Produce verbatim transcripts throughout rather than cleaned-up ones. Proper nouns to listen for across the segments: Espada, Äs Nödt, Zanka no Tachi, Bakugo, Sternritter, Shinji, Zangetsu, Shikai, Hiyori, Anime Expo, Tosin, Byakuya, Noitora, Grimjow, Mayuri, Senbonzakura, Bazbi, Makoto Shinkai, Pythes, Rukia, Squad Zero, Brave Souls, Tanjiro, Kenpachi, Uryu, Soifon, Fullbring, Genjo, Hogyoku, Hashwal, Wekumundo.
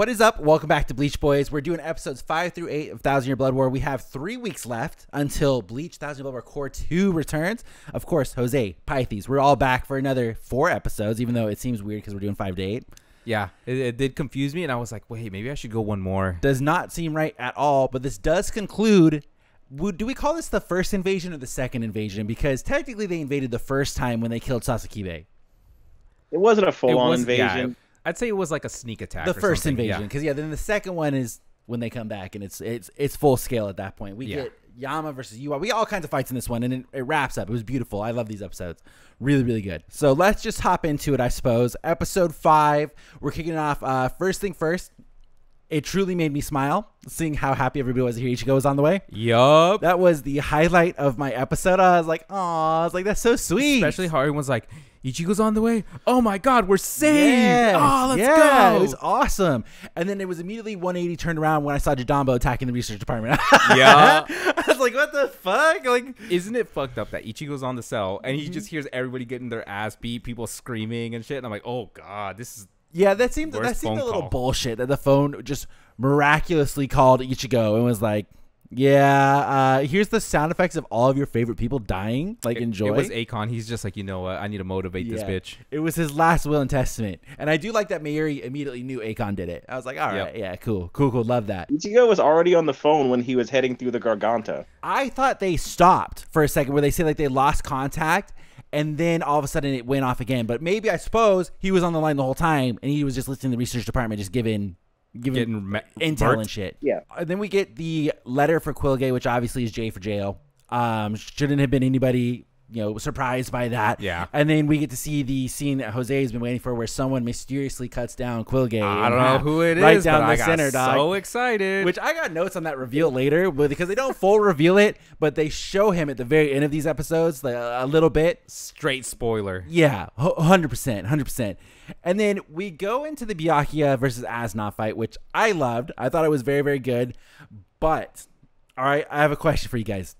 What is up? Welcome back to Bleach, boys. We're doing episodes five through eight of Thousand Year Blood War. We have three weeks left until Bleach Thousand Year Blood War Core two returns. Of course, Jose, Pythes, we're all back for another four episodes, even though it seems weird because we're doing five to eight. Yeah, it, it did confuse me, and I was like, wait, maybe I should go one more. Does not seem right at all, but this does conclude... Do we call this the first invasion or the second invasion? Because technically they invaded the first time when they killed Sasakibe. It wasn't a full-on invasion. Yeah. I'd say it was like a sneak attack. The or first something. invasion, because yeah. yeah, then the second one is when they come back, and it's it's it's full scale at that point. We yeah. get Yama versus Yhwach. We get all kinds of fights in this one, and it, it wraps up. It was beautiful. I love these episodes, really really good. So let's just hop into it, I suppose. Episode five, we're kicking it off. Uh, first thing first, it truly made me smile seeing how happy everybody was to hear Ichigo was on the way. Yup, that was the highlight of my episode. I was like, aw, I was like, that's so sweet. Especially how everyone's like, Ichigo's on the way. Oh my God, we're saved. Yes, oh, let's yeah, go. It was awesome. And then it was immediately one eighty turned around when I saw Jidambo attacking the research department. Yeah. I was like, what the fuck? Like, isn't it fucked up that Ichigo's on the cell and he mm-hmm. just hears everybody getting their ass beat, people screaming and shit. And I'm like, oh God, this is. Yeah, that seemed, that seemed a little call. bullshit that the phone just miraculously called Ichigo and was like, yeah, uh, here's the sound effects of all of your favorite people dying. Like, it, enjoy. It was Akon. He's just like, you know what? I need to motivate yeah. this bitch. It was his last will and testament. And I do like that Mayuri immediately knew Akon did it. I was like, all yep. right, yeah, cool. Cool, cool. Love that. Ichigo was already on the phone when he was heading through the Garganta. I thought they stopped for a second where they say like they lost contact. And then all of a sudden it went off again. But maybe, I suppose, he was on the line the whole time. And he was just listening to the research department just giving... Giving intel marked. and shit. Yeah. And then we get the letter for Quilgay, which obviously is J for jail. Um, shouldn't have been anybody, you know, surprised by that. Yeah. And then we get to see the scene that Jose has been waiting for, where someone mysteriously cuts down Quilgay. I don't know who it right is. Right down but the I center, dog. So excited. Which I got notes on that reveal later, because they don't full reveal it, but they show him at the very end of these episodes, like a little bit. Straight spoiler. Yeah, one hundred percent, one hundred percent. And then we go into the Byakuya versus Äs Nödt fight, which I loved. I thought it was very, very good. But, all right, I have a question for you guys.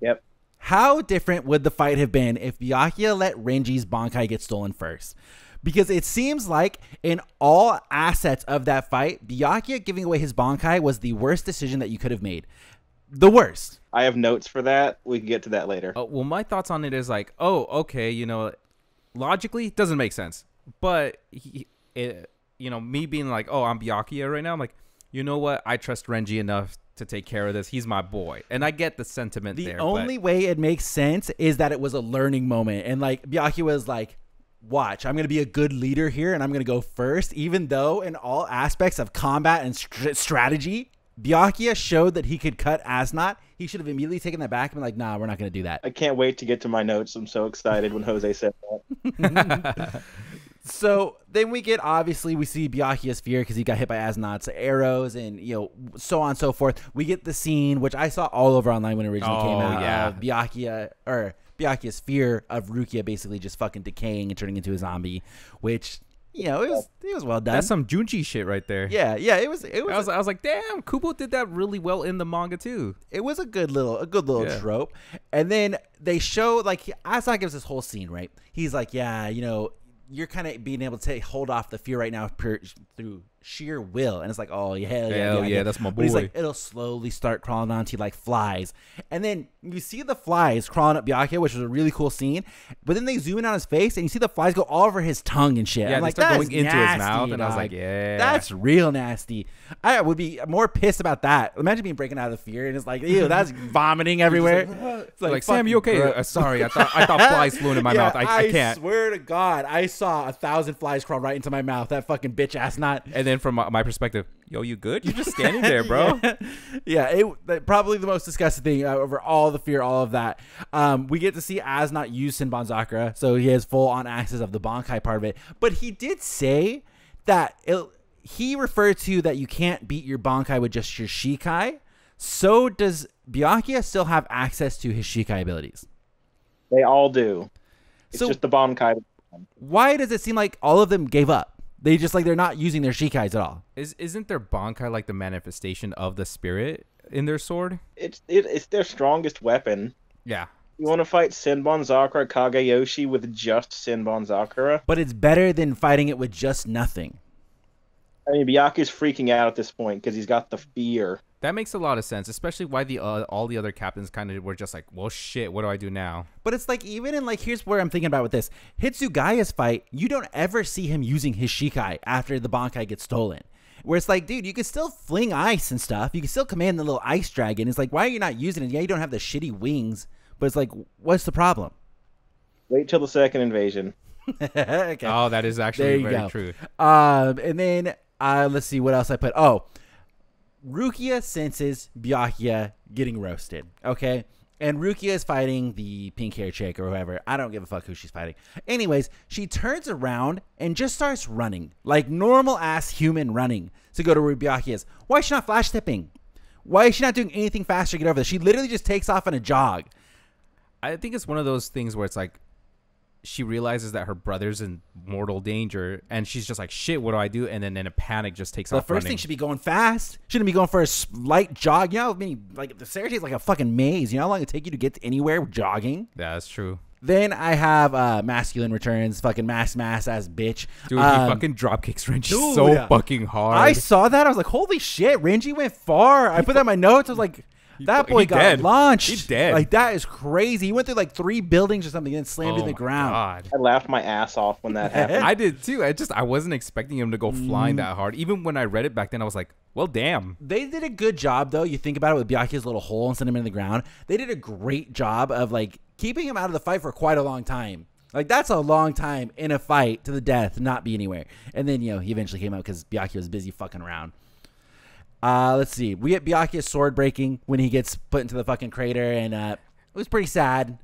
Yep. How different would the fight have been if Byakuya let Renji's Bankai get stolen first? Because it seems like in all assets of that fight, Byakuya giving away his Bankai was the worst decision that you could have made. The worst. I have notes for that. We can get to that later. Uh, well, my thoughts on it is like, oh, okay, you know, logically, it doesn't make sense. But, he, it, you know, me being like, oh, I'm Byakuya right now. I'm like, you know what? I trust Renji enough to take care of this. He's my boy. And I get the sentiment the there. The only but... way it makes sense is that it was a learning moment. And, like, Byakuya was like, watch, I'm going to be a good leader here, and I'm going to go first. Even though in all aspects of combat and st strategy, Byakuya showed that he could cut Äs Nödt. He should have immediately taken that back and been like, nah, we're not going to do that. I can't wait to get to my notes. I'm so excited when Jose said that. So then we get, obviously, we see Byakuya's fear because he got hit by Äs Nödt's arrows and, you know, so on and so forth. We get the scene, which I saw all over online when it originally oh, came out, yeah. of Byakuya, or Byakuya's fear of Rukia basically just fucking decaying and turning into a zombie, which... You know, it was it was well done. That's some Junji shit right there. Yeah, yeah, it was. It was. I was, I was like, damn, Kubo did that really well in the manga too. It was a good little, a good little yeah. trope. And then they show like Äs Nödt gives this whole scene, right? He's like, yeah, you know, you're kind of being able to take, hold off the fear right now per, through sheer will, and it's like, oh yeah, hell yeah, yeah, yeah, that's my boy. But he's like, it'll slowly start crawling onto you like flies, and then you see the flies crawling up Byakuya, which was a really cool scene. But then they zoom in on his face, and you see the flies go all over his tongue and shit. Yeah, I'm like, that's going into nasty, his mouth, and I was like, yeah, that's real nasty. I would be more pissed about that. Imagine being breaking out of fear, and it's like, ew, that's vomiting everywhere. Like, oh. It's like, like Sam, you okay? Uh, sorry, I thought I thought flies flew into my yeah, mouth. I, I can't. I swear to God, I saw a thousand flies crawl right into my mouth. That fucking bitch Äs Nödt. And then from my perspective, yo, you good? You're just standing there, bro. yeah, yeah it, probably the most disgusting thing uh, over all the fear, all of that. Um, we get to see Äs Nödt use Senban Sakura, so he has full-on access of the Bankai part of it. But he did say that it, he referred to that you can't beat your Bankai with just your Shikai. So does Byakuya still have access to his Shikai abilities? They all do. It's so, just the Bankai. Why does it seem like all of them gave up? They just like they're not using their Shikais at all. Is isn't their Bankai like the manifestation of the spirit in their sword? It's it, it's their strongest weapon. Yeah. You want to fight Senban Sakura Kagayoshi with just Senban Sakura? But it's better than fighting it with just nothing. I mean, Byakuya's freaking out at this point because he's got the fear. That makes a lot of sense, especially why the uh, all the other captains kind of were just like, well, shit, what do I do now? But it's like, even in like, here's where I'm thinking about with this. Hitsugaya's fight, you don't ever see him using his Shikai after the Bankai gets stolen. Where it's like, dude, you can still fling ice and stuff. You can still command the little ice dragon. It's like, why are you not using it? Yeah, you don't have the shitty wings, but it's like, what's the problem? Wait till the second invasion. Okay. Oh, that is actually very go. true. Um, and then uh, let's see what else I put. Oh, Rukia senses Byakuya getting roasted. Okay. And Rukia is fighting the pink hair chick or whoever. I don't give a fuck who she's fighting. Anyways, she turns around and just starts running. Like normal ass human running to go to where Byakuya is. Why is she not flash stepping? Why is she not doing anything faster to get over this? She literally just takes off on a jog. I think it's one of those things where it's like, she realizes that her brother's in mortal danger, and she's just like, shit, what do I do? And then in a panic just takes the off The first running. thing should be going fast. Shouldn't be going for a light jog. You know, I mean, like, the Serity is like a fucking maze. You know how long it take you to get to anywhere jogging? Yeah, that's true. Then I have uh, Masculine Returns, fucking mass, mass ass bitch. Dude, um, he fucking dropkicks Renji dude, so yeah. fucking hard. I saw that. I was like, holy shit, Renji went far. I put that in my notes. I was like... That boy got dead. launched. He's dead. Like, that is crazy. He went through like three buildings or something and then slammed oh in the ground. God. I laughed my ass off when that happened. I did too. I just, I wasn't expecting him to go flying mm. that hard. Even when I read it back then, I was like, well, damn. They did a good job though. You think about it with Byakuya's little hole and sent him in the ground. They did a great job of like keeping him out of the fight for quite a long time. Like, that's a long time in a fight to the death, not be anywhere. And then, you know, he eventually came out because Byakuya was busy fucking around. Uh, let's see. We get Byakuya's sword breaking when he gets put into the fucking crater, and uh, it was pretty sad.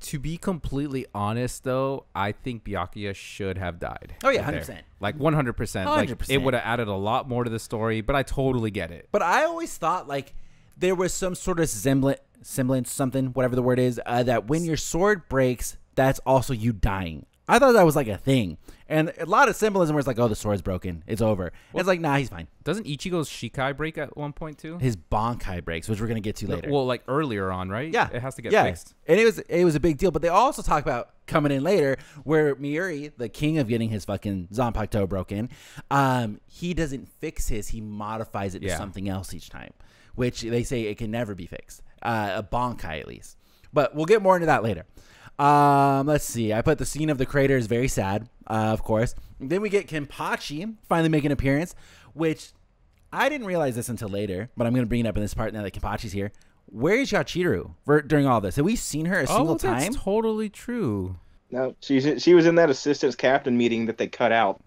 To be completely honest, though, I think Byakuya should have died. Oh, yeah, right one hundred percent. There. Like, one hundred percent. one hundred percent. Like, it would have added a lot more to the story, but I totally get it. But I always thought, like, there was some sort of semblance, semblance something, whatever the word is, uh, that when your sword breaks, that's also you dying. I thought that was like a thing. And a lot of symbolism where it's like, oh, the sword's broken. It's over. Well, it's like, nah, he's fine. Doesn't Ichigo's Shikai break at one point too? His Bankai breaks, which we're going to get to later. Well, like earlier on, right? Yeah. It has to get yeah. fixed. And it was it was a big deal. But they also talk about coming in later where Mayuri, the king of getting his fucking Zanpakuto broken, um, he doesn't fix his. He modifies it to yeah. something else each time, which they say it can never be fixed. Uh, a Bankai at least. But we'll get more into that later. Um, let's see. I put the scene of the crater is very sad, uh, of course. Then we get Kenpachi finally make an appearance, which I didn't realize this until later, but I'm going to bring it up in this part now that Kenpachi's here. Where is Yachiru for, during all this? Have we seen her a single oh, time? That's totally true. No, she's, she was in that assistant's captain meeting that they cut out.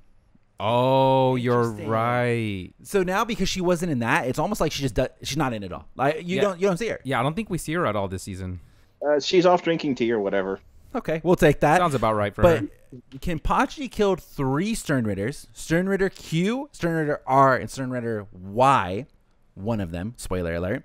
Oh, you're right. So now because she wasn't in that, it's almost like she just does, she's not in it all. Like you yeah. don't you don't see her. Yeah, I don't think we see her at all this season. Uh, she's off drinking tea or whatever. Okay, we'll take that. Sounds about right for but her. But Kenpachi killed three Sternritters. Sternritter Q, Sternritter R, and Sternritter Y. One of them, spoiler alert.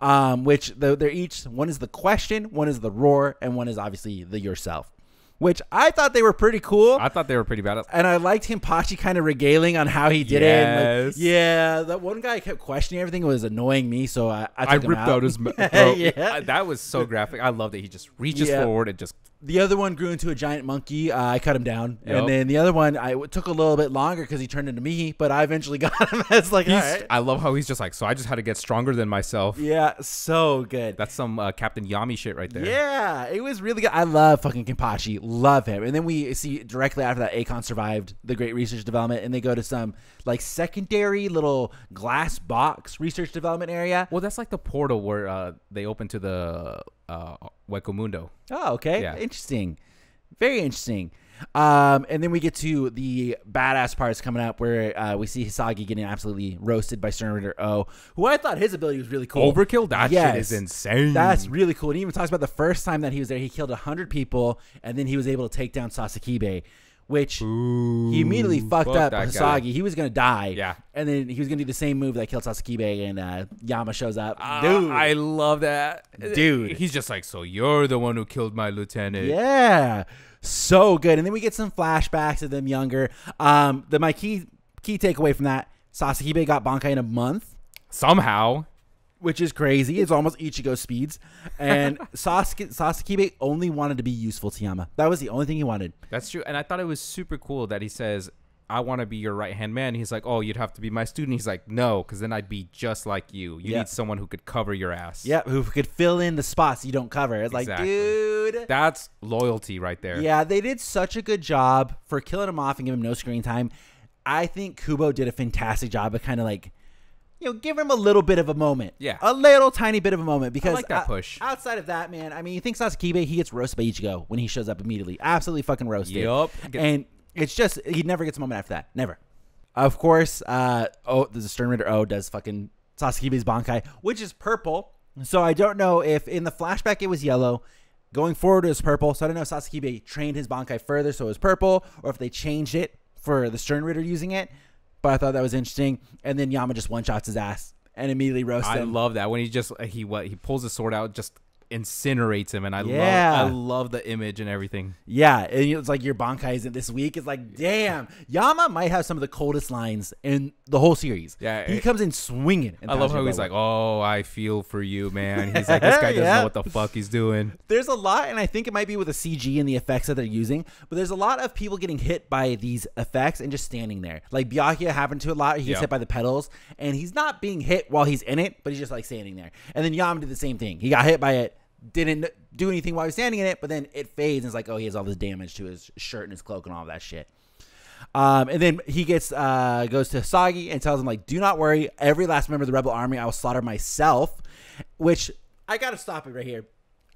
Um, which they're, they're each, one is the question, one is the roar, and one is obviously the yourself. Which I thought they were pretty cool. I thought they were pretty badass. And I liked Kenpachi kind of regaling on how he did yes. it. Like, yeah, that one guy kept questioning everything. It was annoying me, so I I, took I him ripped out, out his throat. yeah. I, that was so graphic. I love that he just reaches yeah. forward and just... The other one grew into a giant monkey. Uh, I cut him down. Yep. And then the other one, I took a little bit longer because he turned into me, but I eventually got him. It's like, all right. I love how he's just like, so I just had to get stronger than myself. Yeah, so good. That's some uh, Captain Yami shit right there. Yeah, it was really good. I love fucking Kenpachi. Love him. And then we see directly after that, Akon survived the Great Research Development, and they go to some like secondary little glass box research development area. Well, that's like the portal where uh, they open to the... Uh, Wekumundo. Oh, okay. Yeah. Interesting. Very interesting. Um, and then we get to the badass parts coming up where uh, we see Hisagi getting absolutely roasted by Sternritter O, who I thought his ability was really cool. Overkill? That yes. shit is insane. That's really cool. And he even talks about the first time that he was there, he killed one hundred people, and then he was able to take down Sasakibe, which Ooh, he immediately fucked fuck up Hisagi. Guy. He was going to die. Yeah. And then he was going to do the same move that killed Sasakibe, and uh, Yama shows up. Uh, Dude. I love that. Dude. He's just like, so you're the one who killed my lieutenant. Yeah. So good. And then we get some flashbacks of them younger. Um, the My key, key takeaway from that, Sasakibe got Bankai in a month. Somehow. Which is crazy. It's almost Ichigo speeds. And Sasuke, Sasakibe only wanted to be useful to Yama. That was the only thing he wanted. That's true. And I thought it was super cool that he says, I want to be your right-hand man. He's like, oh, you'd have to be my student. He's like, no, because then I'd be just like you. You yeah. need someone who could cover your ass. Yeah, who could fill in the spots you don't cover. It's exactly. like, dude. That's loyalty right there. Yeah, they did such a good job for killing him off and giving him no screen time. I think Kubo did a fantastic job of kind of like, you know, give him a little bit of a moment. Yeah. A little tiny bit of a moment. Because I like that uh, push. Outside of that, man, I mean, you think Sasakibe, he gets roasted by Ichigo when he shows up immediately. Absolutely fucking roasted. Yup. And it's just, he never gets a moment after that. Never. Of course, uh, oh, the Sternritter O does fucking Sasakibe's Bankai, which is purple. So I don't know if in the flashback it was yellow. Going forward it was purple. So I don't know if Sasakibe trained his Bankai further so it was purple, or if they changed it for the Sternritter using it. But I thought that was interesting. And then Yama just one-shots his ass and immediately roasts him. I love that. When he just, he what, he pulls his sword out, just incinerates him, and I yeah. love I love the image and everything. Yeah, and it's like your Bankai isn't this week. It's like, damn, Yama might have some of the coldest lines in the whole series. Yeah, he it, comes in swinging. I love how he's like, oh, I feel for you, man. He's like, this guy doesn't yeah. know what the fuck he's doing. There's a lot, and I think it might be with the C G and the effects that they're using, but there's a lot of people getting hit by these effects and just standing there. Like Byakuya happened to a lot. He gets yeah. hit by the pedals, and he's not being hit while he's in it, but he's just like standing there. And then Yama did the same thing. He got hit by it, didn't do anything while he was standing in it, but then it fades and it's like, oh, he has all this damage to his shirt and his cloak and all that shit. Um, and then he gets uh, goes to Sagi and tells him, like, do not worry, every last member of the rebel army I will slaughter myself, which I gotta stop it right here.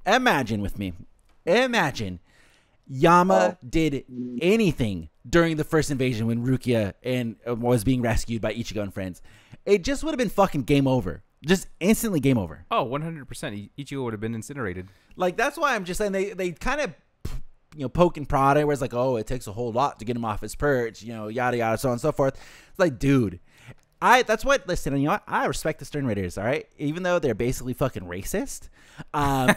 Imagine with me, imagine Yama oh. did anything during the first invasion when Rukia and uh, was being rescued by Ichigo and friends. It just would have been fucking game over. Just instantly game over. Oh, one hundred percent. Ichigo would have been incinerated. Like, that's why I'm just saying they, they kind of, you know, poke and prod it, where it's like, oh, it takes a whole lot to get him off his perch, you know, yada, yada, so on and so forth. It's like, dude, I that's what, listen, you know what? I respect the Sternritters, all right? Even though they're basically fucking racist, um,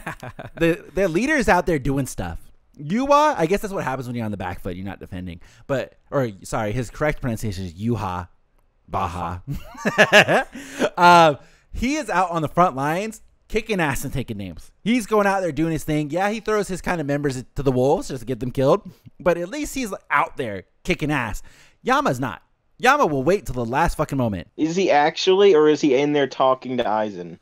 the, their leader's out there doing stuff. Yhwach, I guess that's what happens when you're on the back foot. You're not defending. But, or, sorry, his correct pronunciation is Yhwach. Baha. um, He is out on the front lines, kicking ass and taking names. He's going out there doing his thing. Yeah, he throws his kind of members to the wolves just to get them killed, but at least he's out there kicking ass. Yama's not. Yama will wait till the last fucking moment. Is he actually, or is he in there talking to Aizen?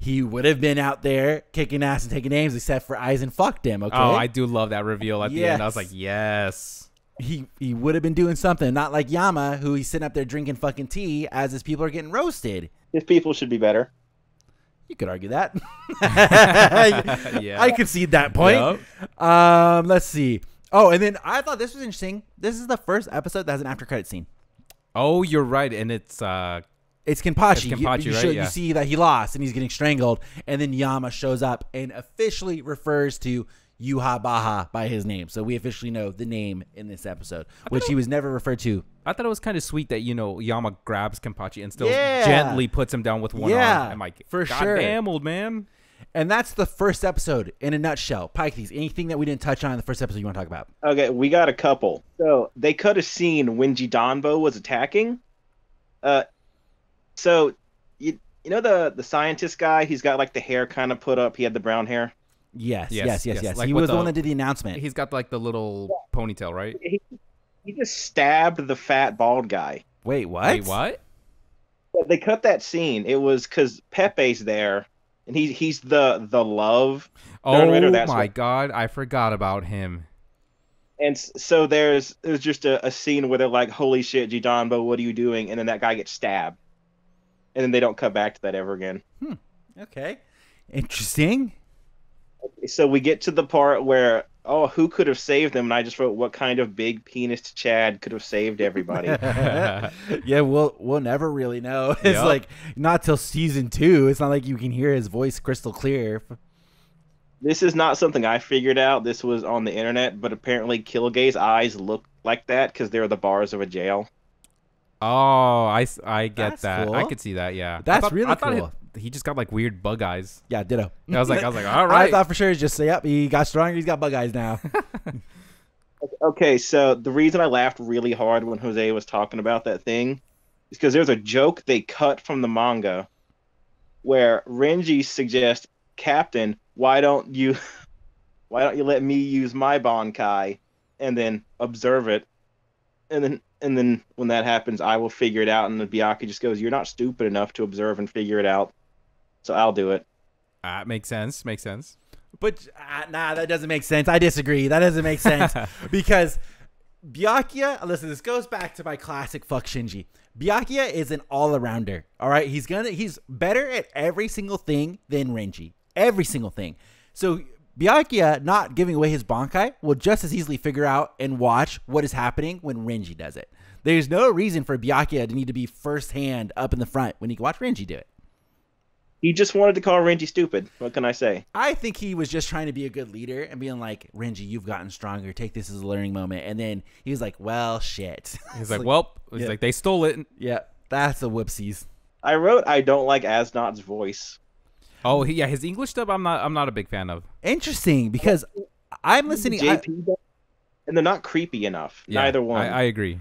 He would have been out there kicking ass and taking names, except for Aizen fucked him, okay? Oh, I do love that reveal at yes. the end. I was like, yes. He he would have been doing something, not like Yama, who he's sitting up there drinking fucking tea as his people are getting roasted. His people should be better. You could argue that. yeah. I concede that point. Yep. Um, let's see. Oh, and then I thought this was interesting. This is the first episode that has an after credit scene. Oh, you're right, and it's uh, it's Kenpachi. It's Kenpachi you, you, right? show, yeah. you see that he lost and he's getting strangled, and then Yama shows up and officially refers to Yhwach Baha by his name. So we officially know the name in this episode, which he was never referred to. I thought it was kind of sweet that, you know, Yama grabs Kenpachi and still yeah. gently puts him down with one yeah, arm. I'm like, for God sure. damn, old man. And that's the first episode in a nutshell. Pythes, anything that we didn't touch on in the first episode you want to talk about? Okay, we got a couple. So they could have seen when Jidanbo was attacking. Uh, so, you, you know the, the scientist guy? He's got like the hair kind of put up. He had the brown hair. Yes, yes, yes, yes. yes. Like he was the, the one that did the announcement. He's got like the little yeah. ponytail, right? He, he just stabbed the fat bald guy. Wait, what? Wait, what? They cut that scene. It was because Pepe's there, and he he's the the love. Oh that's my what. God, I forgot about him. And so there's there's just a, a scene where they're like, "Holy shit, Jidanbo, what are you doing?" And then that guy gets stabbed, and then they don't come back to that ever again. Hmm. Okay. Interesting. So we get to the part where, oh, who could have saved them? And I just wrote, what kind of big penis Chad could have saved everybody? yeah, we'll we'll never really know. It's yep. like not till season two. It's not like you can hear his voice crystal clear. This is not something I figured out. This was on the internet, but apparently Kilgay's eyes look like that because they're the bars of a jail. Oh, I, I get That's that. Cool. I could see that. Yeah, that's I thought, really I cool. It, he just got like weird bug eyes. Yeah, ditto. I was like, I was like, all right. I thought for sure it's just say, yep, he got stronger. He's got bug eyes now. Okay, so the reason I laughed really hard when Jose was talking about that thing is because there's a joke they cut from the manga where Renji suggests, "Captain, why don't you, why don't you let me use my Bankai and then observe it, and then And then when that happens, I will figure it out. And the Byakuya just goes, you're not stupid enough to observe and figure it out, so I'll do it. Uh, makes sense. Makes sense. But uh, nah, that doesn't make sense. I disagree. That doesn't make sense. Because Byakuya, listen, this goes back to my classic fuck Shinji. Byakuya is an all-arounder, all right? He's gonna, he's better at every single thing than Renji. Every single thing. So Byakuya not giving away his Bankai will just as easily figure out and watch what is happening when Renji does it. There's no reason for Byakuya to need to be firsthand up in the front when he can watch Renji do it. He just wanted to call Renji stupid. What can I say? I think he was just trying to be a good leader and being like, Renji, you've gotten stronger. Take this as a learning moment. And then he was like, well, shit. He's like, like, well, he's yeah. like, they stole it. Yeah, that's the whoopsies. I wrote, I don't like Äs Nödt's voice. Oh, he, yeah, his English stuff, I'm not, I'm not a big fan of. Interesting, because I'm listening. J P, I, and they're not creepy enough. Yeah, neither one. I, I agree.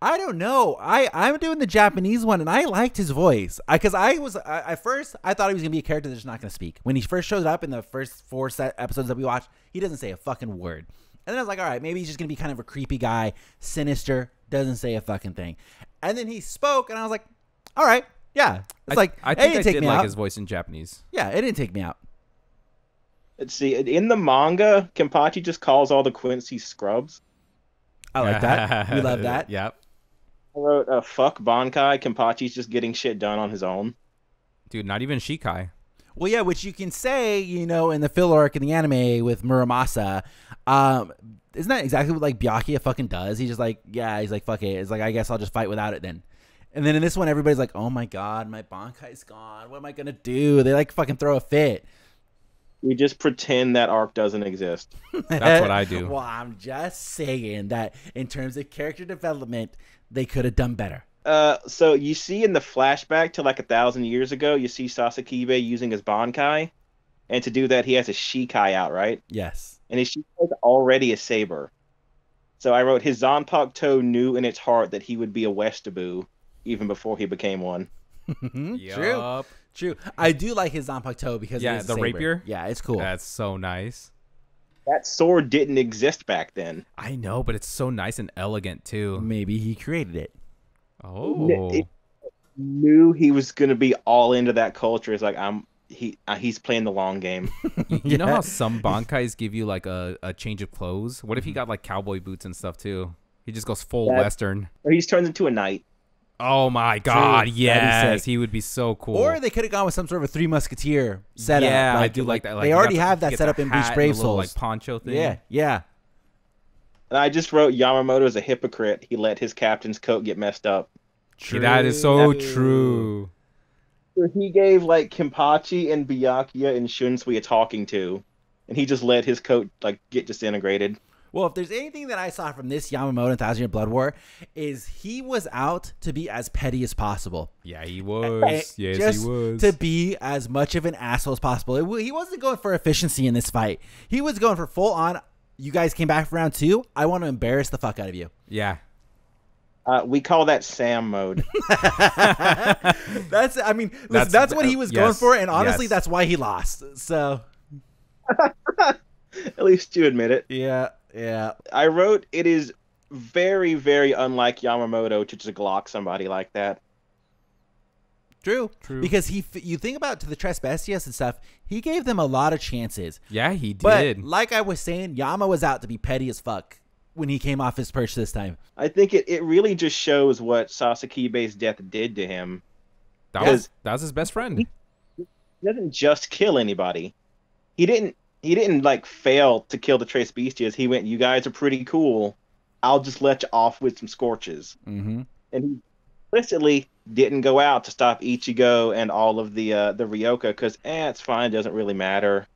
I don't know. I, I'm doing the Japanese one, and I liked his voice. Because I, I was, I, at first, I thought he was going to be a character that's not going to speak. When he first showed up in the first four set episodes that we watched, he doesn't say a fucking word. And then I was like, all right, maybe he's just going to be kind of a creepy guy, sinister, doesn't say a fucking thing. And then he spoke, and I was like, all right, yeah. It's I, like, I think it didn't I did me like out. his voice in Japanese. Yeah, it didn't take me out. Let's see. In the manga, Kenpachi just calls all the Quincy scrubs. I like that. We love that. Yep. I wrote, uh, fuck Bankai. Kenpachi's just getting shit done on his own. Dude, not even Shikai. Well, yeah, which you can say, you know, in the filler arc in the anime with Muramasa. Um, isn't that exactly what, like, Byakuya fucking does? He's just like, yeah, he's like, fuck it. It's like, I guess I'll just fight without it then. And then in this one, everybody's like, oh, my God, my Bankai's gone. What am I going to do? They, like, fucking throw a fit. We just pretend that arc doesn't exist. That's what I do. Well, I'm just saying that in terms of character development, they could have done better. Uh, so you see in the flashback to like a thousand years ago, you see Sasakibe using his Bankai. And to do that, he has a Shikai out, right? Yes. And his Shikai is already a saber. So I wrote, his Zanpakuto knew in its heart that he would be a Westaboo even before he became one. Yep. True. True. I do like his Zanpakuto because yeah, the saber. rapier. Yeah, it's cool. That's so nice. That sword didn't exist back then. I know, but it's so nice and elegant too. Maybe he created it. Oh. It knew he was gonna be all into that culture. It's like I'm he uh, he's playing the long game. You yeah. know how some Bankais give you like a a change of clothes? What if he got like cowboy boots and stuff too? He just goes full That's, Western. Or he just turns into a knight. Oh my God! Dude, yes, he would be so cool. Or they could have gone with some sort of a Three Musketeer setup. Yeah, like, I do like, like that. Like, they already have that setup in Bleach Brave Souls, like poncho thing. Yeah, yeah. And I just wrote Yamamoto is a hypocrite. He let his captain's coat get messed up. True. Yeah, that is so that, true. He gave like Kenpachi and Byakuya and Shunsui a talking to, and he just let his coat like get disintegrated. Well, if there's anything that I saw from this Yamamoto in Thousand Year Blood War is he was out to be as petty as possible. Yeah, he was. And yes, just he was. To be as much of an asshole as possible. It, he wasn't going for efficiency in this fight. He was going for full on, you guys came back for round two. I want to embarrass the fuck out of you. Yeah. Uh, we call that Sam mode. that's, I mean, listen, that's, that's what he was uh, going yes, for. And honestly, yes. that's why he lost. So. At least you admit it. Yeah. Yeah, I wrote it is very, very unlike Yamamoto to just Glock somebody like that. True, true. Because he, you think about to the Trespecias and stuff, he gave them a lot of chances. Yeah, he did. But like I was saying, Yama was out to be petty as fuck when he came off his perch this time. I think it it really just shows what Sasakibe's death did to him. That was that was his best friend. He, he doesn't just kill anybody. He didn't. He didn't, like, fail to kill the Trace Bestias. He went, you guys are pretty cool. I'll just let you off with some scorches. Mm-hmm. And he explicitly didn't go out to stop Ichigo and all of the uh, the Ryoka because, eh, it's fine. It doesn't really matter.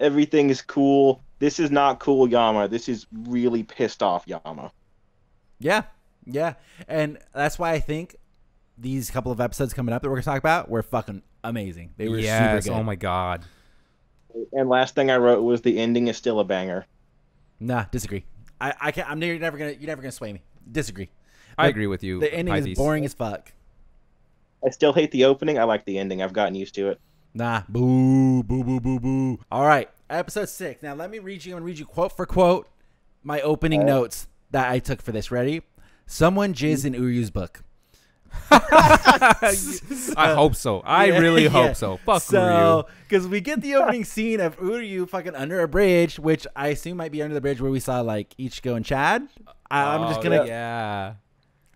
Everything is cool. This is not cool, Yama. This is really pissed off, Yama. Yeah, yeah. And that's why I think these couple of episodes coming up that we're going to talk about were fucking amazing. They were yes, super good. Oh, my God. And last thing I wrote was the ending is still a banger. Nah, disagree. I, I can't. I'm never gonna. You're never gonna sway me. Disagree. I the, agree with you. The ending Pythes. is boring as fuck. I still hate the opening. I like the ending. I've gotten used to it. Nah, boo, boo, boo, boo, boo. All right, episode six. Now let me read you and read you quote for quote my opening uh, notes that I took for this. Ready? Someone jizz in Uryu's book. so, I hope so. I yeah, really yeah. hope so. Fuck so, Uryu. Because we get the opening scene of Uryu fucking under a bridge, which I assume might be under the bridge where we saw like Ichigo and Chad. I, oh, I'm just gonna yeah.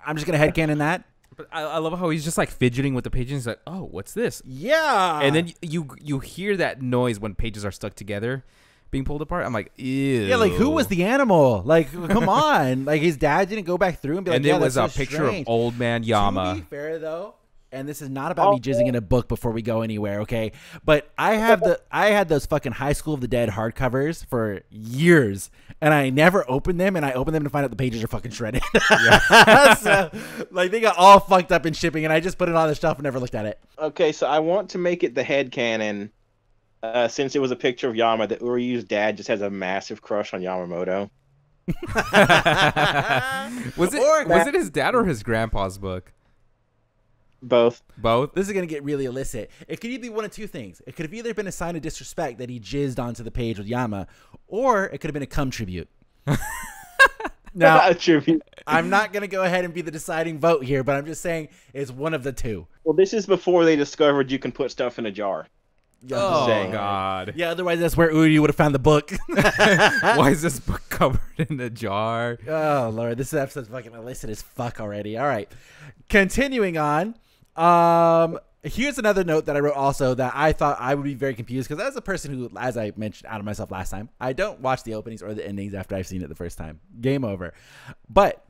I'm just gonna headcanon that. But I, I love how he's just like fidgeting with the pages. He's like, oh, what's this? Yeah. And then you you hear that noise when pages are stuck together, being pulled apart. I'm like, ew. Yeah, like who was the animal? Like, come on. Like his dad didn't go back through and be like, and yeah, it was that's a so picture strange. Of old man Yama. To be fair though, and this is not about oh, me jizzing in a book before we go anywhere, okay? But I have the I had those fucking High School of the Dead hardcovers for years, and I never opened them, and I opened them to find out the pages are fucking shredded. Yeah. So, like they got all fucked up in shipping, and I just put it on the shelf and never looked at it. Okay, so I want to make it the headcanon. Uh, since it was a picture of Yama, that Uryu's dad just has a massive crush on Yamamoto. was it or was it his dad or his grandpa's book? Both. Both? This is going to get really illicit. It could either be one of two things. It could have either been a sign of disrespect that he jizzed onto the page with Yama, or it could have been a cum tribute. Now, a tribute. I'm not going to go ahead and be the deciding vote here, but I'm just saying it's one of the two. Well, this is before they discovered you can put stuff in a jar. Oh, saying. God. Yeah, otherwise that's where Uryu would have found the book. Why is this book covered in a jar? Oh, Lord. This episode's fucking illicit as fuck already. All right. Continuing on. Um, here's another note that I wrote also that I thought I would be very confused because as a person who, as I mentioned out of myself last time, I don't watch the openings or the endings after I've seen it the first time. Game over. But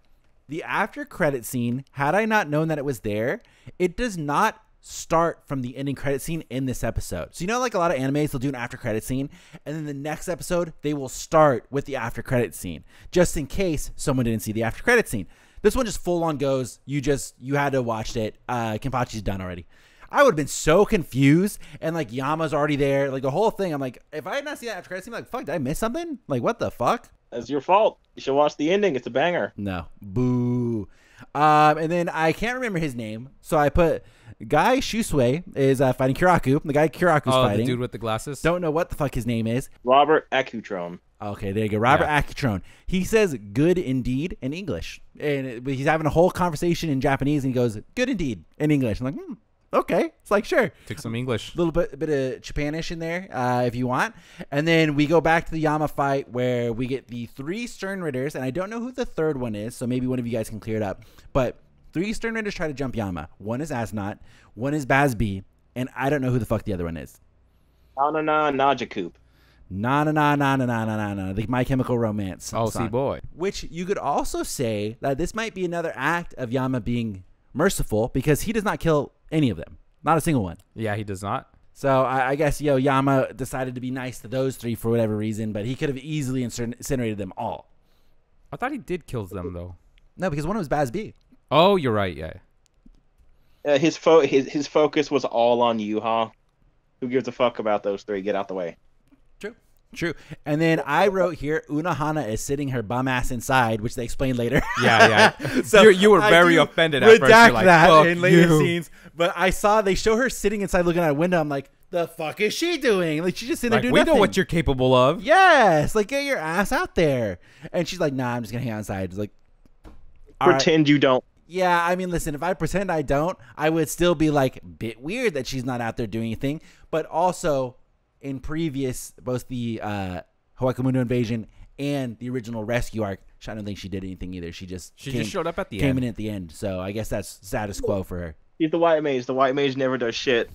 the after credit scene, had I not known that it was there, it does not start from the ending credit scene in this episode. So you know, like a lot of animes, they'll do an after credit scene, and then the next episode they will start with the after credit scene, just in case someone didn't see the after credit scene. This one just full on goes. You just you had to watch it. Uh, Kenpachi's done already. I would have been so confused, and like Yama's already there, like the whole thing. I'm like, if I had not seen that after credit scene, I'm like, fuck, did I miss something? Like, what the fuck? That's your fault. You should watch the ending. It's a banger. No, boo. Um, and then I can't remember his name, so I put. Guy Shusui is uh, fighting Kyoraku. The guy Kyoraku's oh, fighting. Oh, the dude with the glasses? Don't know what the fuck his name is. Robert Acutron. Okay, there you go. Robert yeah. Acutron. He says good indeed in English. And he's having a whole conversation in Japanese, and he goes, good indeed in English. I'm like, hmm, okay. It's like, sure. Took some English. A little bit, bit of Japanish in there uh, if you want. And then we go back to the Yama fight where we get the three Sternritters, and I don't know who the third one is, so maybe one of you guys can clear it up. But... Three Sternritters try to jump Yama. One is Äs Nödt, one is Bazbi, and I don't know who the fuck the other one is. Na na na na Jacoop. Na na na na na na na na. The My Chemical Romance. Oh, see, boy. Which you could also say that this might be another act of Yama being merciful because he does not kill any of them, not a single one. Yeah, he does not. So I, I guess yo Yama decided to be nice to those three for whatever reason, but he could have easily incinerated them all. I thought he did kill them though. No, because one of them was Bazbi. Oh, you're right, yeah. Uh, his, fo his, his focus was all on Yhwach. Who gives a fuck about those three? Get out the way. True, true. And then I wrote here, Unohana is sitting her bum ass inside, which they explain later. Yeah, yeah. So you were very offended at first. Redact like, that in later you. scenes. But I saw they show her sitting inside looking out a window. I'm like, the fuck is she doing? Like, she's just sitting like, there doing we nothing. We know what you're capable of. Yes, like, get your ass out there. And she's like, nah, I'm just going to hang out inside. It's like, pretend right. you don't. Yeah, I mean, listen, if I pretend I don't, I would still be like a bit weird that she's not out there doing anything. But also in previous, both the uh, Huacumundo invasion and the original rescue arc, I don't think she did anything either. She just she came, just showed up at the came end. in at the end. So I guess that's status quo for her. She's the white mage. The white mage never does shit.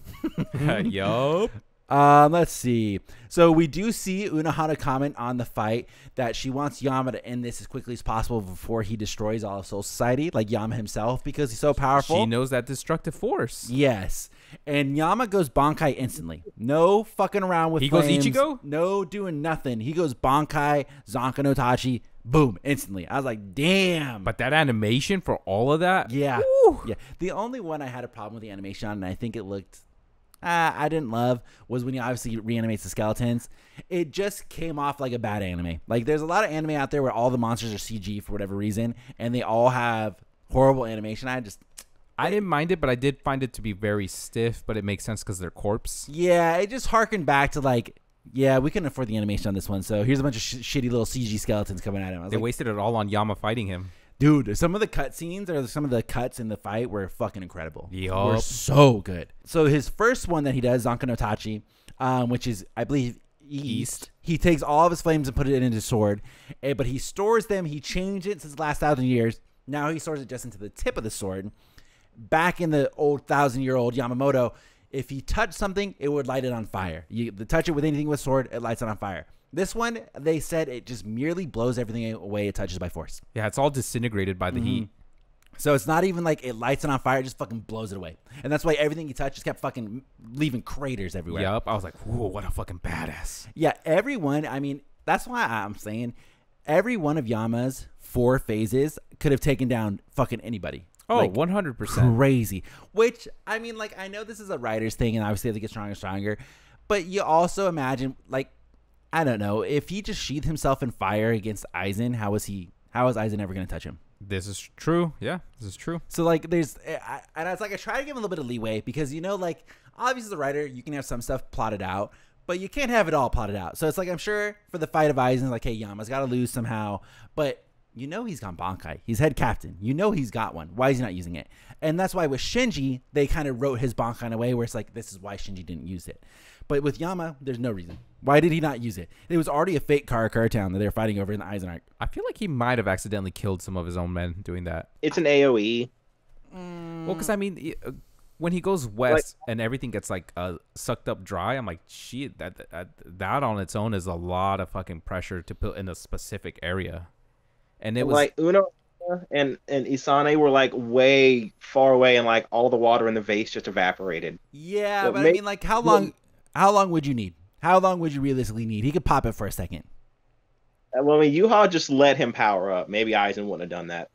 Yup. Um, let's see. So we do see Unohana comment on the fight that she wants Yama to end this as quickly as possible before he destroys all of Soul Society, like Yama himself, because he's so powerful. She knows that destructive force. Yes. And Yama goes Bankai instantly. No fucking around with He flames, goes Ichigo? No doing nothing. He goes Bankai, Zanka no Tachi, boom, instantly. I was like, damn. But that animation for all of that? Yeah. Woo. Yeah. The only one I had a problem with the animation on, and I think it looked... Uh, I didn't love was when he obviously reanimates the skeletons. It just came off like a bad anime. Like there's a lot of anime out there where all the monsters are C G for whatever reason, and they all have horrible animation. I just, I didn't mind it, but I did find it to be very stiff. But it makes sense because they're corpse. Yeah, it just harkened back to like, yeah, we couldn't afford the animation on this one, so here's a bunch of sh shitty little C G skeletons coming at him. I was they like, wasted it all on Yama fighting him. Dude, some of the cutscenes or some of the cuts in the fight were fucking incredible. Yup. Were so good. So his first one that he does, Zanka no Tachi, um, which is, I believe, East. East. He takes all of his flames and put it in his sword, but he stores them. He changed it since the last thousand years. Now he stores it just into the tip of the sword. Back in the old thousand-year-old Yamamoto, if he touched something, it would light it on fire. You touch it with anything with sword, it lights it on fire. This one, they said it just merely blows everything away it touches by force. Yeah, it's all disintegrated by the mm-hmm. heat. So it's not even like it lights it on fire. It just fucking blows it away. And that's why everything he touched just kept fucking leaving craters everywhere. Yep. I was like, whoa, what a fucking badass. Yeah, everyone, I mean, that's why I'm saying every one of Yama's four phases could have taken down fucking anybody. Oh, like, one hundred percent. Crazy. Which, I mean, like, I know this is a writer's thing, and obviously they get stronger and stronger. But you also imagine, like, I don't know, if he just sheathed himself in fire against Aizen, how was he? How is Aizen ever going to touch him? This is true. Yeah, this is true. So, like, there's, I, and it's like, I try to give him a little bit of leeway because, you know, like, obviously, as a writer, you can have some stuff plotted out, but you can't have it all plotted out. So, it's like, I'm sure for the fight of Aizen, like, hey, Yama's got to lose somehow, but you know he's gone Bankai. He's head captain. You know he's got one. Why is he not using it? And that's why with Shinji, they kind of wrote his Bankai in a way where it's like, this is why Shinji didn't use it. But with Yama, there's no reason. Why did he not use it? It was already a fake Karakura town that they were fighting over in the Aizen arc. I feel like he might have accidentally killed some of his own men doing that. It's an A O E. Mm. Well, because, I mean, when he goes west like, and everything gets, like, uh, sucked up dry, I'm like, shit, that, that, that on its own is a lot of fucking pressure to put in a specific area. And it was... Like, Unohana and, and Isane were, like, way far away and, like, all the water in the vase just evaporated. Yeah, so but, I mean, like, how long, how long would you need? How long would you realistically need? He could pop it for a second. Well, I mean, Yhwach just let him power up. Maybe Aizen wouldn't have done that.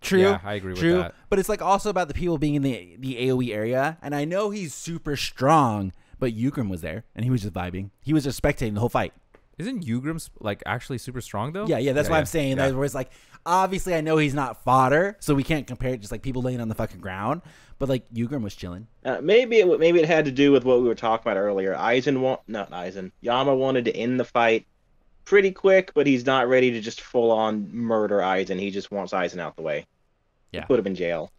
True. Yeah, I agree true. with that. But it's like also about the people being in the the A O E area. And I know he's super strong, but Ugrim was there, and he was just vibing. He was just spectating the whole fight. Isn't Ugrim, like, actually super strong, though? Yeah, yeah, that's yeah, what yeah, I'm saying. Yeah. That where it's like, obviously, I know he's not fodder, so we can't compare it just, like, people laying on the fucking ground. But, like, Ugrim was chilling. Uh, maybe, it, maybe it had to do with what we were talking about earlier. Aizen want, not Aizen. Yama wanted to end the fight pretty quick, but he's not ready to just full-on murder Aizen. He just wants Aizen out the way. Yeah. He put him in jail.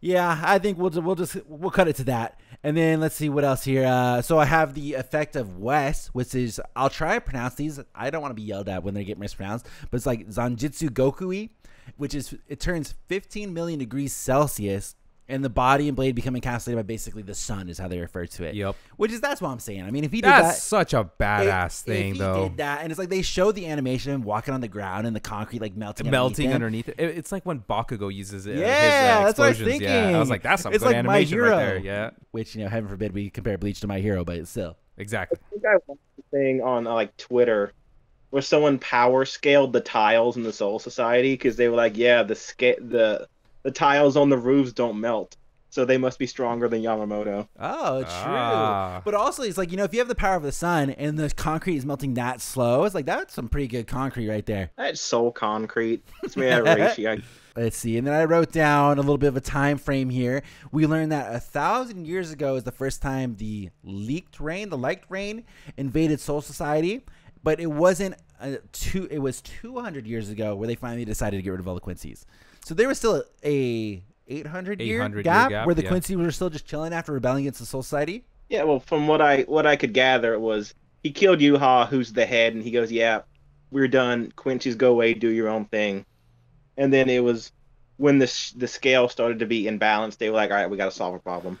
Yeah, I think we'll, we'll just we'll cut it to that. And then let's see what else here. Uh, so I have the effect of West, which is, I'll try to pronounce these. I don't want to be yelled at when they get mispronounced, but it's like Zanjitsu Gokui, which is, it turns fifteen million degrees Celsius, and the body and blade become encapsulated by basically the sun is how they refer to it. Yep. Which is, that's what I'm saying. I mean, if he did that's that. That's such a badass it, thing, if he though. He did that. And it's like they showed the animation walking on the ground and the concrete like melting Melting underneath, underneath it. It's like when Bakugo uses it. Yeah, his, uh, that's what I was thinking. Yeah. I was like, that's some it's good like animation right there. Yeah. Which, you know, heaven forbid we compare Bleach to My Hero, but it's still. Exactly. I think I watched a thing on uh, like Twitter where someone power scaled the tiles in the Soul Society because they were like, yeah, the scale, the. The tiles on the roofs don't melt, so they must be stronger than Yamamoto. Oh, true. Ah. But also, it's like, you know, if you have the power of the sun and the concrete is melting that slow, it's like, that's some pretty good concrete right there. That's soul concrete. It's made out of ratio. Let's see. And then I wrote down a little bit of a time frame here. We learned that a thousand years ago is the first time the leaked rain, the liked rain, invaded Soul Society. But it wasn't a two. It was two hundred years ago where they finally decided to get rid of all the Quincy's. So there was still a eight hundred year gap, year gap where the yeah. Quincy were still just chilling after rebelling against the Soul Society. Yeah, well, from what I what I could gather, it was he killed Yhwach, who's the head, and he goes, "Yeah, we're done. Quincy's, go away, do your own thing." And then it was when the the scale started to be imbalanced. They were like, "All right, we got to solve a problem."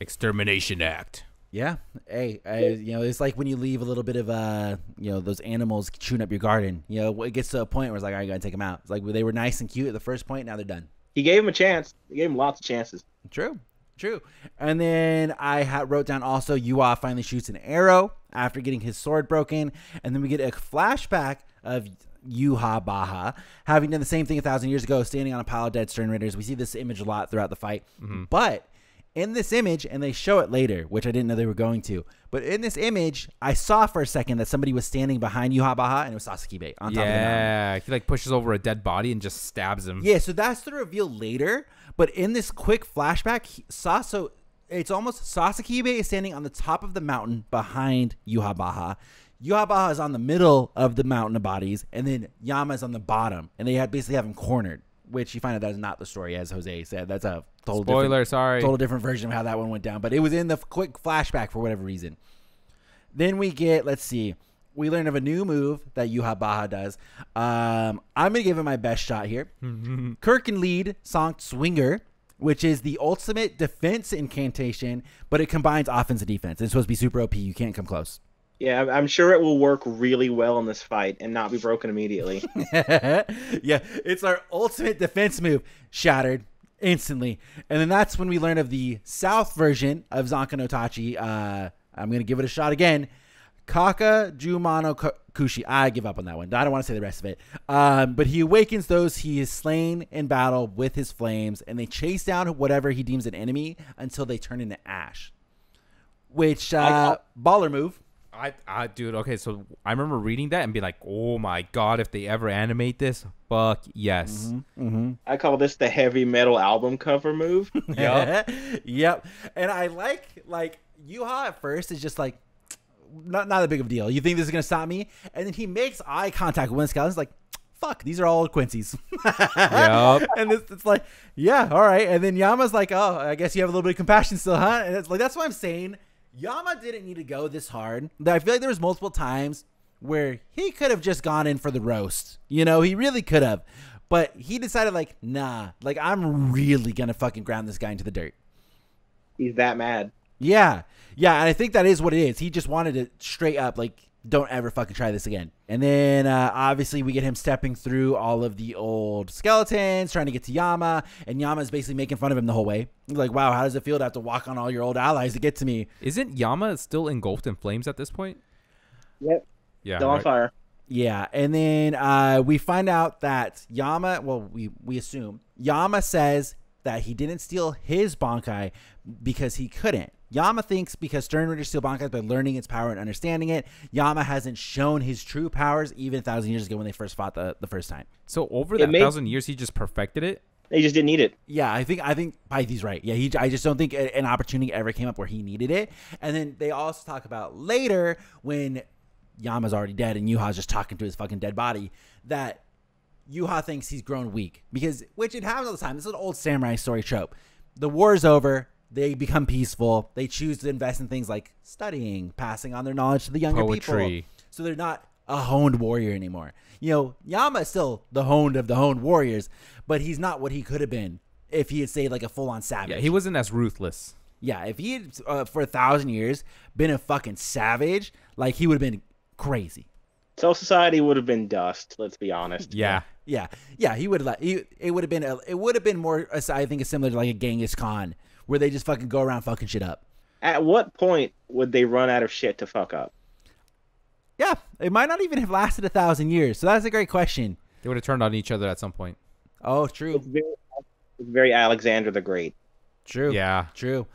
Extermination Act. Yeah, hey, I, you know, it's like when you leave a little bit of, uh, you know, those animals chewing up your garden. You know, it gets to a point where it's like, all right, gotta take them out. It's like well, they were nice and cute at the first point, now they're done. He gave them a chance. He gave them lots of chances. True, true. And then I ha wrote down also, Yhwach finally shoots an arrow after getting his sword broken, and then we get a flashback of Yhwach Baha having done the same thing a thousand years ago, standing on a pile of dead Sternritters. We see this image a lot throughout the fight, mm-hmm. but. In this image, and they show it later, which I didn't know they were going to, but in this image, I saw for a second that somebody was standing behind Yhwach Baha, and it was Sasakibe on top yeah, of the mountain. Yeah, he like pushes over a dead body and just stabs him. Yeah, so that's the reveal later, but in this quick flashback, he, Saso, it's almost Sasakibe is standing on the top of the mountain behind Yhwach Baha. Yhwach is on the middle of the mountain of bodies, and then Yama is on the bottom, and they have, basically have him cornered, which you find out that is not the story, as Jose said. That's a total spoiler, sorry, total different version of how that one went down, but it was in the quick flashback for whatever reason. Then we get, let's see, we learn of a new move that Yhwach does. Um, I'm going to give him my best shot here. Kirk and lead Song Swinger, which is the ultimate defense incantation, but it combines offense and defense. It's supposed to be super O P. You can't come close. Yeah, I'm sure it will work really well in this fight and not be broken immediately. Yeah, it's our ultimate defense move. Shattered instantly. And then that's when we learn of the South version of Zanka no Tachi. Uh, I'm going to give it a shot again. Kaka Jumano Kushi. I give up on that one. I don't want to say the rest of it. Um, but he awakens those he is slain in battle with his flames, and they chase down whatever he deems an enemy until they turn into ash. Which, uh, baller move. I, I, dude, okay, so I remember reading that and be like, oh my god, if they ever animate this, fuck yes. Mm-hmm, mm-hmm. I call this the heavy metal album cover move. Yep. Yep. And I like, like, Yhwach at first is just like, not not that big of a deal. You think this is going to stop me? And then he makes eye contact with one scout. It's like, fuck, these are all Quincy's. Yep. And it's, it's like, yeah, all right. And then Yama's like, oh, I guess you have a little bit of compassion still, huh? And it's like, that's what I'm saying. Yama didn't need to go this hard. I feel like there was multiple times where he could have just gone in for the roast. You know, he really could have. But he decided like, nah, like I'm really going to fucking ground this guy into the dirt. He's that mad. Yeah. Yeah, and I think that is what it is. He just wanted to straight up, like, don't ever fucking try this again. And then, uh, obviously, we get him stepping through all of the old skeletons, trying to get to Yama, and Yama's basically making fun of him the whole way. He's like, wow, how does it feel to have to walk on all your old allies to get to me? Isn't Yama still engulfed in flames at this point? Yep. Yeah. Still on right. fire. Yeah, and then uh, we find out that Yama, well, we, we assume, Yama says that he didn't steal his Bankai because he couldn't. Yama thinks because Sternritter steal Bankai by learning its power and understanding it, Yama hasn't shown his true powers even a thousand years ago when they first fought the, the first time. So over that thousand years, he just perfected it? He just didn't need it. Yeah, I think I think Pythes right. Yeah, he, I just don't think an opportunity ever came up where he needed it. And then they also talk about later when Yama's already dead and Yhwach's just talking to his fucking dead body that Yhwach thinks he's grown weak. Because, which it happens all the time. This is an old samurai story trope. The war's over. They become peaceful. They choose to invest in things like studying, passing on their knowledge to the younger Poetry. people. So they're not a honed warrior anymore. You know, Yama is still the honed of the honed warriors, but he's not what he could have been if he had stayed like a full-on savage. Yeah, he wasn't as ruthless. Yeah, if he had, uh, for a thousand years, been a fucking savage, like he would have been crazy. Soul Society would have been dust, let's be honest. Yeah. Yeah. Yeah, he would have, he, it would have been, a, it would have been more, I think, similar to like a Genghis Khan, where they just fucking go around fucking shit up. At what point would they run out of shit to fuck up? Yeah, it might not even have lasted a thousand years. So that's a great question. They would have turned on each other at some point. Oh, true. It's very, it's very Alexander the Great. True. Yeah. True.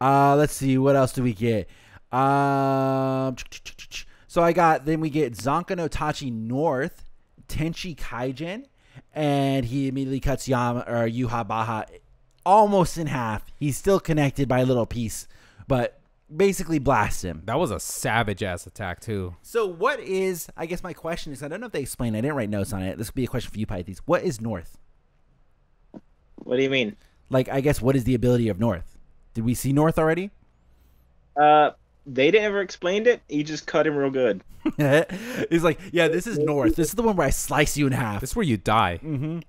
Uh, let's see. What else do we get? Um, so I got, then we get Zanka no Tachi North, Tenchi Kaijin, and he immediately cuts Yama or Yhwach almost in half. He's still connected by a little piece, but basically blast him. That was a savage ass attack too. So what is, I guess my question is, I don't know if they explained, I didn't write notes on it. This would be a question for you, Pythes. What is North? What do you mean? Like, I guess what is the ability of North? Did we see North already? Uh, they didn't ever explained it. You just cut him real good. He's like, yeah, this is North. This is the one where I slice you in half. This is where you die. Mm-hmm.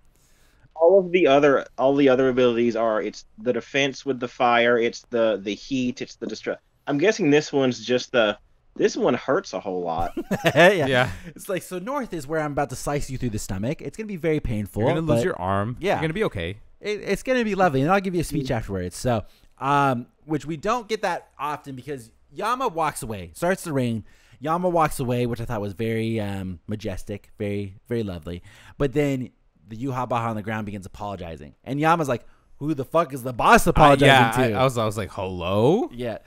All of the other, all the other abilities are, it's the defense with the fire, it's the the heat, it's the destruct. I'm guessing this one's just the, this one hurts a whole lot. Yeah. Yeah, it's like, so North is where I'm about to slice you through the stomach. It's gonna be very painful. You're gonna lose your arm. Yeah, you're gonna be okay. It, it's gonna be lovely, and I'll give you a speech afterwards. So, um, which we don't get that often because Yama walks away, starts to rain. Yama walks away, which I thought was very um majestic, very very lovely. But then the Yhwach on the ground begins apologizing. And Yama's like, who the fuck is the boss apologizing uh, yeah, to? I, I, was, I was like, hello? Yeah.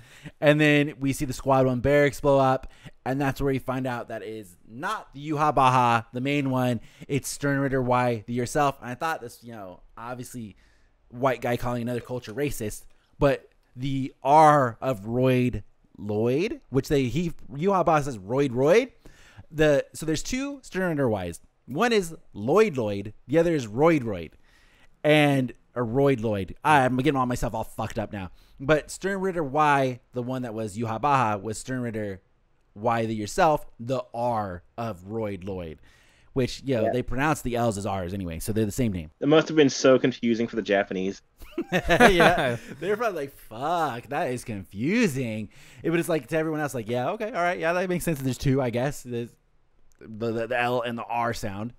And then we see the Squad One barracks blow up. And that's where you find out that is not the Yhwach, the main one. It's Sternritter Y, the yourself. And I thought this, you know, obviously white guy calling another culture racist. But the R of Royd Lloyd, which they he Yhwach boss says Royd Lloyd. The so there's two Sternritter wise. One is Royd Lloyd, the other is Royd Lloyd, and or Royd Lloyd. I'm getting all myself all fucked up now. But Sternritter Y, the one that was Yhwach, was Sternritter Y the yourself, the R of Royd Lloyd. Which, you know, yeah, they pronounce the L's as R's anyway, so they're the same name. It must have been so confusing for the Japanese. Yeah, they're probably like, fuck, that is confusing. It, but it's like to everyone else, like, yeah, okay, all right, yeah, that makes sense. There's two, I guess, the, the, the L and the R sound.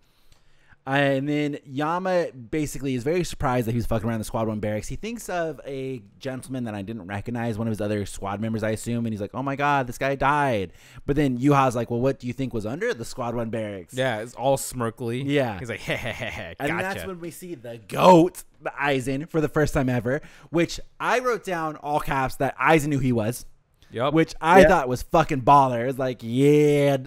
And then Yama basically is very surprised that he was fucking around the Squad One barracks. He thinks of a gentleman that I didn't recognize, one of his other squad members, I assume. And he's like, oh, my God, this guy died. But then Yuha's like, well, what do you think was under the Squad One barracks? Yeah, it's all smirkly. Yeah. He's like, heh, heh, heh, heh, gotcha. And that's when we see the GOAT, the Aizen, for the first time ever, which I wrote down all caps that Aizen knew he was, yep. which I yep. thought was fucking baller. It's like, yeah.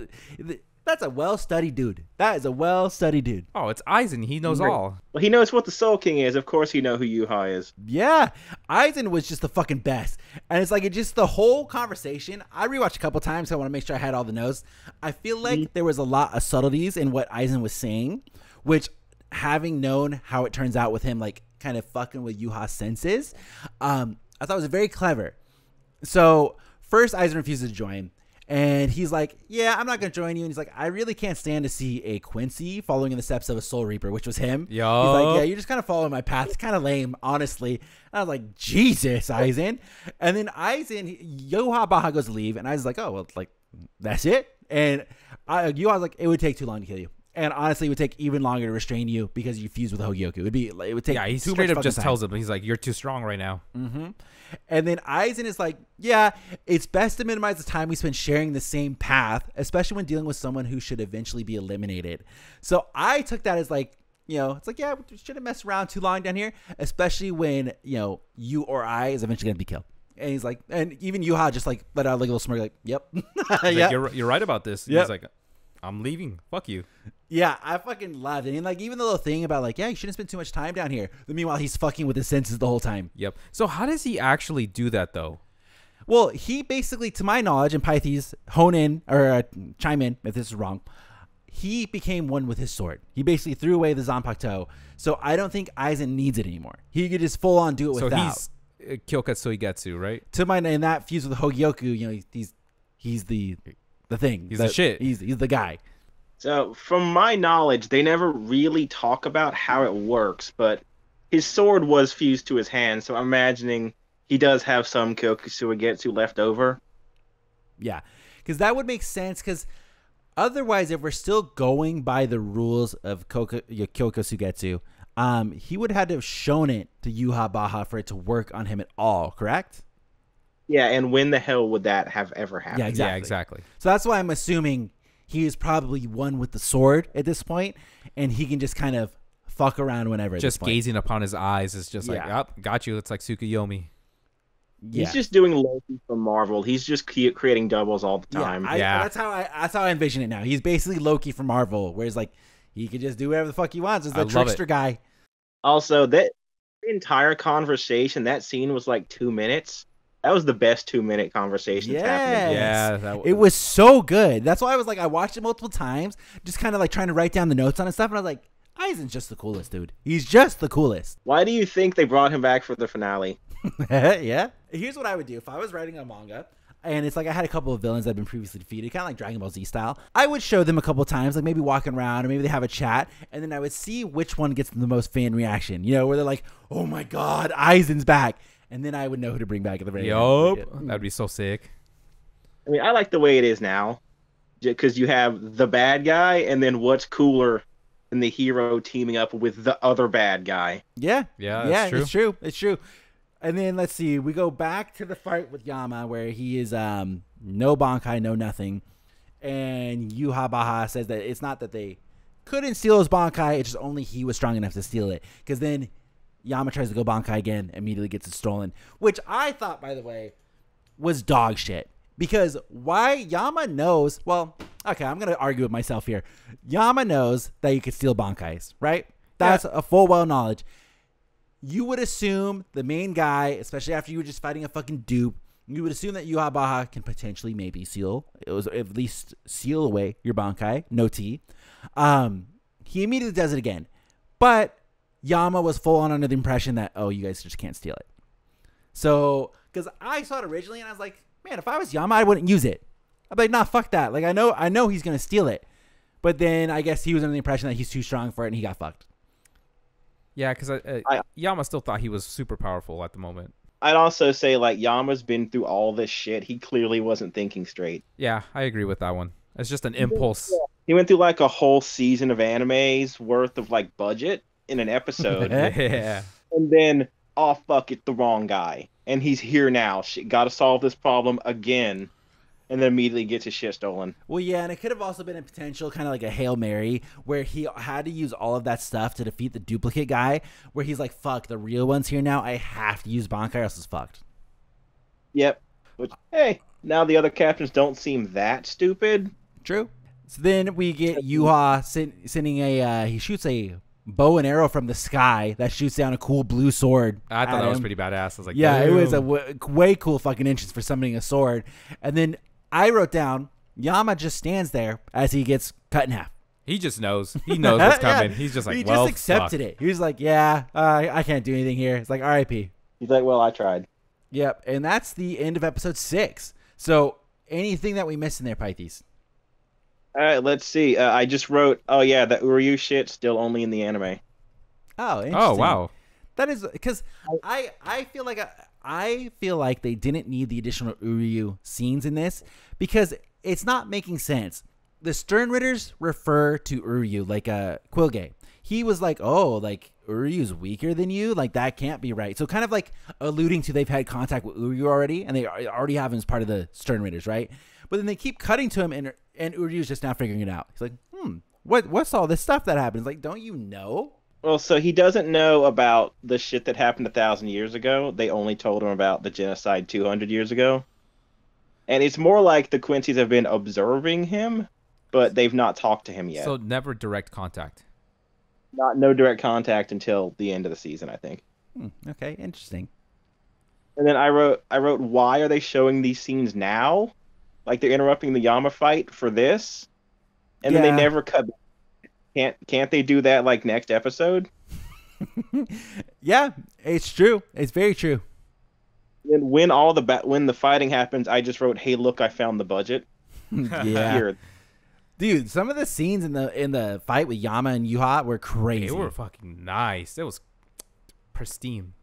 That's a well-studied dude. That is a well-studied dude. Oh, it's Aizen. He knows Great. all. Well, he knows what the Soul King is. Of course he know who Yhwach is. Yeah. Aizen was just the fucking best. And it's like it just the whole conversation. I rewatched a couple times, so I want to make sure I had all the notes. I feel like mm-hmm. there was a lot of subtleties in what Aizen was saying, which having known how it turns out with him, like kind of fucking with Yhwach's senses, um, I thought it was very clever. So first Aizen refuses to join. And he's like, yeah, I'm not going to join you. And he's like, I really can't stand to see a Quincy following in the steps of a Soul Reaper, which was him. Yo. He's like, yeah, you're just kind of following my path. It's kind of lame, honestly. And I was like, Jesus, Aizen. And then Aizen, Yhwach goes to leave. And Aizen's like, oh, well, like, that's it? And I, Yhwach was like, it would take too long to kill you. And honestly, it would take even longer to restrain you because you fuse with Hogyoku. It would be, it would take. Yeah, he too straight much up just time. tells him. He's like, "You're too strong right now." Mm-hmm. And then Aizen is like, "Yeah, it's best to minimize the time we spend sharing the same path, especially when dealing with someone who should eventually be eliminated." So I took that as like, you know, it's like, yeah, we shouldn't mess around too long down here, especially when you know you or I is eventually gonna be killed. And he's like, and even Yhwach just like let out like a little smirk, like, "Yep, yep. Like, you're you're right about this." Yep. He's like, I'm leaving. Fuck you. Yeah, I fucking loved it. And like even the little thing about like, yeah, you shouldn't spend too much time down here. But meanwhile, he's fucking with his senses the whole time. Yep. So how does he actually do that though? Well, he basically, to my knowledge, and Pythes hone in or uh, chime in if this is wrong. He became one with his sword. He basically threw away the Zanpakuto. So I don't think Aizen needs it anymore. He could just full on do it so without. So he's uh, Kyokatsu Igetsu, right? To my and that fused with Hogyoku, you know, he's he's the. The thing. He's the shit. He's, he's the guy. So, from my knowledge, they never really talk about how it works, but his sword was fused to his hand, so I'm imagining he does have some Kyokutsu Igetsu left over. Yeah, because that would make sense, because otherwise, if we're still going by the rules of Kyokutsu Igetsu, um, he would have had to have shown it to Yhwach for it to work on him at all, correct? Yeah, and when the hell would that have ever happened? Yeah, exactly. Yeah, exactly. So that's why I'm assuming he is probably one with the sword at this point, and he can just kind of fuck around whenever. At just this point. Gazing upon his eyes is just yeah. like, oh, got you. It's like Tsukuyomi. Yeah. He's just doing Loki from Marvel. He's just creating doubles all the time. Yeah, I, yeah. that's how I that's how I envision it now. He's basically Loki from Marvel, where he's like he could just do whatever the fuck he wants. He's the trickster it. guy. Also, that entire conversation, that scene was like two minutes. That was the best two-minute conversation yes. happening. Yeah, that it was so good. That's why I was like, I watched it multiple times, just kind of like trying to write down the notes on it and stuff, and I was like, Aizen's just the coolest, dude. He's just the coolest. Why do you think they brought him back for the finale? Yeah. Here's what I would do. If I was writing a manga, and it's like I had a couple of villains that had been previously defeated, kind of like Dragon Ball Z style, I would show them a couple of times, like maybe walking around, or maybe they have a chat, and then I would see which one gets the most fan reaction, you know, where they're like, oh my God, Aizen's back. And then I would know who to bring back at the very end. Yup. That'd be so sick. I mean, I like the way it is now. Because you have the bad guy, and then what's cooler than the hero teaming up with the other bad guy? Yeah. Yeah, that's yeah, true. It's true. It's true. And then, let's see. We go back to the fight with Yama, where he is um, no Bankai, no nothing. And Yhwach says that it's not that they couldn't steal his Bankai. It's just only he was strong enough to steal it. Because then... Yama tries to go Bankai again, immediately gets it stolen, which I thought, by the way, was dog shit. Because why Yama knows, well, okay, I'm going to argue with myself here. Yama knows that you could steal Bankais, right? That's yeah. a full well knowledge. You would assume the main guy, especially after you were just fighting a fucking dupe, you would assume that Yhwach can potentially maybe seal, it was at least seal away your Bankai, no tea. Um, he immediately does it again. But Yama was full on under the impression that, oh, you guys just can't steal it. So, because I saw it originally and I was like, man, if I was Yama, I wouldn't use it. I'd be like, nah, fuck that. Like, I know, I know he's going to steal it. But then I guess he was under the impression that he's too strong for it and he got fucked. Yeah, because uh, Yama still thought he was super powerful at the moment. I'd also say, like, Yama's been through all this shit. He clearly wasn't thinking straight. Yeah, I agree with that one. It's just an impulse. He went through, like, a whole season of anime's worth of, like, budget in an episode. Yeah. And then, oh, fuck it, the wrong guy. And he's here now. Shit, gotta solve this problem again. And then immediately gets his shit stolen. Well, yeah, and it could have also been a potential kind of like a Hail Mary where he had to use all of that stuff to defeat the duplicate guy where he's like, fuck, the real one's here now. I have to use Bankai or else it's fucked. Yep. Which, hey, now the other captains don't seem that stupid. True. So then we get Yhwach send, sending a, uh, he shoots a bow and arrow from the sky that shoots down a cool blue sword. I thought that him. was pretty badass. I was like, yeah, Ew. It was a w way cool fucking entrance for summoning a sword. And then I wrote down, Yama just stands there as he gets cut in half. He just knows. He knows what's coming. Yeah. He's just like, he well, He just accepted fuck. it. He was like, yeah, uh, I can't do anything here. It's like, R I P He's like, well, I tried. Yep, and that's the end of episode six. So anything that we missed in there, Pythes? All right, let's see. Uh, I just wrote, oh, yeah, that Uryu shit still only in the anime. Oh, interesting. Oh, wow. That is, because I, I feel like... I, I feel like they didn't need the additional Uryu scenes in this because it's not making sense. The Sternritters refer to Uryu like a uh, Quilgay. He was like, oh, like Uryu's weaker than you. Like that can't be right. So kind of like alluding to they've had contact with Uryu already and they already have him as part of the Sternritters, right? But then they keep cutting to him and, and Uryu's just now figuring it out. He's like, hmm, what, what's all this stuff that happens? Like, don't you know? Well, so he doesn't know about the shit that happened a thousand years ago. They only told him about the genocide two hundred years ago. And it's more like the Quincy's have been observing him, but they've not talked to him yet. So never direct contact. Not no direct contact until the end of the season, I think. Hmm, okay, interesting. And then I wrote, I wrote, why are they showing these scenes now? Like they're interrupting the Yama fight for this? And yeah. then they never cut back. Can't can't they do that like next episode? Yeah, it's true. It's very true. And when all the ba when the fighting happens, I just wrote, "Hey, look, I found the budget." Yeah, Here. dude. Some of the scenes in the in the fight with Yama and Yhwach were crazy. They were fucking nice. It was pristine.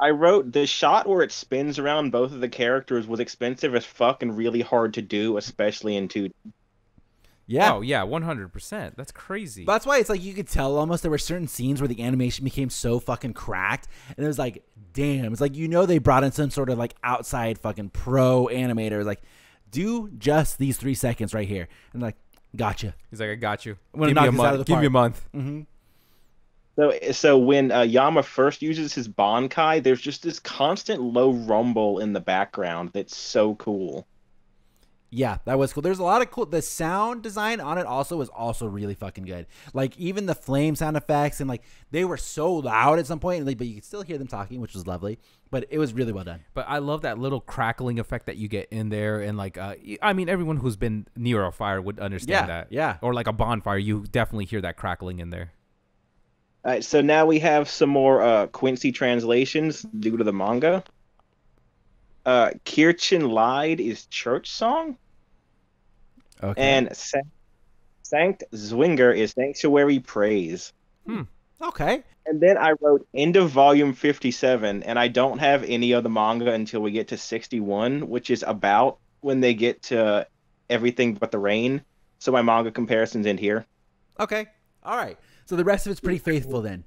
I wrote the shot where it spins around both of the characters was expensive as fuck and really hard to do, especially in two. Yeah. Oh, yeah, one hundred percent. That's crazy. But that's why it's like you could tell almost there were certain scenes where the animation became so fucking cracked. And it was like, damn. It's like, you know, they brought in some sort of like outside fucking pro animator. Like, do just these three seconds right here. And like, gotcha. He's like, I got you. I'm gonna knock this out of the park. Give me a month. Mm-hmm. So, so when uh, Yama first uses his Bankai, there's just this constant low rumble in the background that's so cool. Yeah, that was cool. There's a lot of cool. The sound design on it also was also really fucking good. Like even the flame sound effects and like they were so loud at some point, but you could still hear them talking, which was lovely. But it was really well done. But I love that little crackling effect that you get in there, and like uh, I mean, everyone who's been near a fire would understand yeah, that. Yeah. Or like a bonfire, you definitely hear that crackling in there. All right. So now we have some more uh, Quincy translations due to the manga. Uh, Kirchen Lied is church song. Okay. And Sankt Zwinger is sanctuary praise. Hmm. Okay. And then I wrote end of volume fifty-seven, and I don't have any of the manga until we get to sixty-one, which is about when they get to everything but the rain. So my manga comparisons end here. Okay. All right. So the rest of it's pretty faithful then.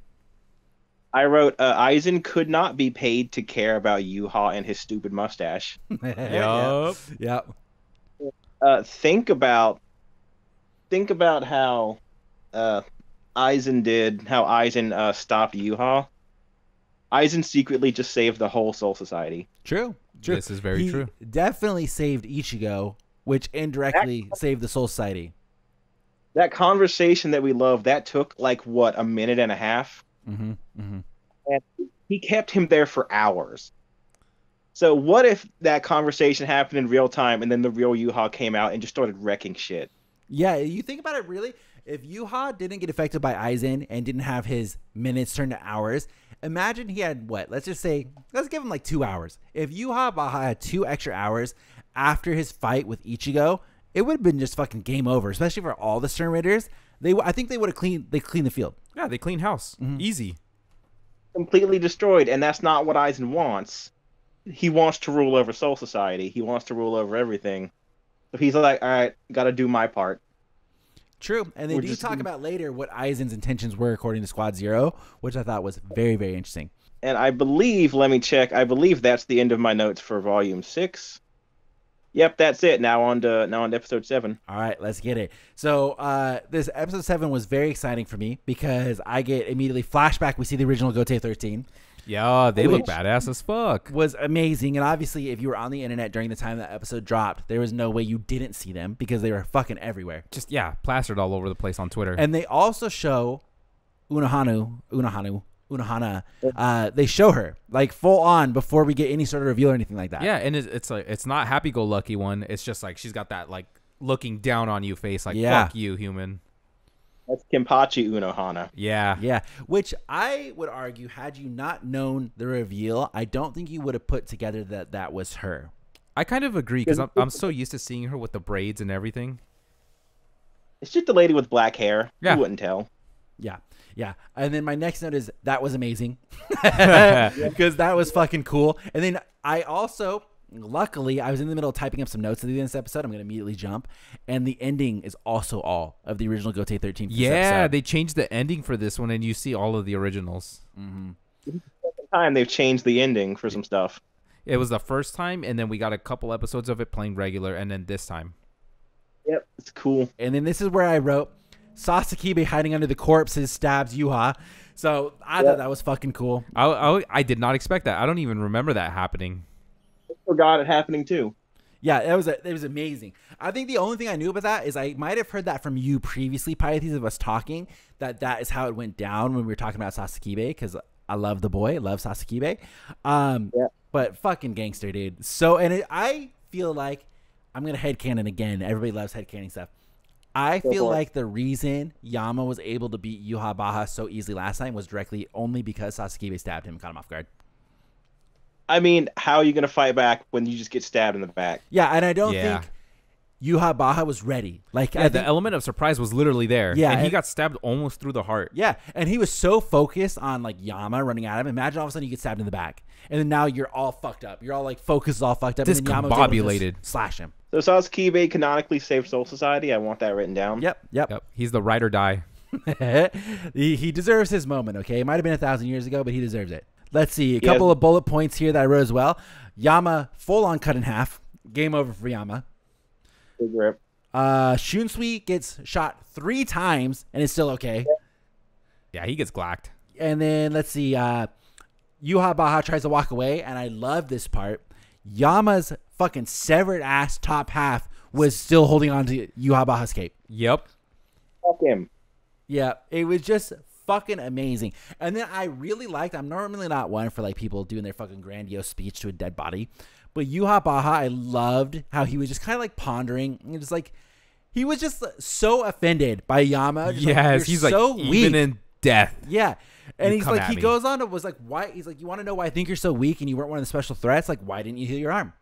I wrote, uh, Aizen could not be paid to care about Yhwach and his stupid mustache. Yup. Yep. Uh, think about, think about how uh, Aizen did, how Aizen uh, stopped Yhwach. Aizen secretly just saved the whole Soul Society. True. True. This is very he true. Definitely saved Ichigo, which indirectly that, saved the Soul Society. That conversation that we love, that took like, what, a minute and a half? Mm-hmm, mm-hmm. And he kept him there for hours. So So what if that conversation happened in real time and then the real Yhwach came out and just started wrecking shit? Yeah, you think about it, really? If Yhwach didn't get affected by Aizen and didn't have his minutes turn to hours, imagine he had what? Let's just say, let's give him like two hours. If Yhwach had two extra hours after his fight with Ichigo, it would have been just fucking game over, especially for all the Sternritters. They, I think they would have cleaned, they cleaned the field. Yeah, they cleaned house. Mm-hmm. Easy. Completely destroyed, and that's not what Aizen wants. He wants to rule over Soul Society. He wants to rule over everything. If he's like, all right, got to do my part. True. And they We're do just... talk about later what Aizen's intentions were according to Squad Zero, which I thought was very, very interesting. And I believe, let me check, I believe that's the end of my notes for Volume six. Yep, that's it. Now on to, now on to Episode seven. All right, let's get it. So uh, this Episode seven was very exciting for me because I get immediately flashback. We see the original Gotei thirteen. Yeah, they Which look badass as fuck. Was amazing. And obviously, if you were on the internet during the time that episode dropped, there was no way you didn't see them because they were fucking everywhere. Just, yeah, plastered all over the place on Twitter. And they also show Unohana, Unohana, Unohana. Uh, they show her, like, full on before we get any sort of reveal or anything like that. Yeah, and it's, it's like, it's not happy-go-lucky one. It's just like she's got that, like, looking down on you face, like, yeah. Fuck you, human. That's Kenpachi Unohana. Yeah. Yeah. Which I would argue, had you not known the reveal, I don't think you would have put together that that was her. I kind of agree because I'm, I'm so used to seeing her with the braids and everything. It's just the lady with black hair. Yeah. You wouldn't tell. Yeah. Yeah. And then my next note is that was amazing because that was fucking cool. And then I also... Luckily, I was in the middle of typing up some notes at the end of this episode. I'm going to immediately jump. And the ending is also all of the original Gotei thirteen. Yeah, they changed the ending for this one, and you see all of the originals. Mm-hmm. It's the second time they've changed the ending for some stuff. It was the first time, and then we got a couple episodes of it playing regular, and then this time. Yep, it's cool. And then this is where I wrote, Sasakibe hiding under the corpses stabs Yhwach. So I yep. thought that was fucking cool. I, I, I did not expect that. I don't even remember that happening. Forgot it happening too. Yeah, it was a, it was amazing. I think the only thing I knew about that is I might have heard that from you previously, Pythes, of us talking that that is how it went down when we were talking about Sasakibe, because I love the boy, love Sasakibe. Um, yeah. But fucking gangster, dude. So, and it, I feel like I'm gonna headcanon again. Everybody loves headcanon stuff. I Go feel like the reason Yama was able to beat Yhwach so easily last time was directly only because Sasakibe stabbed him and caught him off guard. I mean, how are you going to fight back when you just get stabbed in the back? Yeah, and I don't yeah. think Yhwach was ready. Like, yeah, I think, the element of surprise was literally there. Yeah, and, and he got stabbed almost through the heart. Yeah, and he was so focused on, like, Yama running at him. Imagine all of a sudden you get stabbed in the back, and then now you're all fucked up. You're all, like, focused, all fucked up. Discombobulated. Slash him. So Sasakibe canonically saved Soul Society. I want that written down. Yep, yep. yep. He's the ride or die. he, he deserves his moment, okay? It might have been a thousand years ago, but he deserves it. Let's see, a couple yeah. of bullet points here that I wrote as well. Yama full-on cut in half. Game over for Yama. Big rip. Uh, Shunsui gets shot three times and is still okay. Yeah, he gets glocked. And then let's see. Uh, Yhwach tries to walk away, and I love this part. Yama's fucking severed ass top half was still holding on to Yuhabaha's cape. Yep. Fuck him. Yeah, it was just... fucking amazing. And then I really liked, I'm normally not one for like people doing their fucking grandiose speech to a dead body, but Yhwach, I loved how he was just kind of like pondering and just like, he was just so offended by Yama. Yes, like, he's so like, weak. Even in death. Yeah. And you he's like, he me. goes on to was like, why? He's like, you want to know why I think you're so weak and you weren't one of the special threats? Like, why didn't you heal your arm?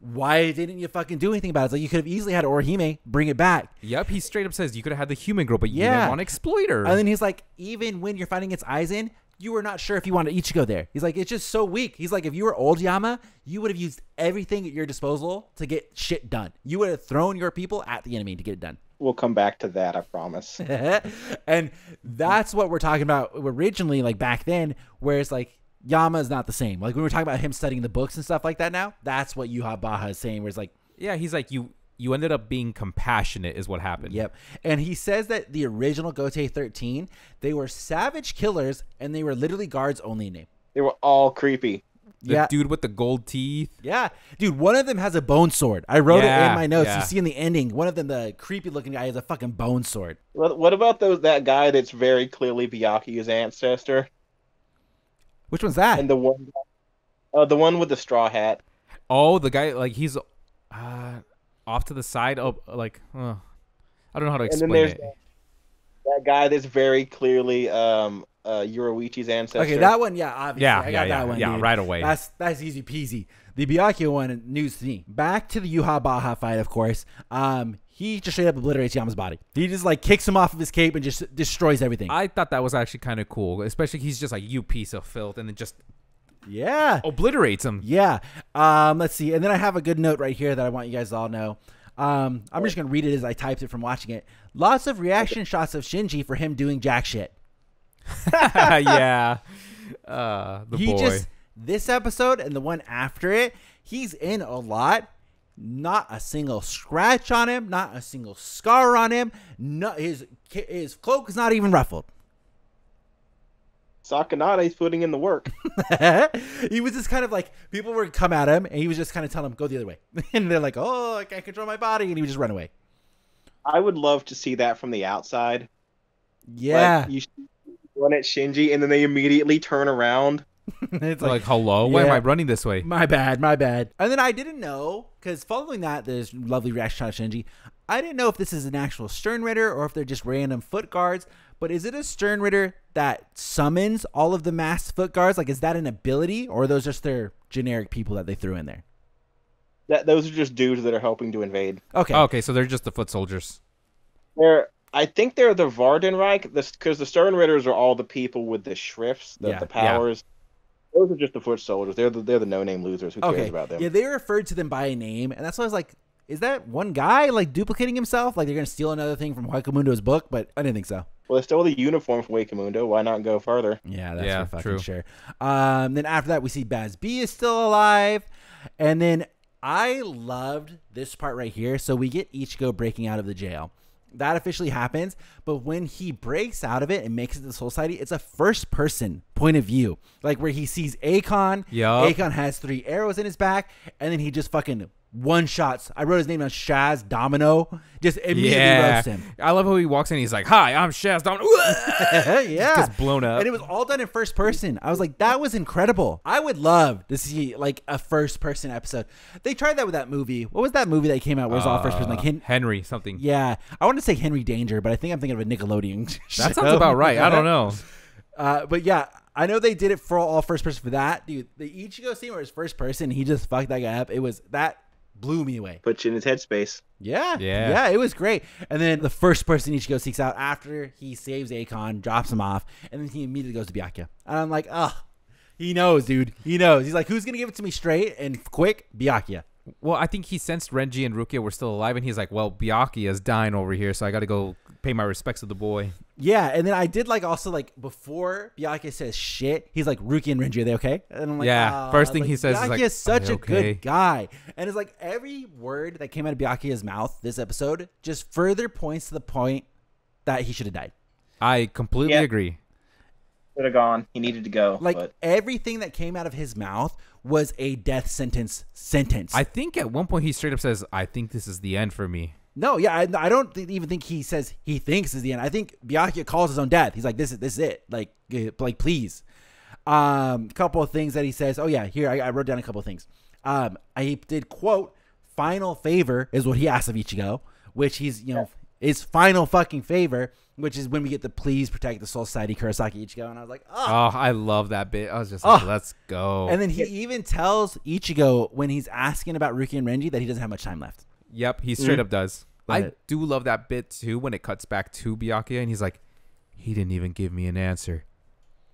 Why didn't you fucking do anything about it? It's like you could have easily had Orihime bring it back. Yep, he straight up says you could have had the human girl, but you yeah. didn't want to exploit her. And then he's like, even when you're fighting against Aizen, you were not sure if you wanted Ichigo there. He's like, it's just so weak. He's like, if you were old Yama, you would have used everything at your disposal to get shit done. You would have thrown your people at the enemy to get it done. We'll come back to that, I promise. And that's what we're talking about originally, like back then, where it's like, Yama is not the same. Like, when we were talking about him studying the books and stuff like that now, that's what Yhwach is saying, where it's like... Yeah, he's like, you you ended up being compassionate is what happened. Yep. And he says that the original Gotei thirteen, they were savage killers, and they were literally guards only in name. They were all creepy. The yeah. dude with the gold teeth. Yeah. Dude, one of them has a bone sword. I wrote yeah, it in my notes. Yeah. You see in the ending, one of them, the creepy-looking guy, has a fucking bone sword. What, what about those that guy that's very clearly Byakuya's ancestor? Which one's that? And the one, uh, the one with the straw hat. Oh, the guy, like, he's uh, off to the side. Oh, like, uh, I don't know how to explain it. That, that guy that's very clearly um, uh, Yorichi's ancestor. Okay, that one, yeah, obviously. Yeah, I yeah, got yeah, that one, yeah, dude. Right away. That's that's easy peasy. The Byakuya one, news to me. Back to the Yhwach Baha fight, of course. Um, he just straight up obliterates Yama's body. He just, like, kicks him off of his cape and just destroys everything. I thought that was actually kind of cool, especially he's just like, you piece of filth, and then just... Yeah. Obliterates him. Yeah. Um, let's see. And then I have a good note right here that I want you guys to all know. Um, I'm just going to read it as I typed it from watching it. Lots of reaction shots of Shinji for him doing jack shit. Yeah. Uh, the he boy. Just, this episode and the one after it, he's in a lot. Not a single scratch on him. Not a single scar on him. No, his, his cloak is not even ruffled. Sakanade's putting in the work. He was just kind of like, people would come at him, and he was just kind of telling them, go the other way. And they're like, oh, I can't control my body. And he would just run away. I would love to see that from the outside. Yeah. Like, you run at Shinji, and then they immediately turn around. It's like, like, hello? Yeah. Why am I running this way? My bad, my bad. And then I didn't know, because following that, there's lovely reaction shot of Shinji. I didn't know if this is an actual Sternritter or if they're just random foot guards. But is it a Sternritter that summons all of the masked foot guards? Like, is that an ability, or are those just their generic people that they threw in there? That those are just dudes that are helping to invade. Okay. Oh, okay, so they're just the foot soldiers. They're, I think they're the Vardenreich, because the Sternritters are all the people with the shrifts, the, yeah, the powers. Yeah. Those are just the foot soldiers. They're the, they're the no-name losers. Who cares okay. about them? Yeah, they referred to them by a name, and that's why I was like, is that one guy, like, duplicating himself? Like, they're going to steal another thing from Wakemundo's book? But I didn't think so. Well, they stole the uniform from Wakemundo. Why not go further? Yeah, that's yeah, for fucking true. Sure. Um, then after that, we see Baz B is still alive. And then I loved this part right here. So we get Ichigo breaking out of the jail. That officially happens. But when he breaks out of it and makes it to the Soul Society, it's a first-person point of view. Like, where he sees Akon. Yep. Akon has three arrows in his back. And then he just fucking... One shots. I wrote his name on Shaz Domino. Just immediately yeah. roasts him. I love how he walks in. He's like, "Hi, I'm Shaz Domino." Yeah, just blown up. And it was all done in first person. I was like, "That was incredible." I would love to see like a first person episode. They tried that with that movie. What was that movie that came out? Where it was uh, all first person? Like Hen Henry something. Yeah, I want to say Henry Danger, but I think I'm thinking of a Nickelodeon. That sounds about right. I don't know. Uh, but yeah. I know they did it for all first person for that. Dude, the Ichigo scene where it's first person, he just fucked that guy up. It was, that blew me away. Put you in his headspace. Yeah. Yeah. Yeah, it was great. And then the first person Ichigo seeks out after he saves Akon, drops him off, and then he immediately goes to Byakuya. And I'm like, ugh, he knows, dude. He knows. He's like, who's going to give it to me straight and quick? Byakuya. Well, I think he sensed Renji and Rukia were still alive, and he's like, well, Byakuya's dying over here, so I got to go pay my respects to the boy. Yeah, and then I did like also like before Byakuya says shit, he's like, Rukia and Renji, are they okay? And I'm like, yeah, oh. First thing like, he says Byakuya is like, Byakuya's such a okay? good guy. And it's like every word that came out of Byakuya's mouth this episode just further points to the point that he should have died. I completely yeah. agree. Should have gone. He needed to go. Like but. everything that came out of his mouth was a death sentence sentence. I think at one point he straight up says, I think this is the end for me. No, yeah, I, I don't th even think he says he thinks is the end. I think Byakuya calls his own death. He's like, this is this is it. Like, like please. Um, couple of things that he says. Oh yeah, here I, I wrote down a couple of things. Um, I did quote, "Final favor" is what he asks of Ichigo, which he's you know his final fucking favor, which is when we get the "Please protect the Soul Society, Kurosaki Ichigo," and I was like, oh, oh I love that bit. I was just like, oh. let's go. And then he even tells Ichigo when he's asking about Rukia and Renji that he doesn't have much time left. Yep, he straight mm. up does. I do love that bit, too, when it cuts back to Byakuya, and he's like, he didn't even give me an answer.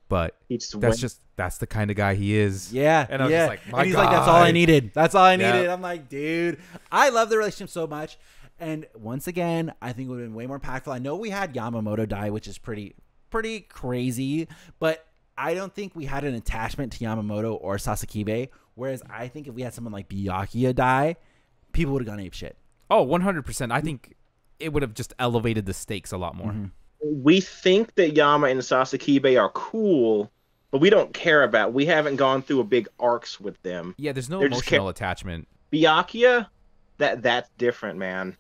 But that's went. just, that's the kind of guy he is. Yeah. And I was yeah. just like, my and he's God. like, that's all I needed. That's all I yeah. needed. I'm like, dude, I love the relationship so much. And once again, I think it would have been way more impactful. I know we had Yamamoto die, which is pretty, pretty crazy. But I don't think we had an attachment to Yamamoto or Sasakibe. Whereas I think if we had someone like Byakuya die, people would have gone ape shit. Oh, one hundred percent. I think it would have just elevated the stakes a lot more. Mm-hmm. We think that Yama and Sasakibe are cool, but we don't care about it. We haven't gone through a big arcs with them. Yeah, there's no They're emotional attachment. Byakuya, that, that's different, man.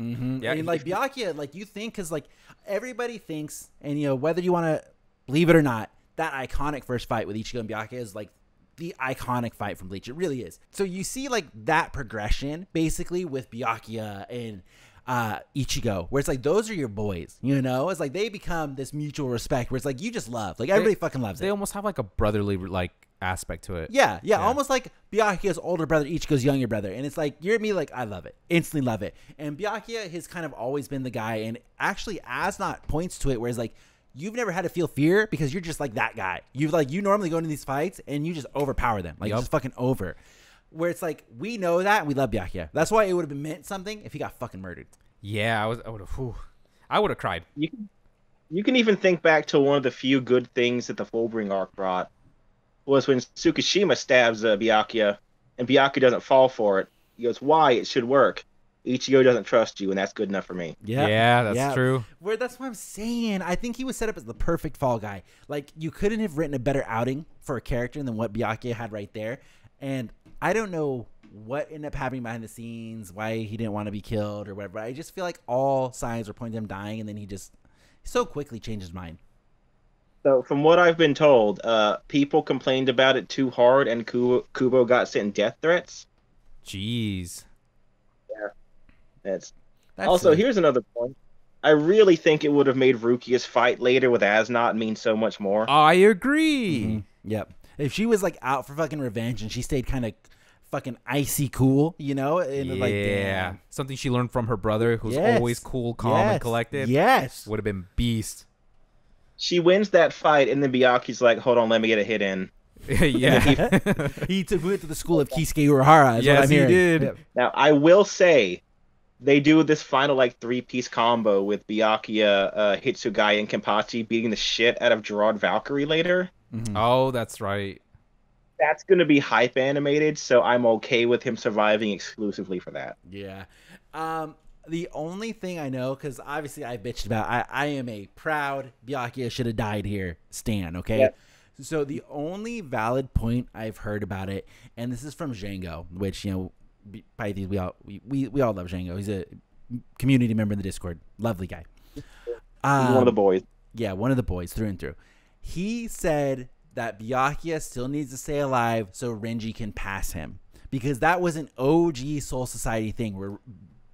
Mm-hmm. Yeah. I mean, like, Byakuya, like, you think, because, like, everybody thinks, and, you know, whether you want to believe it or not, that iconic first fight with Ichigo and Byakuya is, like, the iconic fight from Bleach. It really is. So you see like that progression basically with Byakuya and uh, Ichigo, where it's like, those are your boys, you know? It's like they become this mutual respect where it's like, you just love, like everybody they, fucking loves they it. They almost have like a brotherly like aspect to it. Yeah, yeah, yeah. Almost like Byakuya's older brother, Ichigo's younger brother. And it's like, you're me, like, I love it. Instantly love it. And Byakuya has kind of always been the guy. And actually Äs Nödt points to it where it's like, you've never had to feel fear because you're just like that guy. You've like, you normally go into these fights and you just overpower them. Like, yep. Just fucking over. Where it's like, we know that and we love Byakuya. That's why it would have been meant something if he got fucking murdered. Yeah, I was. I would have. I would have cried. You can, you can even think back to one of the few good things that the Fullbring arc brought was when Tsukishima stabs uh, Byakuya and Byakuya doesn't fall for it. He goes, "Why? It should work. Ichigo doesn't trust you, and that's good enough for me." Yeah, yeah, that's yeah. true. Where that's what I'm saying. I think he was set up as the perfect fall guy. Like, you couldn't have written a better outing for a character than what Byakuya had right there. And I don't know what ended up happening behind the scenes, why he didn't want to be killed or whatever. I just feel like all signs were pointing to him dying, and then he just so quickly changed his mind. So from what I've been told, uh, people complained about it too hard, and Kubo, Kubo got sent death threats. Jeez. Yeah. That's, That's also, it. Here's another point. I really think it would have made Rukia's fight later with Äs Nödt mean so much more. I agree. Mm-hmm. Yep. If she was like out for fucking revenge and she stayed kind of fucking icy cool, you know, and yeah, like, damn. Something she learned from her brother, who's yes. always cool, calm, yes. and collected. Yes, would have been beast. She wins that fight, and then Byakuya's like, "Hold on, let me get a hit in." Yeah, he took went to the school of Kisuke Urahara. Is yes, what I'm he hearing. Did. Yep. Now I will say, they do this final like three-piece combo with Byakuya, uh, Hitsugai, and Kenpachi beating the shit out of Gerard Valkyrie later. Mm-hmm. Oh, that's right. That's going to be hype animated, so I'm okay with him surviving exclusively for that. Yeah. Um, the only thing I know, because obviously I bitched about, I, I am a proud Byakuya should have died here stan, okay? Yep. So the only valid point I've heard about it, and this is from Django, which, you know, Pythes, we all we, we, we all love Django. He's a community member in the Discord. Lovely guy. Um, one of the boys. Yeah, one of the boys through and through. He said that Byakuya still needs to stay alive so Renji can pass him, because that was an O G Soul Society thing where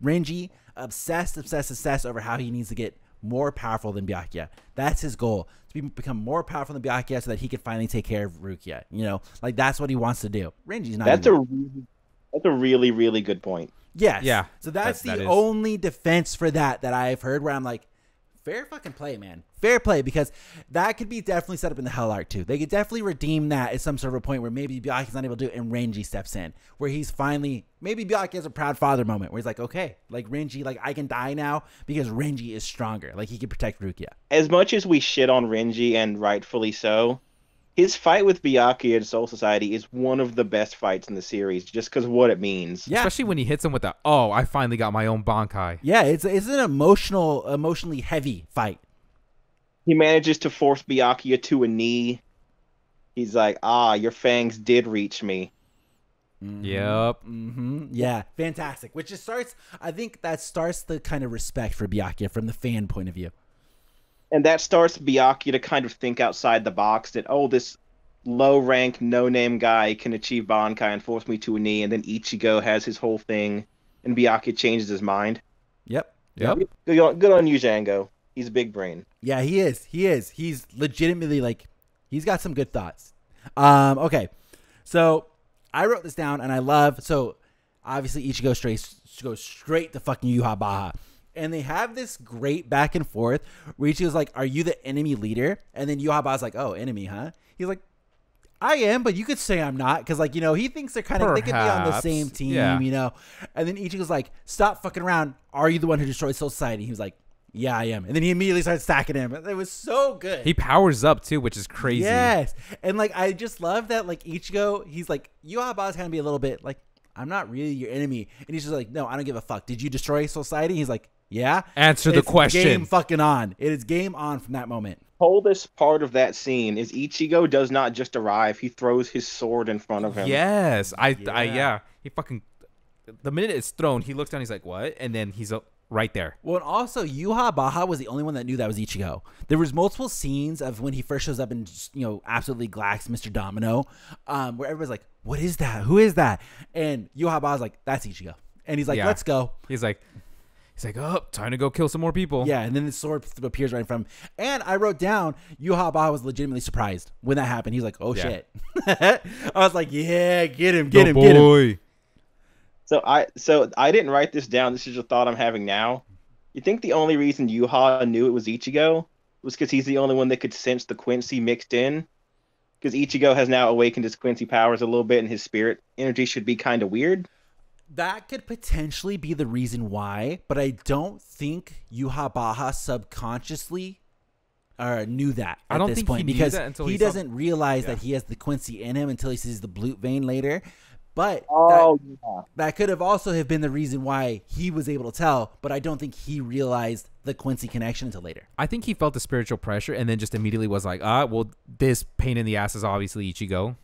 Renji obsessed, obsessed, obsessed over how he needs to get more powerful than Byakuya. That's his goal, to become more powerful than Byakuya so that he could finally take care of Rukia. You know, like that's what he wants to do. Renji's not. That's a really, that's a really, really good point. Yes. Yeah. So that's, that's the that only defense for that that I've heard where I'm like, fair fucking play, man. Fair play, because that could be definitely set up in the Hell Arc, too. They could definitely redeem that at some sort of a point where maybe Byakuya's not able to do it and Renji steps in, where he's finally, maybe Byakuya has a proud father moment where he's like, okay, like Renji, like I can die now because Renji is stronger. Like he can protect Rukia. As much as we shit on Renji, and rightfully so, his fight with Byakuya in Soul Society is one of the best fights in the series just because of what it means. Yeah. Especially when he hits him with that, oh, I finally got my own Bankai. Yeah, it's, it's an emotional, emotionally heavy fight. He manages to force Byakuya to a knee. He's like, ah, your fangs did reach me. Mm-hmm. Yep. Mm-hmm. Yeah, fantastic. Which just starts, I think that starts the kind of respect for Byakuya from the fan point of view. And that starts Byakuya to kind of think outside the box that, oh, this low-rank, no-name guy can achieve Bankai and force me to a knee, and then Ichigo has his whole thing, and Byakuya changes his mind. Yep. Yep. Good on, good on you, Django. He's a big brain. Yeah, he is. He is. He's legitimately, like, he's got some good thoughts. Um, okay. So, I wrote this down, and I love, so, obviously, Ichigo straight, goes straight to fucking Yhwach Baha. And they have this great back and forth where Ichigo's like, are you the enemy leader? And then Yhwach Baha's like, oh, enemy, huh? He's like, I am, but you could say I'm not. Because, like, you know, he thinks they're kind of, they could be on the same team, yeah. you know. And then Ichigo's like, stop fucking around. Are you the one who destroyed Soul Society? He was like, yeah, I am. And then he immediately starts stacking him. It was so good. He powers up, too, which is crazy. Yes. And, like, I just love that, like, Ichigo, he's like, Yhwach Baha's going to be a little bit like, I'm not really your enemy. And he's just like, no, I don't give a fuck. Did you destroy Soul Society? He's like, yeah. Answer the it's question. Game fucking on. It is game on from that moment. Coldest part of that scene is Ichigo does not just arrive. He throws his sword in front of him. Yes. I yeah. I, I yeah. He fucking, the minute it's thrown, he looks down. He's like, what? And then he's right there. Well, and also Yhwach Baha was the only one that knew that was Ichigo. There was multiple scenes of when he first shows up and just, you know, absolutely glacks Mister Domino, um, where everybody's like, "What is that? Who is that?" And Yhwach Baha's like, "That's Ichigo," and he's like, yeah. "Let's go." He's like, he's like, "Oh, time to go kill some more people." Yeah, and then the sword appears right in front of him. And I wrote down Yhwach Baha was legitimately surprised when that happened. He's like, "Oh yeah. shit!" I was like, "Yeah, get him, get Yo him, boy. get him." So I so I didn't write this down. This is a thought I'm having now. You think the only reason Yhwach knew it was Ichigo was because he's the only one that could sense the Quincy mixed in? Because Ichigo has now awakened his Quincy powers a little bit, and his spirit energy should be kind of weird. That could potentially be the reason why, but I don't think Yhwach Baha subconsciously uh, knew that at I don't this think point he because knew that he, he doesn't realize yeah. that he has the Quincy in him until he sees the blue vein later. But oh, that, yeah. that could have also have been the reason why he was able to tell, but I don't think he realized the Quincy connection until later. I think he felt the spiritual pressure and then just immediately was like, ah, well, this pain in the ass is obviously Ichigo.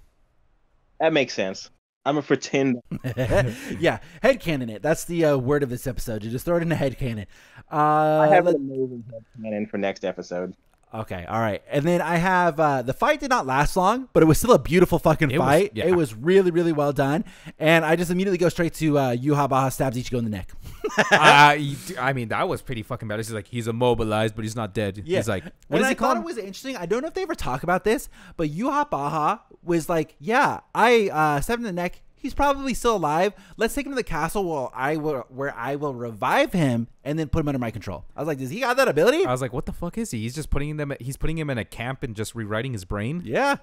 That makes sense. I'm a pretend. yeah, headcanon it. That's the uh, word of this episode. You just throw it in a headcanon. Uh, I have an amazing headcanon for next episode. Okay, all right. And then I have uh, the fight did not last long, but it was still a beautiful fucking it fight. Was, yeah. It was really, really well done. And I just immediately go straight to uh, Yhwach Baha stabs Ichigo in the neck. uh, I mean, that was pretty fucking bad. It's like he's immobilized, but he's not dead. Yeah. He's like, what is I thought him? It was interesting. I don't know if they ever talk about this, but Yhwach Baha was like, yeah, I uh, stabbed him in the neck. He's probably still alive. Let's take him to the castle where I will, where I will revive him and then put him under my control. I was like, does he got that ability? I was like, what the fuck is he? He's just putting them. He's putting him in a camp and just rewriting his brain. Yeah,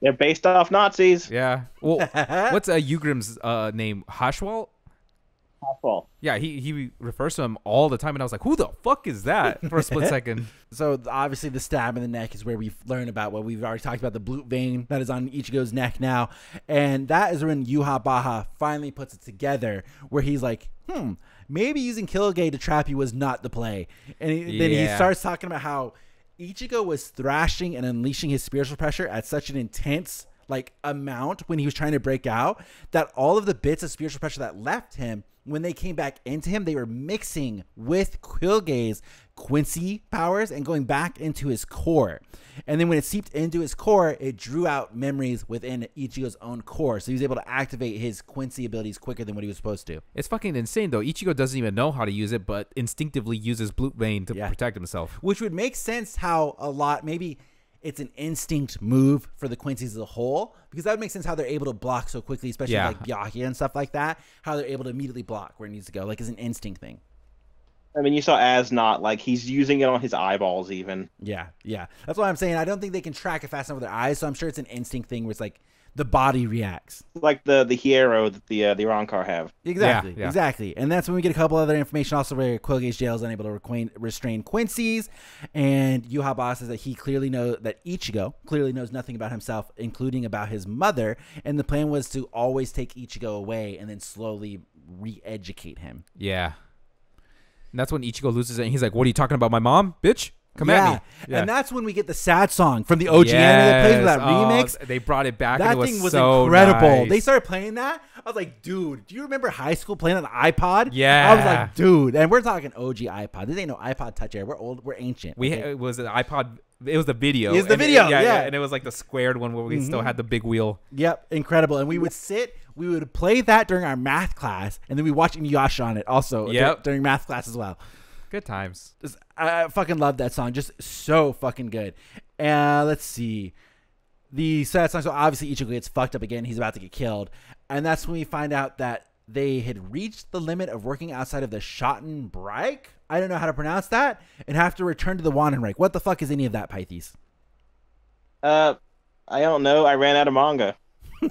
they're based off Nazis. Yeah. Well, what's uh, Ugrim's uh, name? Hashwal. Hashwal. Yeah, he he refers to him all the time, and I was like, who the fuck is that? For a split second. So obviously, the stab in the neck is where we learn about what we've already talked about, the blue vein that is on Ichigo's neck now. And that is when Yhwach Baha finally puts it together, where he's like, hmm, maybe using Killgate to trap you was not the play. And he, yeah. then he starts talking about how Ichigo was thrashing and unleashing his spiritual pressure at such an intense like amount when he was trying to break out that all of the bits of spiritual pressure that left him, when they came back into him, they were mixing with Quillgate's Quincy powers and going back into his core. And then when it seeped into his core, it drew out memories within Ichigo's own core. So he was able to activate his Quincy abilities quicker than what he was supposed to. It's fucking insane, though. Ichigo doesn't even know how to use it, but instinctively uses Blue Vein to yeah. protect himself. Which would make sense how a lot, maybe it's an instinct move for the Quincy's as a whole, because that would make sense how they're able to block so quickly, especially yeah. like Byakuya and stuff like that, how they're able to immediately block where it needs to go. Like, it's an instinct thing. I mean, you saw Äs Nödt, like, he's using it on his eyeballs even. Yeah, yeah. That's what I'm saying. I don't think they can track it fast enough with their eyes, so I'm sure it's an instinct thing where it's like the body reacts. Like the the Hiero that the uh, the Ronkar have. Exactly, yeah, yeah. exactly. And that's when we get a couple other information also where Quillgate's jail is unable to restrain Quincy's, and Yhwach Baha says that he clearly knows that Ichigo clearly knows nothing about himself, including about his mother, and the plan was to always take Ichigo away and then slowly re-educate him. Yeah. And that's when Ichigo loses it, and he's like, what are you talking about, my mom, bitch? Come yeah. at me. Yeah. And that's when we get the sad song from the O G yes. anime that plays with that oh, remix. They brought it back. That and it thing was so incredible. Nice. They started playing that. I was like, dude, do you remember high school playing on the iPod? Yeah. I was like, dude. And we're talking O G iPod. This ain't no iPod Touch Air. We're old. We're ancient. We okay? It was an iPod. It was the video. It was the and video. It, yeah, yeah. yeah. And it was like the squared one where we mm-hmm. still had the big wheel. Yep. Incredible. And we would sit. We would play that during our math class. And then we watched Inuyasha on it also yep. during math class as well. Good times. Just, I fucking love that song. Just so fucking good. Uh, let's see. The sad song. So obviously Ichigo gets fucked up again. He's about to get killed. And that's when we find out that they had reached the limit of working outside of the Schottenreich. I don't know how to pronounce that. And have to return to the Wannenreich. What the fuck is any of that, Pythes? Uh, I don't know. I ran out of manga.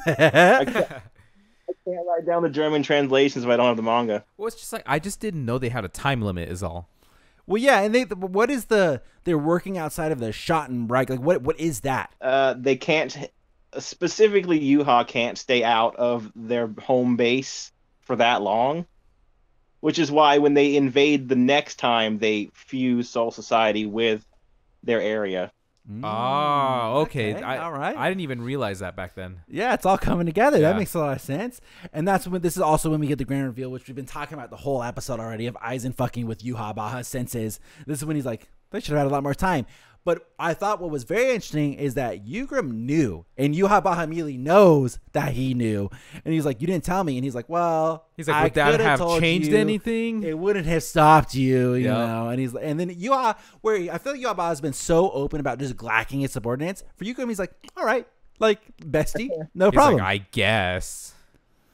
I can't write down the German translations if I don't have the manga. Well, it's just like, I just didn't know they had a time limit is all. Well, yeah, and they what is the, they're working outside of the Schottenreich. Like, what what is that? Uh, they can't, specifically Yhwach can't stay out of their home base for that long, which is why when they invade the next time, they fuse Soul Society with their area. Mm. Ah, okay. okay. I, all right. I didn't even realize that back then. Yeah, it's all coming together. Yeah. That makes a lot of sense. And that's when this is also when we get the grand reveal, which we've been talking about the whole episode already, of Aizen fucking with Yhwach Baha's senses. This is when he's like, they should have had a lot more time. But I thought what was very interesting is that Ugrim knew, and Yhwach Baha immediately knows that he knew. And he's like, you didn't tell me. And he's like, well, he's like, would that have changed you. anything? It wouldn't have stopped you, you yeah. know? And he's like, and then Yhwach, where he, I feel like Yhwach Baha has been so open about just glacking his subordinates. For Ugrim, he's like, all right, like, bestie, no problem. Like, I guess.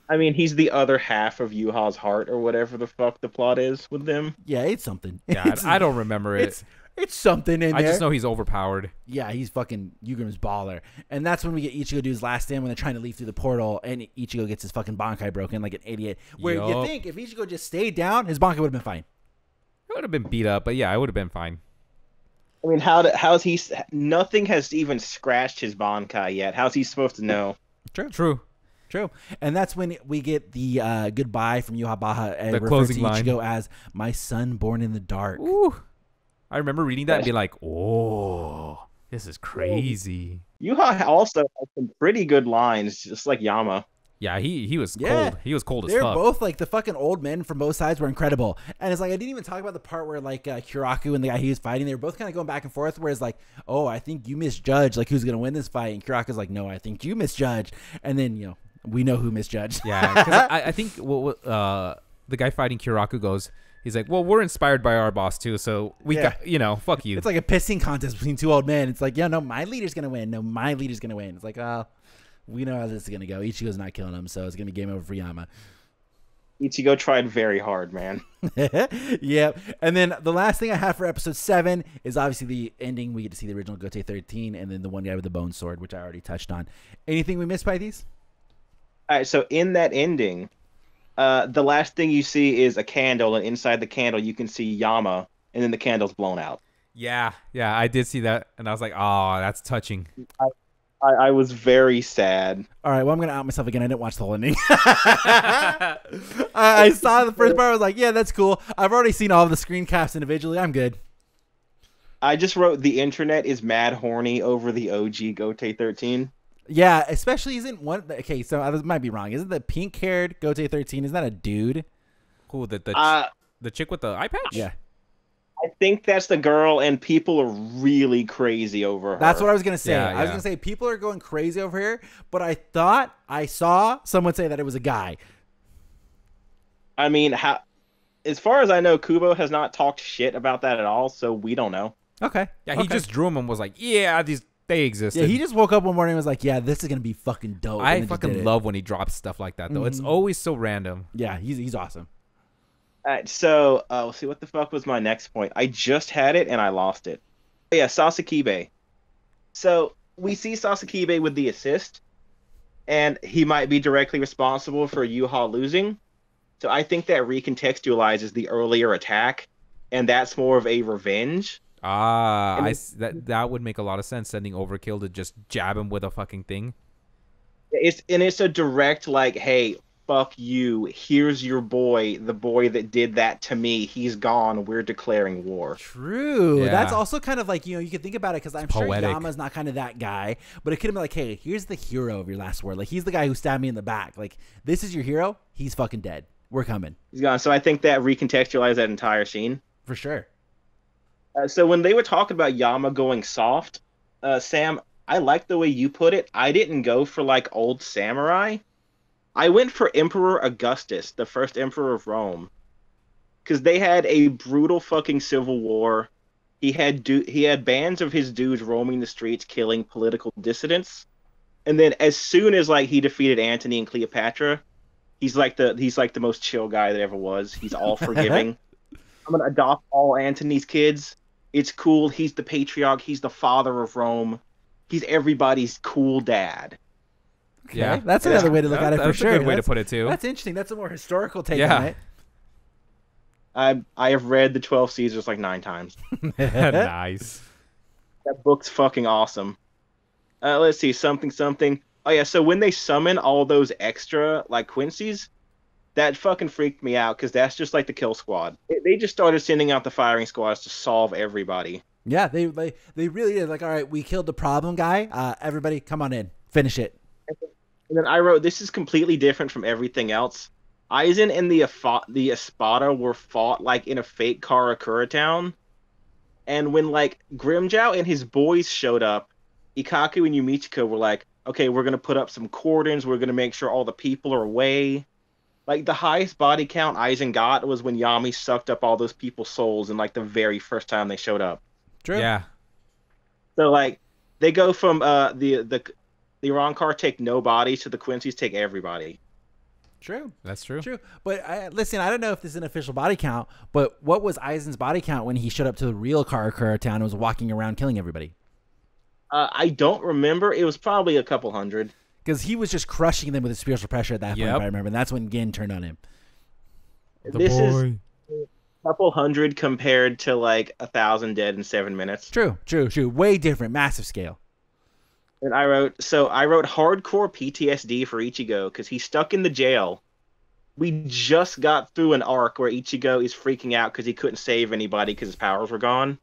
I mean, he's the other half of Yuha's heart or whatever the fuck the plot is with them. Yeah, it's something. Yeah, it's, I don't remember it. It's, It's something in I there. I just know he's overpowered. Yeah, he's fucking Ugrim's baller. And that's when we get Ichigo do his last stand when they're trying to leave through the portal, and Ichigo gets his fucking Bankai broken like an idiot. Where Yo. you think if Ichigo just stayed down, his Bankai would have been fine. It would have been beat up, but yeah, it would have been fine. I mean, how how's he... Nothing has even scratched his Bankai yet. How's he supposed to know? True. True. True. And that's when we get the uh, goodbye from Yhwach Baha and refers to Ichigo line. as, my son born in the dark. Ooh. I remember reading that and being like, oh, this is crazy. Yhwach also had some pretty good lines, just like Yama. Yeah, he he was yeah. cold. He was cold They're as fuck. They're both like the fucking old men from both sides were incredible. And it's like, I didn't even talk about the part where like uh, Kyoraku and the guy he was fighting, they were both kind of going back and forth where it's like, oh, I think you misjudged like who's going to win this fight. And Kyoraku's like, no, I think you misjudged. And then, you know, we know who misjudged. Yeah, because I, I think uh, the guy fighting Kyoraku goes, he's like, well, we're inspired by our boss, too, so we yeah. got, you know, fuck you. It's like a pissing contest between two old men. It's like, yeah, no, my leader's going to win. No, my leader's going to win. It's like, oh, we know how this is going to go. Ichigo's not killing him, so it's going to be game over for Yama. Ichigo tried very hard, man. Yeah. And then the last thing I have for episode seven is obviously the ending. We get to see the original Gotei thirteen and then the one guy with the bone sword, which I already touched on. Anything we missed by these? All right, so in that ending... Uh, the last thing you see is a candle, and inside the candle you can see Yama, and then the candle's blown out. Yeah, yeah, I did see that, and I was like, oh, that's touching. I, I, I was very sad. All right, well, I'm going to out myself again. I didn't watch the whole ending. I, I saw the first part. I was like, yeah, that's cool. I've already seen all of the screen caps individually. I'm good. I just wrote, the internet is mad horny over the O G Gotei thirteen. Yeah, especially isn't one. Okay, so I might be wrong. Isn't the pink-haired Gotei thirteen? Isn't that a dude? Who the the, uh, the chick with the eye patch? Yeah, I think that's the girl, and people are really crazy over her. That's what I was gonna say. Yeah, I yeah. was gonna say people are going crazy over here, but I thought I saw someone say that it was a guy. I mean, how? As far as I know, Kubo has not talked shit about that at all, so we don't know. Okay. Yeah, he okay. just drew him and was like, "Yeah, these." They existed. Yeah, he just woke up one morning and was like, yeah, this is going to be fucking dope. I fucking love when he drops stuff like that, though. Mm-hmm. It's always so random. Yeah, he's, he's awesome. All right, so uh, let's see. What the fuck was my next point? I just had it, and I lost it. But yeah, Sasakibe. So we see Sasakibe with the assist, and he might be directly responsible for Yhwach losing. So I think that recontextualizes the earlier attack, and that's more of a revenge. Ah, I, that that would make a lot of sense, sending Overkill to just jab him with a fucking thing. It's and it's a direct like, hey, fuck you. Here's your boy, the boy that did that to me. He's gone. We're declaring war. True. Yeah. That's also kind of like, you know, you can think about it because I'm poetic. Sure Yama's not kind of that guy, but it could have been like, hey, here's the hero of your last war. Like he's the guy who stabbed me in the back. Like this is your hero. He's fucking dead. We're coming. He's gone. So I think that recontextualized that entire scene for sure. Uh, so when they were talking about Yama going soft, uh, Sam, I like the way you put it. I didn't go for, like, old samurai. I went for Emperor Augustus, the first emperor of Rome. Because they had a brutal fucking civil war. He had du he had bands of his dudes roaming the streets, killing political dissidents. And then as soon as, like, he defeated Antony and Cleopatra, he's like the, he's like the most chill guy that ever was. He's all forgiving. I'm going to adopt all Antony's kids. It's cool. He's the patriarch. He's the father of Rome. He's everybody's cool dad. Okay. Yeah, that's another way to look at it for sure. That's a good way to put it too. That's interesting. That's a more historical take on it. I I have read the Twelve Caesars like nine times. Nice. That book's fucking awesome. Uh, let's see something something. Oh yeah. So when they summon all those extra like Quincy's. That fucking freaked me out because that's just like the kill squad. They just started sending out the firing squads to solve everybody. Yeah, they they, they really did. Like, all right, we killed the problem guy. Uh, everybody, come on in. Finish it. And then I wrote, this is completely different from everything else. Aizen and the the Espada were fought, like, in a fake Karakura town. And when, like, Grimjow and his boys showed up, Ikkaku and Yumichiko were like, okay, we're going to put up some cordons. We're going to make sure all the people are away. Like, the highest body count Aizen got was when Yami sucked up all those people's souls in, like, the very first time they showed up. True. Yeah. So, like, they go from uh, the the the Ronkar take nobody to the Quincy's take everybody. True. That's true. True. But I, listen, I don't know if this is an official body count, but what was Aizen's body count when he showed up to the real Karakura town and was walking around killing everybody? Uh, I don't remember. It was probably a couple hundred. Because he was just crushing them with his spiritual pressure at that yep. point, if I remember. And that's when Gin turned on him. The this boy. is... couple hundred compared to like a thousand dead in seven minutes. True, true, true. Way different, massive scale. And I wrote, so I wrote hardcore P T S D for Ichigo because he's stuck in the jail. We just got through an arc where Ichigo is freaking out because he couldn't save anybody because his powers were gone.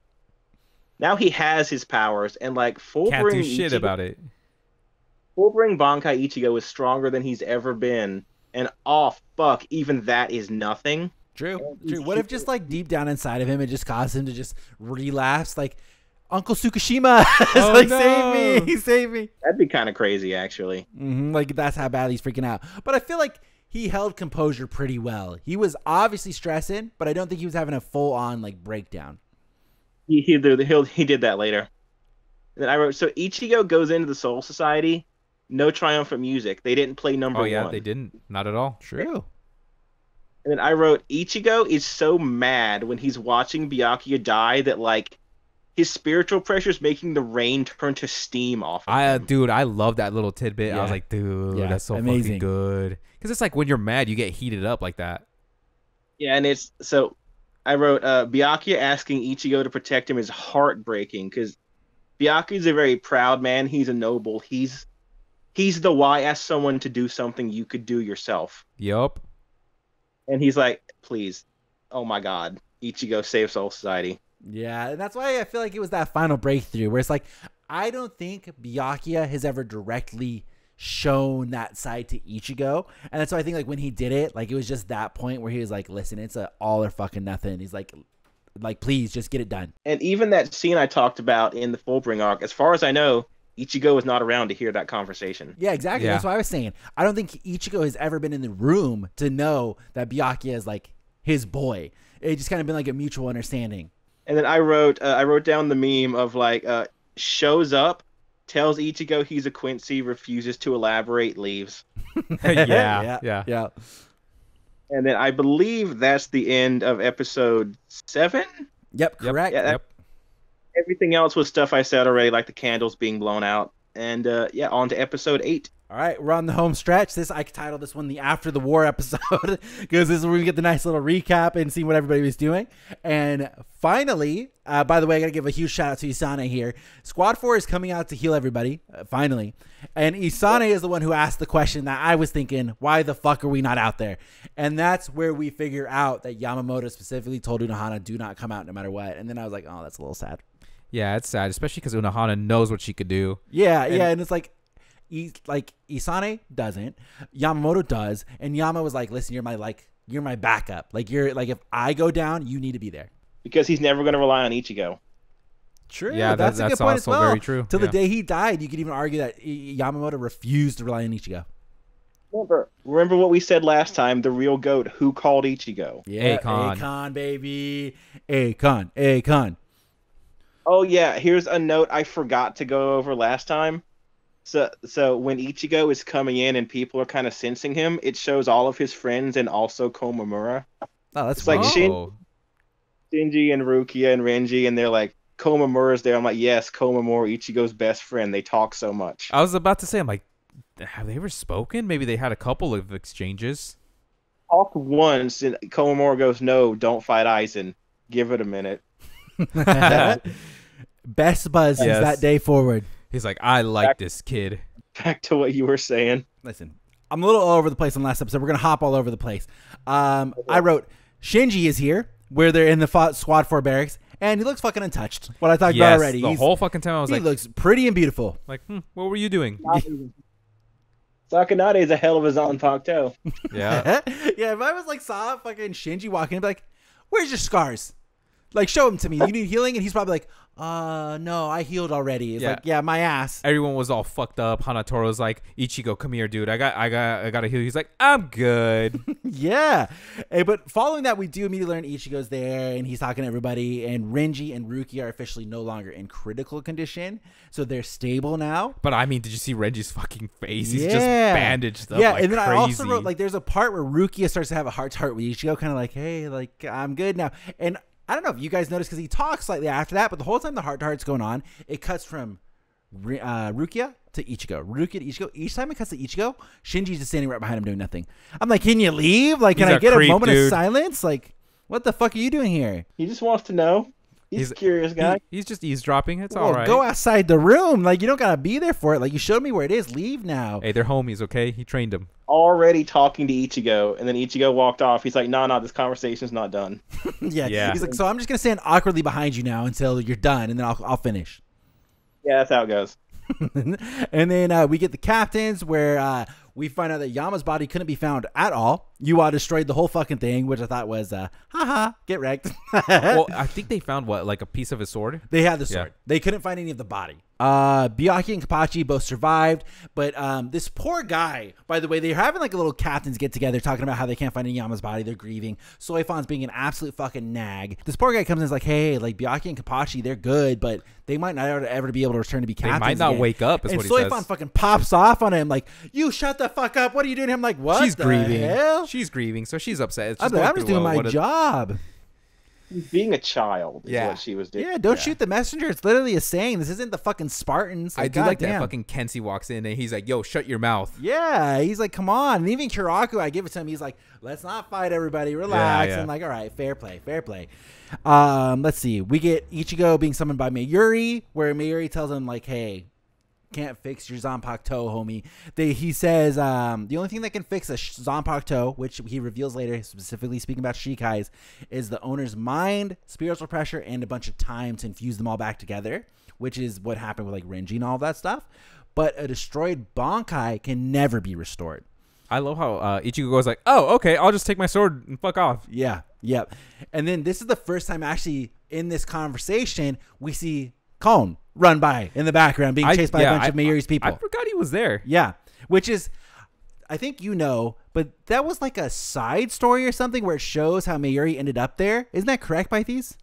Now he has his powers and like full Can't do shit Ichigo, about it. Full bring Bankai Ichigo is stronger than he's ever been, and oh fuck, even that is nothing. True. True. What if just like deep down inside of him, it just caused him to just relapse, like Uncle Tsukushima, oh, like no. save me, save me. That'd be kind of crazy, actually. Mm-hmm. Like that's how bad he's freaking out. But I feel like he held composure pretty well. He was obviously stressing, but I don't think he was having a full-on like breakdown. He he he, he did that later. Then I wrote so Ichigo goes into the Soul Society, no triumphant music. They didn't play number one. Oh yeah, one. they didn't. Not at all. True. And then I wrote, Ichigo is so mad when he's watching Byakuya die that, like, his spiritual pressure is making the rain turn to steam off of I, him. Dude, I love that little tidbit. Yeah. I was like, dude, yeah, that's so amazing. fucking good. Because it's like when you're mad, you get heated up like that. Yeah, and it's... So I wrote, uh, Byakuya asking Ichigo to protect him is heartbreaking because Byakuya's a very proud man. He's a noble. He's, he's the why ask someone to do something you could do yourself. Yup. And he's like, please, oh my God, Ichigo save Soul Society. Yeah, and that's why I feel like it was that final breakthrough where it's like, I don't think Byakuya has ever directly shown that side to Ichigo. And that's why I think like when he did it, like it was just that point where he was like, listen, it's a all or fucking nothing. He's like, like, please just get it done. And even that scene I talked about in the Fullbring arc, as far as I know, Ichigo was not around to hear that conversation. Yeah, exactly. Yeah. That's what I was saying. I don't think Ichigo has ever been in the room to know that Byakuya is like his boy. It just kind of been like a mutual understanding. And then I wrote, uh, I wrote down the meme of like uh, shows up, tells Ichigo he's a Quincy, refuses to elaborate, leaves. yeah, yeah, yeah, yeah. And then I believe that's the end of episode seven. Yep, correct. Yeah, yep. Everything else was stuff I said already, like the candles being blown out. And, uh, yeah, on to episode eight. All right, we're on the home stretch. This I titled this one the After the War episode because this is where we get the nice little recap and see what everybody was doing. And finally, uh, by the way, I got to give a huge shout-out to Isane here. Squad four is coming out to heal everybody, uh, finally. And Isane is the one who asked the question that I was thinking, why the fuck are we not out there? And that's where we figure out that Yamamoto specifically told Unohana, do not come out no matter what. And then I was like, oh, that's a little sad. Yeah, it's sad, especially because Unohana knows what she could do. Yeah, and yeah, and it's like, he, like Isane doesn't, Yamamoto does, and Yama was like, "Listen, you're my like, you're my backup. Like, you're like, if I go down, you need to be there." Because he's never going to rely on Ichigo. True. Yeah, that's, that's a good point as well. Very true. Till yeah. the day he died, you could even argue that Yamamoto refused to rely on Ichigo. Remember, remember what we said last time, the real goat who called Ichigo. Yeah, Akon, Akon baby, Akon, Akon. Oh, yeah, here's a note I forgot to go over last time. So so when Ichigo is coming in and people are kind of sensing him, it shows all of his friends and also Komamura. Oh, that's cool. Like Shin, Shinji and Rukia and Renji, and they're like, Komamura's there. I'm like, yes, Komamura, Ichigo's best friend. They talk so much. I was about to say, I'm like, have they ever spoken? Maybe they had a couple of exchanges. Talk once, and Komamura goes, no, don't fight Aizen. Give it a minute. Best buzz yes. is that day forward. He's like, I like back, this kid. Back to what you were saying. Listen, I'm a little all over the place on last episode. We're going to hop all over the place. Um, okay. I wrote, Shinji is here, where they're in the Squad four barracks, and he looks fucking untouched. What I talked yes, about already. The He's, whole fucking time I was he like, he looks pretty and beautiful. Like, hmm, what were you doing? Sakunade is a hell of a Zanpakuto. Yeah, yeah. If I was like saw fucking Shinji walking, I'd be like, "Where's your scars? Like, show them to me. You need healing." And he's probably like, "Uh, no, I healed already." It's yeah. like, yeah, my ass. Everyone was all fucked up. Hanatoro's like, "Ichigo, come here, dude. I got, I got, I got to heal." He's like, "I'm good." Yeah, hey, but following that, we do immediately learn Ichigo's there, and he's talking to everybody. And Renji and Rukia are officially no longer in critical condition, so they're stable now. But I mean, did you see Renji's fucking face? He's yeah. just bandaged up. Yeah, like and then crazy. I also wrote like, there's a part where Rukia starts to have a heart to heart with Ichigo, kind of like, "Hey, like, I'm good now," and I don't know if you guys noticed because he talks slightly after that, but the whole time the heart to heart's going on, it cuts from uh, Rukia to Ichigo, Rukia to Ichigo. Each time it cuts to Ichigo, Shinji's just standing right behind him doing nothing. I'm like, can you leave? Like, can He's I a get creep, a moment dude. of silence? Like, what the fuck are you doing here? He just wants to know. He's, he's a curious guy. He, he's just eavesdropping. It's well, all right. Go outside the room. Like, you don't got to be there for it. Like, you showed me where it is. Leave now. Hey, they're homies, okay? He trained them. Already talking to Ichigo, and then Ichigo walked off. He's like, nah, nah, this conversation's not done. yeah. yeah. He's like, so I'm just going to stand awkwardly behind you now until you're done, and then I'll, I'll finish. Yeah, that's how it goes. And then uh, we get the captains where uh, we find out that Yama's body couldn't be found at all. Yuwa destroyed the whole fucking thing, which I thought was, uh, haha, get wrecked. Well, I think they found, what, like a piece of his sword? They had the sword. Yeah. They couldn't find any of the body. Uh, Byakuya and Kenpachi both survived, but um, this poor guy, by the way, they're having like a little captains get together talking about how they can't find any Yama's body. They're grieving. Soifan's being an absolute fucking nag. This poor guy comes in and is like, hey, like Byakuya and Kenpachi, they're good, but they might not ever be able to return to be captains. They might not again. wake up is and what he Soifan says. Fucking pops off on him like, you shut the fuck up. What are you doing? I'm like, what She's the grieving. Hell? She's grieving, so she's upset. She's I'm, I'm just doing a, my job. Being a child is yeah. what she was doing. Yeah, don't yeah. shoot the messenger. It's literally a saying. This isn't the fucking Spartans. Like, I do God like damn. that fucking Quincy walks in and he's like, yo, shut your mouth. Yeah, he's like, come on. And even Kyoraku, I give it to him. He's like, let's not fight everybody. Relax. Yeah, yeah. And like, all right, fair play, fair play. Um, let's see. We get Ichigo being summoned by Mayuri, where Mayuri tells him like, hey, can't fix your Zanpakuto, homie. They, he says um, the only thing that can fix a Zanpakuto, which he reveals later, specifically speaking about Shikais, is the owner's mind, spiritual pressure, and a bunch of time to infuse them all back together, which is what happened with like Renji and all that stuff. But a destroyed Bankai can never be restored. I love how uh, Ichigo goes like, oh, okay, I'll just take my sword and fuck off. Yeah, yep. And then this is the first time actually in this conversation we see Kon run by in the background being chased I, by yeah, a bunch I, of Mayuri's people. I forgot he was there. Yeah, which is, I think you know, but that was like a side story or something where it shows how Mayuri ended up there. Isn't that correct, Pythes?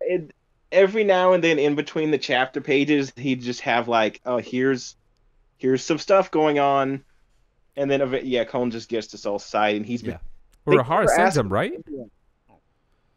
It, every now and then in between the chapter pages, he'd just have like, oh, here's here's some stuff going on. And then, yeah, Kon just gets to Soul Society and he's been... Yeah. Urahara sends him, right?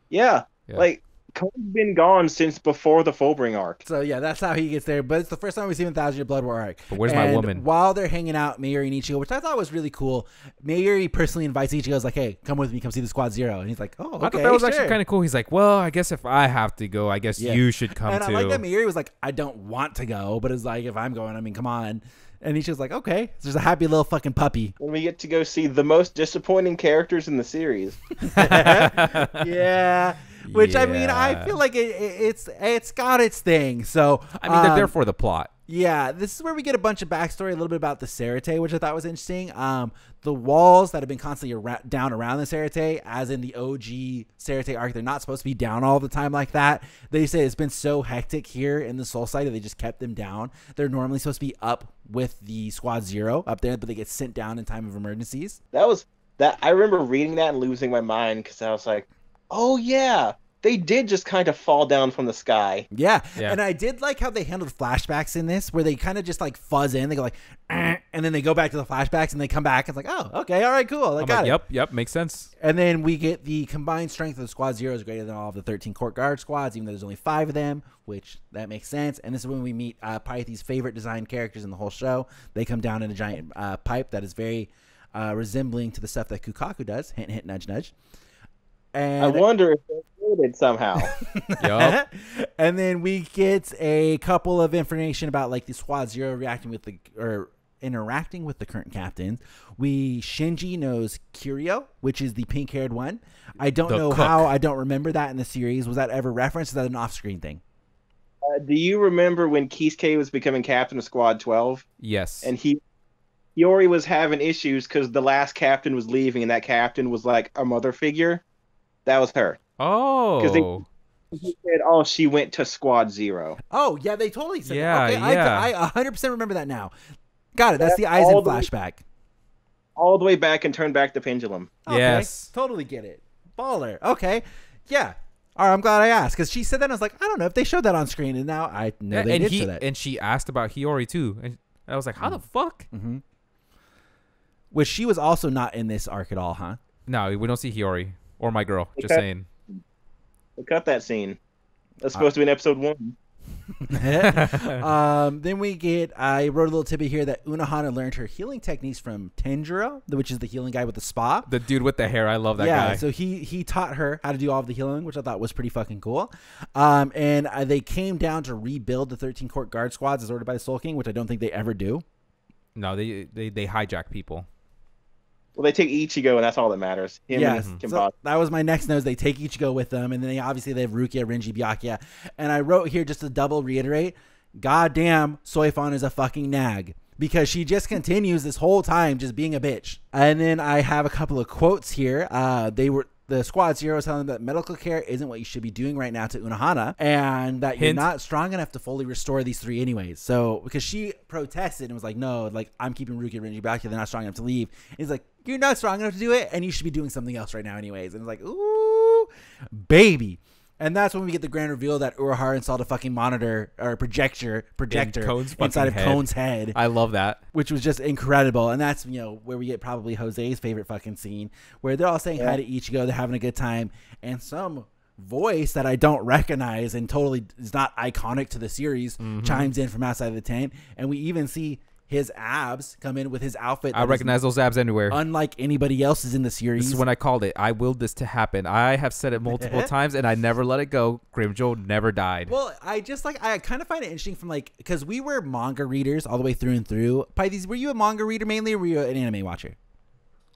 Yeah, yeah. like... Kon's been gone since before the Fullbring arc. So, yeah, that's how he gets there. But it's the first time we've seen the Thousand Year Blood War arc. But where's and my woman? While they're hanging out, Mayuri and Ichigo, which I thought was really cool, Mayuri personally invites Ichigo. He's like, hey, come with me. Come see the Squad Zero. And he's like, oh, okay. I thought that was sure. actually kind of cool. He's like, well, I guess if I have to go, I guess yeah. you should come and too. And I like that Mayuri was like, I don't want to go. But it's like, if I'm going, I mean, come on. And Ichigo's like, okay. So there's a happy little fucking puppy. And we get to go see the most disappointing characters in the series. yeah. Which yeah. I mean, I feel like it, it, it's it's got its thing. So I mean, um, they're there for the plot. Yeah, this is where we get a bunch of backstory, a little bit about the Cerate, which I thought was interesting. Um, the walls that have been constantly ar down around the Cerate, as in the O G Cerate arc, they're not supposed to be down all the time like that. They say it's been so hectic here in the Soul Society, they just kept them down. They're normally supposed to be up with the Squad Zero up there, but they get sent down in time of emergencies. That was that. I remember reading that and losing my mind because I was like, oh, yeah, they did just kind of fall down from the sky. Yeah. yeah. And I did like how they handled flashbacks in this, where they kind of just like fuzz in. They go like, eh, and then they go back to the flashbacks and they come back. It's like, oh, okay. All right, cool. I I'm got like, it. Yep. Yep. Makes sense. And then we get the combined strength of the Squad Zero is greater than all of the thirteen court guard squads, even though there's only five of them, which that makes sense. And this is when we meet uh, Pythes' favorite design characters in the whole show. They come down in a giant uh, pipe that is very uh, resembling to the stuff that Kukaku does. Hint, hint, nudge, nudge. And I wonder if they related somehow. Yep. And then we get a couple of information about like the Squad Zero reacting with the or interacting with the current captains. We Shinji knows Kirio, which is the pink-haired one. I don't the know cook. how. I don't remember that in the series. Was that ever referenced? Is that an off-screen thing? Uh, do you remember when Kisuke was becoming captain of Squad twelve? Yes. And he, Yori was having issues because the last captain was leaving, and that captain was like a mother figure. That was her. Oh. Because they... He said, "Oh, she went to Squad Zero." Oh, yeah, they totally said yeah, that. Okay, yeah. I, I one hundred percent remember that now. Got it. That's the Aizen flashback. Way, all the way back and turn back the pendulum. Okay, yes. Totally get it. Baller. Okay. Yeah. All right, I'm glad I asked because she said that and I was like, I don't know if they showed that on screen, and now I know yeah, they and did he, show that. And she asked about Hiyori too, and I was like, how mm-hmm. the fuck? Mm-hmm. Which she was also not in this arc at all, huh? No, we don't see Hiyori or my girl. Okay. Just saying. We cut that scene. That's supposed uh, to be in episode one. um, then we get, I wrote a little tidbit here that Unohana learned her healing techniques from Tanjiro, which is the healing guy with the spa. The dude with the hair. I love that yeah, guy. Yeah, so he, he taught her how to do all of the healing, which I thought was pretty fucking cool. Um, and uh, they came down to rebuild the thirteen court guard squads as ordered by the Soul King, which I don't think they ever do. No, they, they, they hijack people. Well, they take Ichigo, and that's all that matters. Him yes. and Kenpachi. So that was my next note. They take Ichigo with them, and then they obviously they have Rukia, Renji, Byakuya. And I wrote here just to double reiterate, goddamn, Soifon is a fucking nag because she just continues this whole time just being a bitch. And then I have a couple of quotes here. Uh, they were the Squad Zero is telling them that medical care isn't what you should be doing right now to Unohana, and that Hint. you're not strong enough to fully restore these three anyways. So because she protested and was like, no, like I'm keeping Rukia, Renji, Byakuya. They're not strong enough to leave. And he's like, you're not strong enough to do it, and you should be doing something else right now anyways. And it's like, ooh, baby. And that's when we get the grand reveal that Urahara installed a fucking monitor or projector projector In inside of head. Cone's head. I love that. Which was just incredible. And that's, you know, where we get probably Jose's favorite fucking scene, where they're all saying yeah. hi to Ichigo. They're having a good time. And some voice that I don't recognize and totally is not iconic to the series mm-hmm. chimes in from outside of the tent. And we even see... his abs come in with his outfit. I recognize those abs anywhere. Unlike anybody else's in the series. This is when I called it. I willed this to happen. I have said it multiple times, and I never let it go. Grimjow never died. Well, I just like, I kind of find it interesting from like, because we were manga readers all the way through and through. Pythes, were you a manga reader mainly, or were you an anime watcher?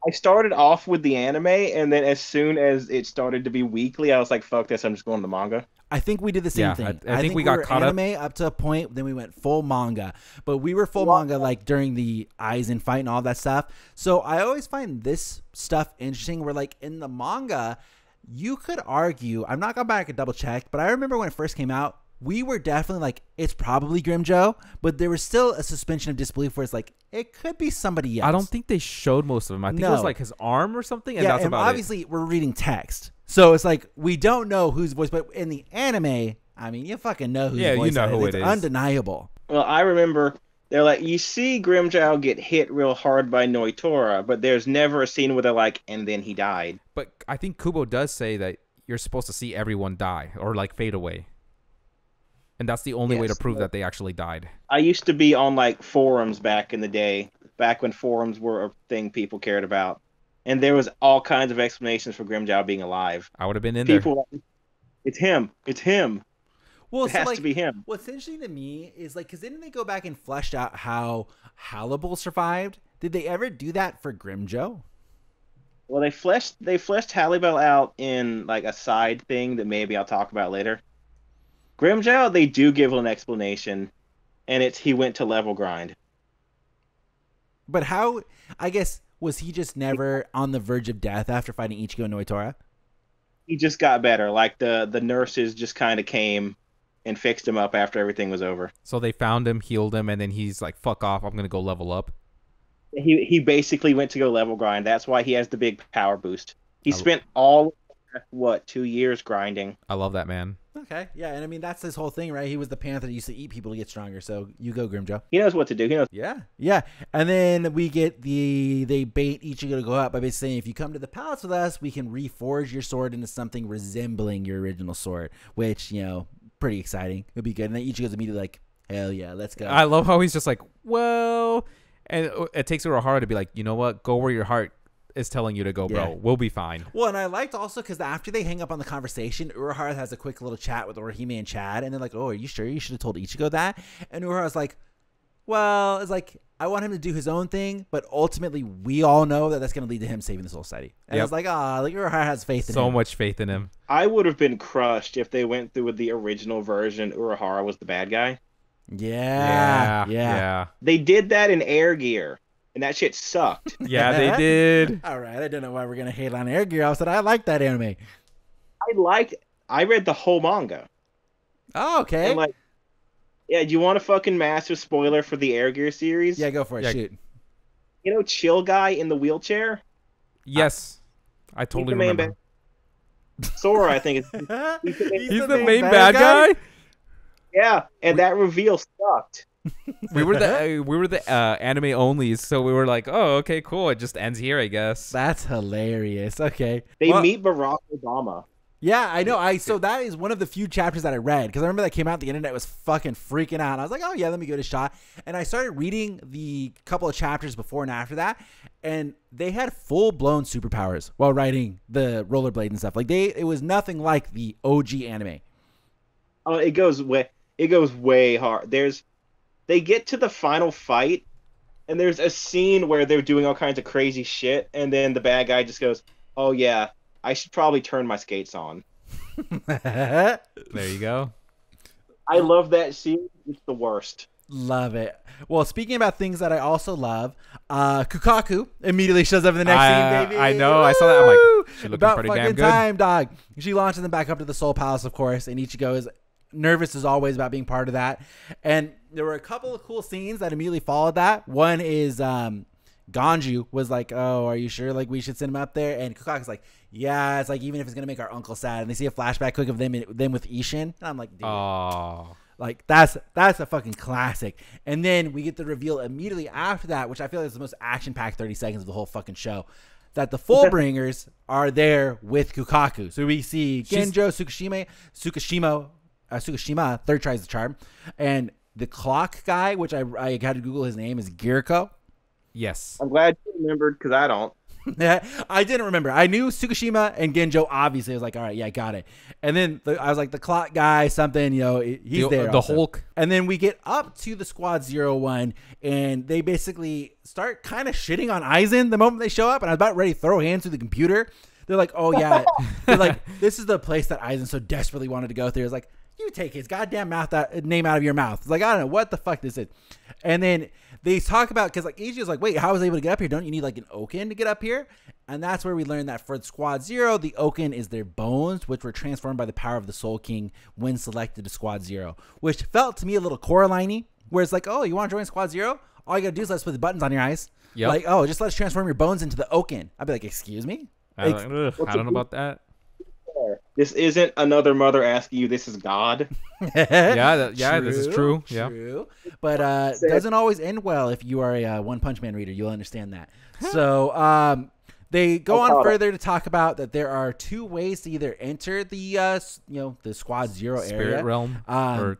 I started off with the anime, and then as soon as it started to be weekly, I was like, fuck this, I'm just going to manga. I think we did the same yeah, thing. I, I, think I think we, we got were caught anime up. up to a point, then we went full manga. But we were full yeah. manga like during the Aizen fight and all that stuff. So I always find this stuff interesting. Where like in the manga, you could argue, I'm not going back and double check, but I remember when it first came out, we were definitely like, it's probably Grimjow, but there was still a suspension of disbelief where it's like, it could be somebody else. I don't think they showed most of them. I think no. it was like his arm or something, and yeah, that's and about obviously, it. Obviously, we're reading text. So it's like, we don't know whose voice, but in the anime, I mean, you fucking know whose yeah, voice you know who it is. It's undeniable. Well, I remember they're like, you see Grimjow get hit real hard by Noitora, but there's never a scene where they're like, and then he died. But I think Kubo does say that you're supposed to see everyone die or like fade away. And that's the only yes, way to prove that they actually died. I used to be on like forums back in the day, back when forums were a thing people cared about. And there was all kinds of explanations for Grimjow being alive. I would have been in People, there. It's him. It's him. Well, it so has like, to be him. What's interesting to me is like, because didn't they go back and fleshed out how Hallible survived? Did they ever do that for Grimjow? Well, they fleshed they fleshed Hallible out in like a side thing that maybe I'll talk about later. Grimjow, they do give an explanation, and it's he went to level grind. But how? I guess. Was he just never on the verge of death after fighting Ichigo and Noitora? He just got better. Like, the, the nurses just kind of came and fixed him up after everything was over. So they found him, healed him, and then he's like, fuck off, I'm going to go level up. He he basically went to go level grind. That's why he has the big power boost. He I spent all, what, two years grinding. I love that, man. Okay, yeah, and I mean, that's his whole thing, right? He was the panther that used to eat people to get stronger, so you go, Grimjow. He knows what to do. He knows. Yeah, yeah. And then we get the, they bait Ichigo to go out by basically saying, if you come to the palace with us, we can reforge your sword into something resembling your original sword, which, you know, pretty exciting. It'll be good. And then Ichigo's immediately like, hell yeah, let's go. I love how he's just like, well, and it takes Urahara to be like, you know what, go where your heart is telling you to go, bro. Yeah. We'll be fine. Well, and I liked also because after they hang up on the conversation, Urahara has a quick little chat with Orihime and Chad, and they're like, oh, are you sure you should have told Ichigo that? And Urahara's like, well, it's like, I want him to do his own thing, but ultimately we all know that that's going to lead to him saving the Soul Society. And yep. I was like, ah, like Urahara has faith in so him. So much faith in him. I would have been crushed if they went through with the original version. Urahara was the bad guy. Yeah. Yeah. yeah. yeah. They did that in Air Gear. And that shit sucked. Yeah, they did. All right. I don't know why we're going to hate on Air Gear. I said, I like that anime. I liked I read the whole manga. Oh, okay. And like, yeah, do you want a fucking massive spoiler for the Air Gear series? Yeah, go for it. Yeah. Shoot. You know Chill Guy in the wheelchair? Yes. I, I totally remember. Sora, I think. Is, he's the main, he's the main, main bad, bad guy? guy? Yeah, and that reveal sucked. we were the uh, we were the uh, anime onlys, so we were like, oh, okay, cool. It just ends here, I guess. That's hilarious. Okay, they well, meet Barack Obama. Yeah, I know. I so that is one of the few chapters that I read because I remember that came out. The internet was fucking freaking out. And I was like, oh yeah, let me give it a shot. And I started reading the couple of chapters before and after that, and they had full blown superpowers while writing the rollerblade and stuff. Like they, it was nothing like the O G anime. Oh, it goes way, it goes way hard. There's. They get to the final fight, and there's a scene where they're doing all kinds of crazy shit, and then the bad guy just goes, oh, yeah, I should probably turn my skates on. There you go. I love that scene. It's the worst. Love it. Well, speaking about things that I also love, uh, Kukaku immediately shows up in the next uh, scene, baby. I know. Woo! I saw that. I'm like, she looking pretty damn good. About fucking time, dog. She launches them back up to the Soul Palace, of course, and Ichigo is nervous as always about being part of that. And there were a couple of cool scenes that immediately followed that. One is um, Ganju was like, oh, are you sure? Like, we should send him up there. And Kukaku's like, yeah, it's like, even if it's going to make our uncle sad. And they see a flashback quick of them them with Ishin. And I'm like, dude. Oh. Like, that's, that's a fucking classic. And then we get the reveal immediately after that, which I feel like is the most action-packed thirty seconds of the whole fucking show. That the Fullbringers are there with Kukaku. So we see Genjo, Tsukushima, Tsukushima, Uh, Tsukushima, third tries the charm, and the clock guy, which I, I had to Google his name, is Giriko. Yes. I'm glad you remembered because I don't. I didn't remember. I knew Tsukushima and Genjo, obviously. I was like, all right, yeah, I got it. And then the, I was like, the clock guy, something, you know, he's the, there. The also. Hulk. And then we get up to the Squad Zero One, and they basically start kind of shitting on Aizen the moment they show up, and I was about ready to throw hands through the computer. They're like, oh, yeah. They're like, this is the place that Aizen so desperately wanted to go through. It's like, you take his goddamn mouth out, name out of your mouth. It's like, I don't know what the fuck this is. And then they talk about, because like Ichigo's like, wait, how was I able to get up here? Don't you need like an Oken to get up here? And that's where we learned that for Squad Zero, the Oken is their bones, which were transformed by the power of the Soul King when selected to Squad Zero, which felt to me a little Coraline-y, where it's like, oh, you want to join Squad Zero? All you got to do is let's put the buttons on your eyes. Yep. Like, oh, just let's transform your bones into the Oken. I'd be like, excuse me? I don't, like, ugh, I don't know about that. This isn't another mother asking you. This is God. yeah, that, yeah, true, this is true. Yeah, true. But uh, doesn't always end well. If you are a uh, One Punch Man reader, you'll understand that. So um, they go oh, on further it. to talk about that there are two ways to either enter the uh, you know the Squad Zero Spirit area, Spirit Realm, um, or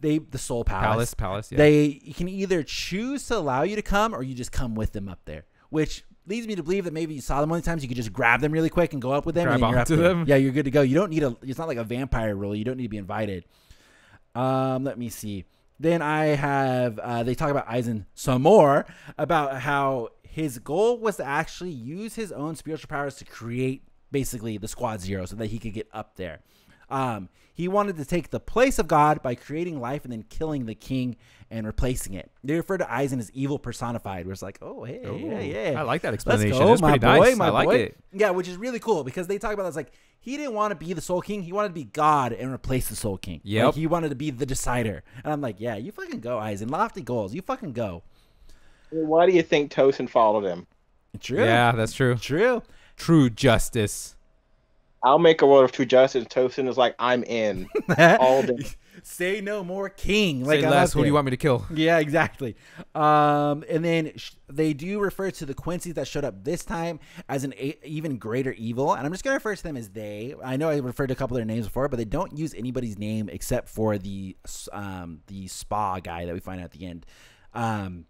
they the Soul Palace. Palace, Palace. Yeah. They you can either choose to allow you to come, or you just come with them up there, which leads me to believe that maybe you saw them all the times. You could just grab them really quick and go up with them. Grab and you're up to them. Yeah, you're good to go. You don't need a. It's not like a vampire rule. You don't need to be invited. Um, let me see. Then I have. Uh, they talk about Aizen some more about how his goal was to actually use his own spiritual powers to create basically the Squad Zero so that he could get up there. Um, he wanted to take the place of God by creating life and then killing the king and replacing it. They refer to Aizen as evil personified, where it's like, oh, hey, Ooh, yeah, yeah. I like that explanation. Let's go, it's my boy, nice. my I like boy. It. Yeah, which is really cool because they talk about it's like he didn't want to be the Soul King. He wanted to be God and replace the Soul King. Yeah, like, he wanted to be the decider. And I'm like, yeah, you fucking go, Aizen. Lofty goals. You fucking go. Why do you think Tosin followed him? True. Yeah, that's true. True. True justice. I'll make a world of true justice. Tosin is like, I'm in all day. Say no more, king. Like, Say less, who do you want me to kill? Yeah, exactly. Um, and then sh they do refer to the Quincy's that showed up this time as an a even greater evil. And I'm just going to refer to them as they. I know I referred to a couple of their names before, but they don't use anybody's name except for the um, the spa guy that we find out at the end. Um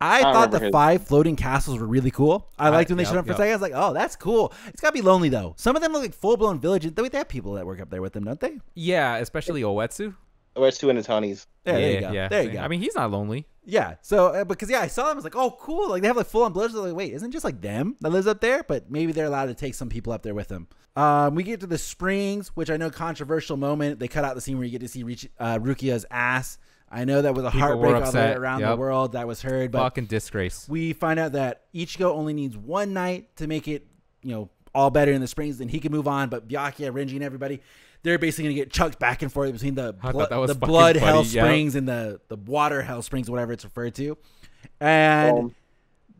I, I thought the his. five floating castles were really cool. I liked when they yep, showed up for yep. a second. I was like, oh, that's cool. It's got to be lonely, though. Some of them look like full-blown villages. They have people that work up there with them, don't they? Yeah, especially Owetsu. Or it's two Inatani's. There, yeah, there you go. Yeah. There you go. I mean, he's not lonely. Yeah. So, uh, because, yeah, I saw them. I was like, oh, cool. Like, they have, like, full-on villagers. I was like, wait, isn't it just, like, them that lives up there? But maybe they're allowed to take some people up there with them. Um, we get to the springs, which I know, controversial moment. They cut out the scene where you get to see Rich, uh, Rukia's ass. I know that was a people heartbreak all the around yep. the world that was heard. But fucking disgrace. We find out that Ichigo only needs one night to make it, you know, all better in the springs, then he can move on. But Byakuya, Renji, and everybody, they're basically going to get chucked back and forth between the, blo the blood funny. hell springs yep. and the, the water hell springs, whatever it's referred to. And um,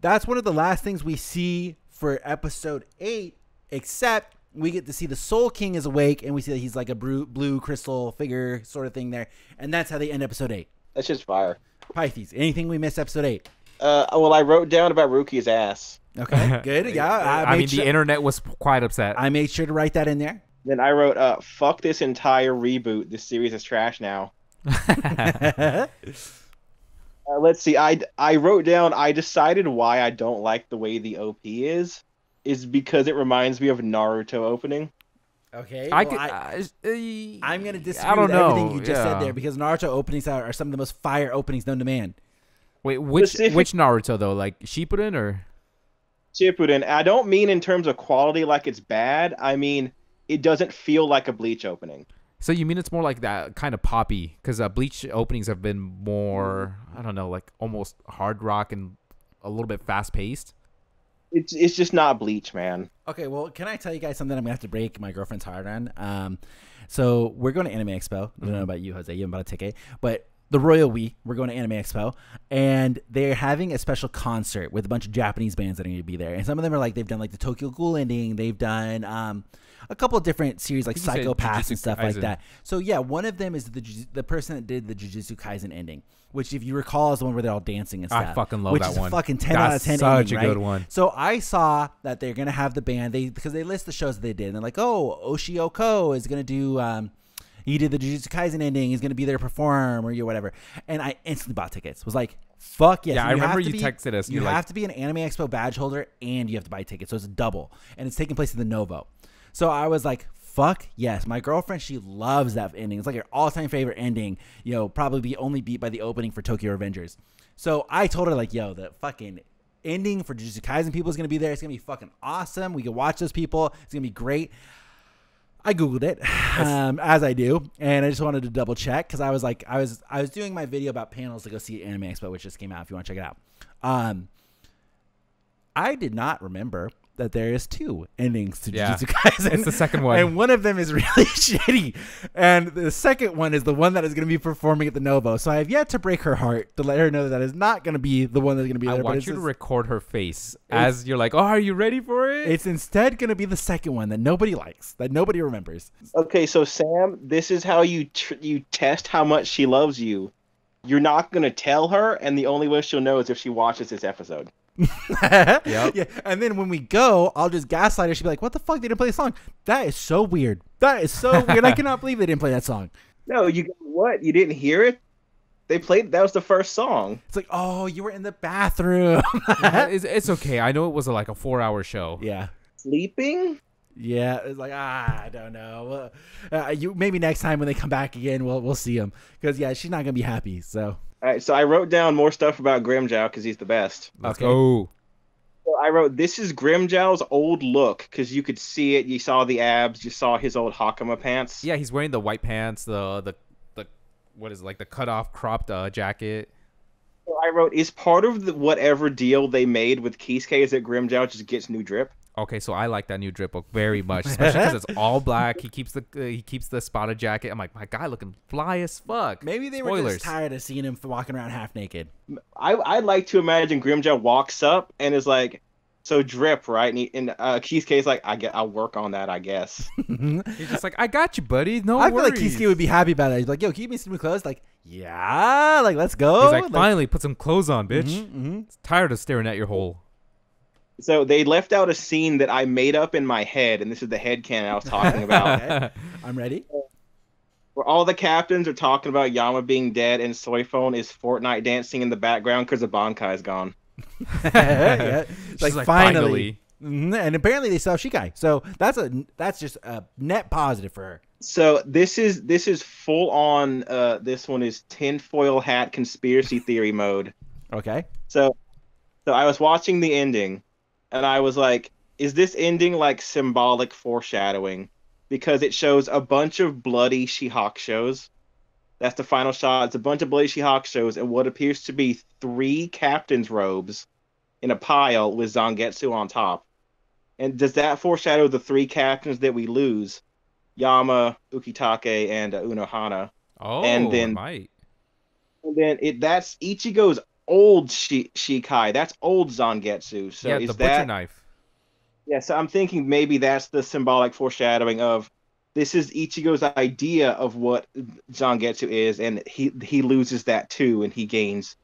that's one of the last things we see for episode eight, except we get to see the Soul King is awake, and we see that he's like a blue crystal figure sort of thing there. And that's how they end episode eight. That's just fire. Pythes, anything we missed episode eight? Uh, well, I wrote down about Rukia's ass. Okay, good. Yeah, I, I mean, sure, the internet was quite upset. I made sure to write that in there. Then I wrote, uh, fuck this entire reboot. This series is trash now. uh, let's see. I, I wrote down, I decided why I don't like the way the O P is, is because it reminds me of Naruto opening. Okay, I well, could, I, uh, I'm going to disagree I don't with know. everything you just yeah. said there, because Naruto openings are, are some of the most fire openings known to man. Wait, which Specific which Naruto though? Like Shippuden or Shippuden? I don't mean in terms of quality, like it's bad. I mean it doesn't feel like a Bleach opening. So you mean it's more like that kind of poppy? Because uh, Bleach openings have been more, I don't know, like almost hard rock and a little bit fast paced. It's it's just not Bleach, man. Okay, well, can I tell you guys something? I'm gonna have to break my girlfriend's heart on. Um, so we're going to Anime Expo. Mm-hmm. I don't know about you, Jose. You haven't bought a ticket, but the Royal We, we're going to Anime Expo, and they're having a special concert with a bunch of Japanese bands that are going to be there. And some of them are like, they've done like the Tokyo Ghoul ending. They've done um, a couple of different series like Psycho Pass and stuff Kaisen. like that. So yeah, one of them is the the person that did the Jujutsu Kaisen ending, which if you recall is the one where they're all dancing and stuff. I fucking love which that is one. Fucking ten That's out of ten. Such ending, a good right? one. So I saw that they're going to have the band. They because they list the shows that they did. And they're like, oh, Oshioko is going to do. Um, He did the Jujutsu Kaisen ending. He's going to be there to perform or you whatever. And I instantly bought tickets. Was like, fuck yes. Yeah, I remember you texted us. You have to be an Anime Expo badge holder and you have to buy tickets. So it's a double. And it's taking place in the Novo. So I was like, fuck yes. My girlfriend, she loves that ending. It's like her all-time favorite ending. You know, probably be only beat by the opening for Tokyo Revengers. So I told her like, yo, the fucking ending for Jujutsu Kaisen people is going to be there. It's going to be fucking awesome. We can watch those people. It's going to be great. I Googled it, um, as I do, and I just wanted to double check because I was like, I was, I was doing my video about panels to go see Anime Expo, which just came out. If you want to check it out, um, I did not remember that there is two endings to yeah. Jujutsu Kaisen. It's the second one, and one of them is really shitty, and the second one is the one that is going to be performing at the Novo. So I have yet to break her heart to let her know that, that is not going to be the one that's going to be there. I want you to record her face as you're like, "Oh, are you ready for it?" It's instead going to be the second one that nobody likes, that nobody remembers. Okay, so Sam, this is how you tr you test how much she loves you. You're not going to tell her, and the only way she'll know is if she watches this episode. Yep. Yeah, and then when we go, I'll just gaslight her. She'll be like, "What the fuck? They didn't play the song. That is so weird. That is so weird. I cannot believe they didn't play that song." No, you what? You didn't hear it? They played. That was the first song. It's like, oh, you were in the bathroom. Yeah, it's, it's okay. I know it was a, like a four-hour show. Yeah. Sleeping. Yeah, it's like ah, I don't know. Uh, you maybe next time when they come back again, we'll we'll see them because yeah, she's not gonna be happy. So. All right, so I wrote down more stuff about Grimjow because he's the best. Let's okay. go. So I wrote, this is Grimjow's old look because you could see it. You saw the abs. You saw his old Hakama pants. Yeah, he's wearing the white pants, the the the what is it, like the cut off cropped uh, jacket. So I wrote, is part of the whatever deal they made with Kisuke is that Grimjow just gets new drip. Okay, so I like that new drip look very much, especially because it's all black. He keeps the uh, he keeps the spotted jacket. I'm like, my guy looking fly as fuck. Maybe they Spoilers. were just tired of seeing him walking around half naked. I I like to imagine Grimjow walks up and is like, so drip, right? And, he, and uh, Kisuke's like, I get, I'll work on that, I guess. He's just like, I got you, buddy. No I worries. I feel like Kisuke would be happy about it. He's like, yo, keep me some new clothes. Like, yeah, like let's go. He's like, like finally put some clothes on, bitch. Mm-hmm, mm-hmm. It's tired of staring at your hole. So they left out a scene that I made up in my head, and this is the headcanon I was talking about. I'm ready. Where all the captains are talking about Yama being dead, and Soyphone is Fortnite dancing in the background because the Bankai is gone. Yeah. Like, like, finally. finally. And apparently they sell Shikai. So that's a that's just a net positive for her. So this is this is full on. Uh, this one is tinfoil hat conspiracy theory mode. Okay. So, so I was watching the ending, and I was like, "Is this ending like symbolic foreshadowing?" Because it shows a bunch of bloody Yhwach shows. That's the final shot. It's a bunch of bloody Yhwach shows and what appears to be three captain's robes in a pile with Zangetsu on top. And does that foreshadow the three captains that we lose? Yama, Ukitake, and uh, Unohana. Oh, and then, might. And then it that's Ichigo's old shi Shikai. That's old Zangetsu. So yeah, is the butcher that, knife. Yeah, so I'm thinking maybe that's the symbolic foreshadowing of this is Ichigo's idea of what Zangetsu is, and he he loses that too, and he gains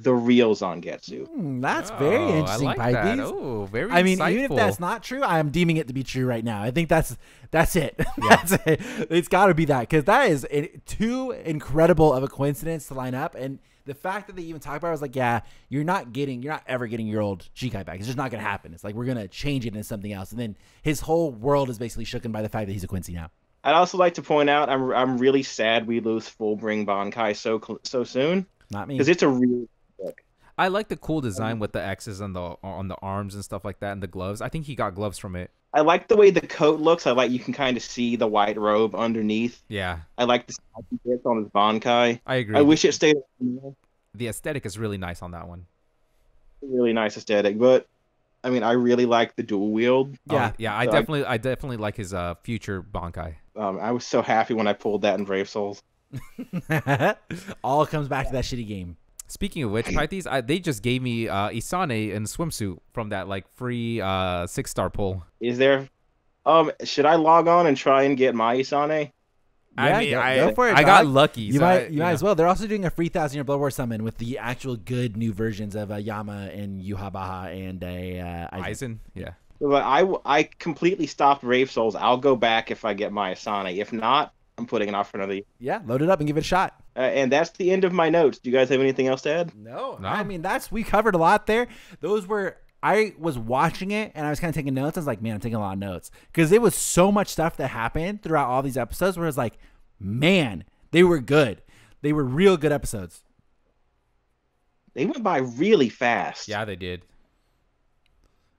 the real Zangetsu. Mm, that's oh, very interesting. I like that. Oh, very I mean, insightful. Even if that's not true, I am deeming it to be true right now. I think that's that's it. Yeah. That's it. It's got to be that, because that is it, too incredible of a coincidence to line up. And the fact that they even talk about it, I was like, yeah, you're not getting, you're not ever getting your old Shikai back. It's just not going to happen. It's like we're going to change it into something else. And then his whole world is basically shooken by the fact that he's a Quincy now. I'd also like to point out, I'm I'm really sad we lose Fullbring Bankai so so soon. Not me, because it's a real. I like the cool design with the X's on the on the arms and stuff like that, and the gloves. I think he got gloves from it. I like the way the coat looks. I like you can kind of see the white robe underneath. Yeah. I like the bits on his Bankai. I agree. I wish it stayed. The aesthetic is really nice on that one. Really nice aesthetic, but I mean, I really like the dual wield. Yeah, oh, yeah. I so definitely, I, I definitely like his uh, future Bankai. Um, I was so happy when I pulled that in Brave Souls. All comes back to that shitty game. Speaking of which, Pythes, I, they just gave me uh, Isane in swimsuit from that like free uh, six star pull. Is there? Um, should I log on and try and get my Isane? I yeah, mean, go, I, go for it, I got lucky. You so might, I, you yeah. might as well. They're also doing a free Thousand Year Blood War summon with the actual good new versions of uh, Yama and Yhwach and a uh, Aizen. Yeah. But I, I completely stopped Brave Souls. I'll go back if I get my Isane. If not, I'm putting it off for another year. Yeah, load it up and give it a shot. Uh, and that's the end of my notes. Do you guys have anything else to add? No, no. I mean, that's we covered a lot there. Those were I was watching it and I was kind of taking notes. I was like, man, I'm taking a lot of notes because it was so much stuff that happened throughout all these episodes where I was like, man, they were good. They were real good episodes. They went by really fast. Yeah, they did.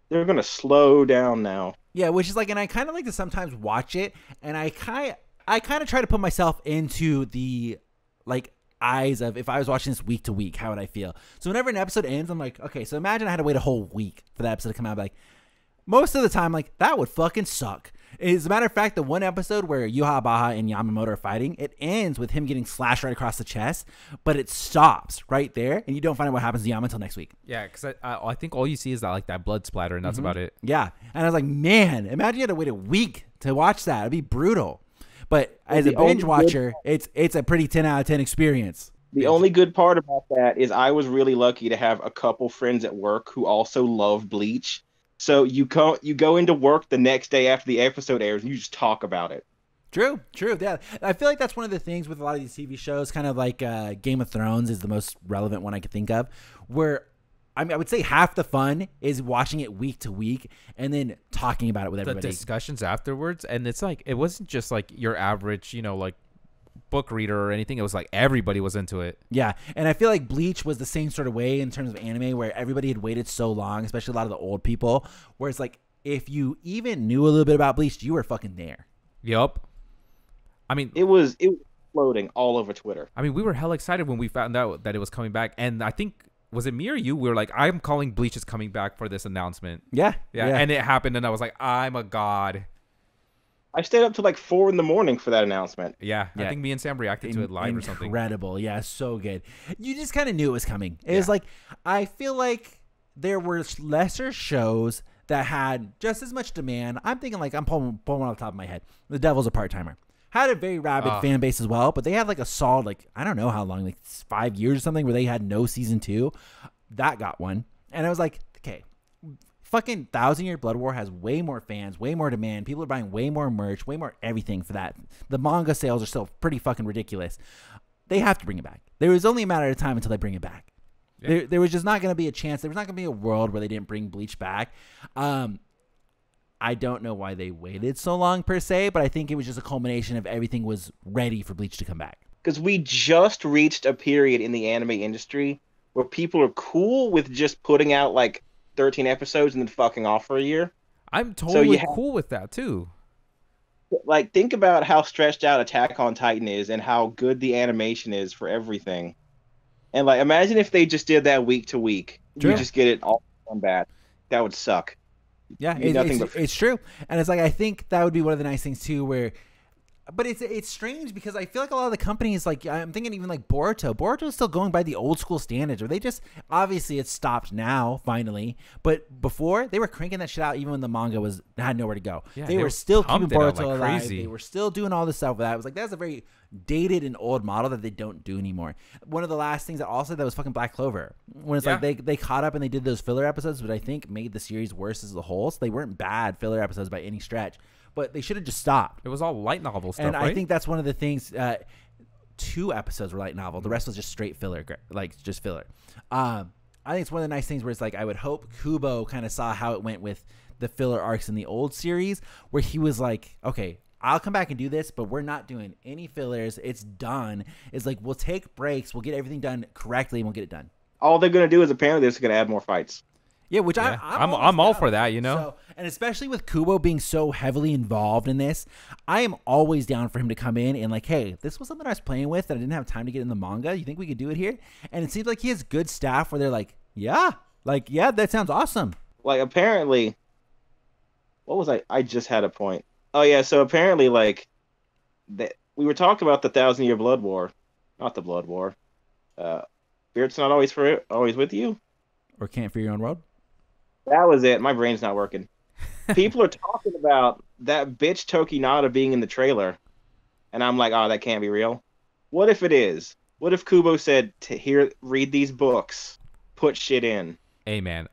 They're going to slow down now. Yeah, which is like, and I kind of like to sometimes watch it and I kind of I kind of try to put myself into the like eyes of if I was watching this week to week, how would I feel? So whenever an episode ends, I'm like, okay, so imagine I had to wait a whole week for that episode to come out. Like most of the time, like that would fucking suck. As a matter of fact, the one episode where Yhwach and Yamamoto are fighting, it ends with him getting slashed right across the chest, but it stops right there, and you don't find out what happens to Yama until next week. Yeah, because I, I, I think all you see is that like that blood splatter, and that's mm-hmm. about it. Yeah, and I was like, man, imagine you had to wait a week to watch that. It'd be brutal. But as a binge watcher, it's it's a pretty ten out of ten experience. The only good part about that is I was really lucky to have a couple friends at work who also love Bleach. So you go, you go into work the next day after the episode airs and you just talk about it. True, true. Yeah, I feel like that's one of the things with a lot of these T V shows, kind of like uh, Game of Thrones is the most relevant one I could think of, where I mean, I would say half the fun is watching it week to week and then talking about it with everybody. The discussions afterwards. And it's like, it wasn't just like your average, you know, like book reader or anything. It was like everybody was into it. Yeah. And I feel like Bleach was the same sort of way in terms of anime where everybody had waited so long, especially a lot of the old people, where it's like, if you even knew a little bit about Bleach, you were fucking there. Yep. I mean, it was, it was floating all over Twitter. I mean, we were hell excited when we found out that it was coming back. And I think, was it me or you? We were like, I'm calling Bleach is coming back for this announcement. Yeah, yeah. Yeah. And it happened, and I was like, I'm a god. I stayed up till like four in the morning for that announcement. Yeah. yeah. I think me and Sam reacted in, to it live or something. Incredible. Yeah, so good. You just kind of knew it was coming. It yeah. was like, I feel like there were lesser shows that had just as much demand. I'm thinking like, I'm pulling, pulling one off the top of my head. The Devil's a Part-Timer. Had a very rabid uh, fan base as well, but they had like a solid, like, I don't know how long, like five years or something where they had no season two. That got one. And I was like, okay, fucking Thousand Year Blood War has way more fans, way more demand. People are buying way more merch, way more everything for that. The manga sales are still pretty fucking ridiculous. They have to bring it back. There was only a matter of time until they bring it back. Yeah. There, there was just not going to be a chance. There was not going to be a world where they didn't bring Bleach back. Um, I don't know why they waited so long per se, but I think it was just a culmination of everything was ready for Bleach to come back. Because we just reached a period in the anime industry where people are cool with just putting out like thirteen episodes and then fucking off for a year. I'm totally so cool with that too. Like, think about how stretched out Attack on Titan is and how good the animation is for everything. And like, imagine if they just did that week to week. True. You just get it all on bad. That would suck. Yeah, it, it's, but... it's true. And it's like, I think that would be one of the nice things too, where, but it's it's strange because I feel like a lot of the companies, like I'm thinking even like Boruto. Boruto's still going by the old school standards, or they just, obviously it's stopped now finally, but before they were cranking that shit out even when the manga was had nowhere to go. Yeah, they, they were, were still keeping Boruto like alive. Crazy. They were still doing all this stuff with that. It was like, that's a very dated and old model that they don't do anymore. One of the last things that also that was fucking Black Clover, when it's yeah. like they, they caught up and they did those filler episodes, which I think made the series worse as a whole. So they weren't bad filler episodes by any stretch, but they should have just stopped. It was all light novel stuff, and I right? think that's one of the things. Uh, two episodes were light novel. The rest was just straight filler, like just filler. Um, I think it's one of the nice things where it's like, I would hope Kubo kind of saw how it went with the filler arcs in the old series, where he was like, okay, I'll come back and do this, but we're not doing any fillers. It's done. It's like, we'll take breaks. We'll get everything done correctly, and we'll get it done. All they're going to do is apparently they're just going to add more fights. Yeah, which yeah. I, I'm, I'm, I'm all for that, you know? So, and especially with Kubo being so heavily involved in this, I am always down for him to come in and like, hey, this was something I was playing with that I didn't have time to get in the manga. You think we could do it here? And it seems like he has good staff where they're like, yeah, like, yeah, that sounds awesome. Like, apparently, what was I? I just had a point. Oh, yeah, so apparently, like, that we were talking about the Thousand Year Blood War. Not the Blood War. Uh, Beard's not always for it, always with you. Or Can't Fear Your Own World. That was it. My brain's not working. People are talking about that bitch Tokinata being in the trailer, and I'm like, oh, that can't be real. What if it is? What if Kubo said, to here, read these books, put shit in? Hey, man.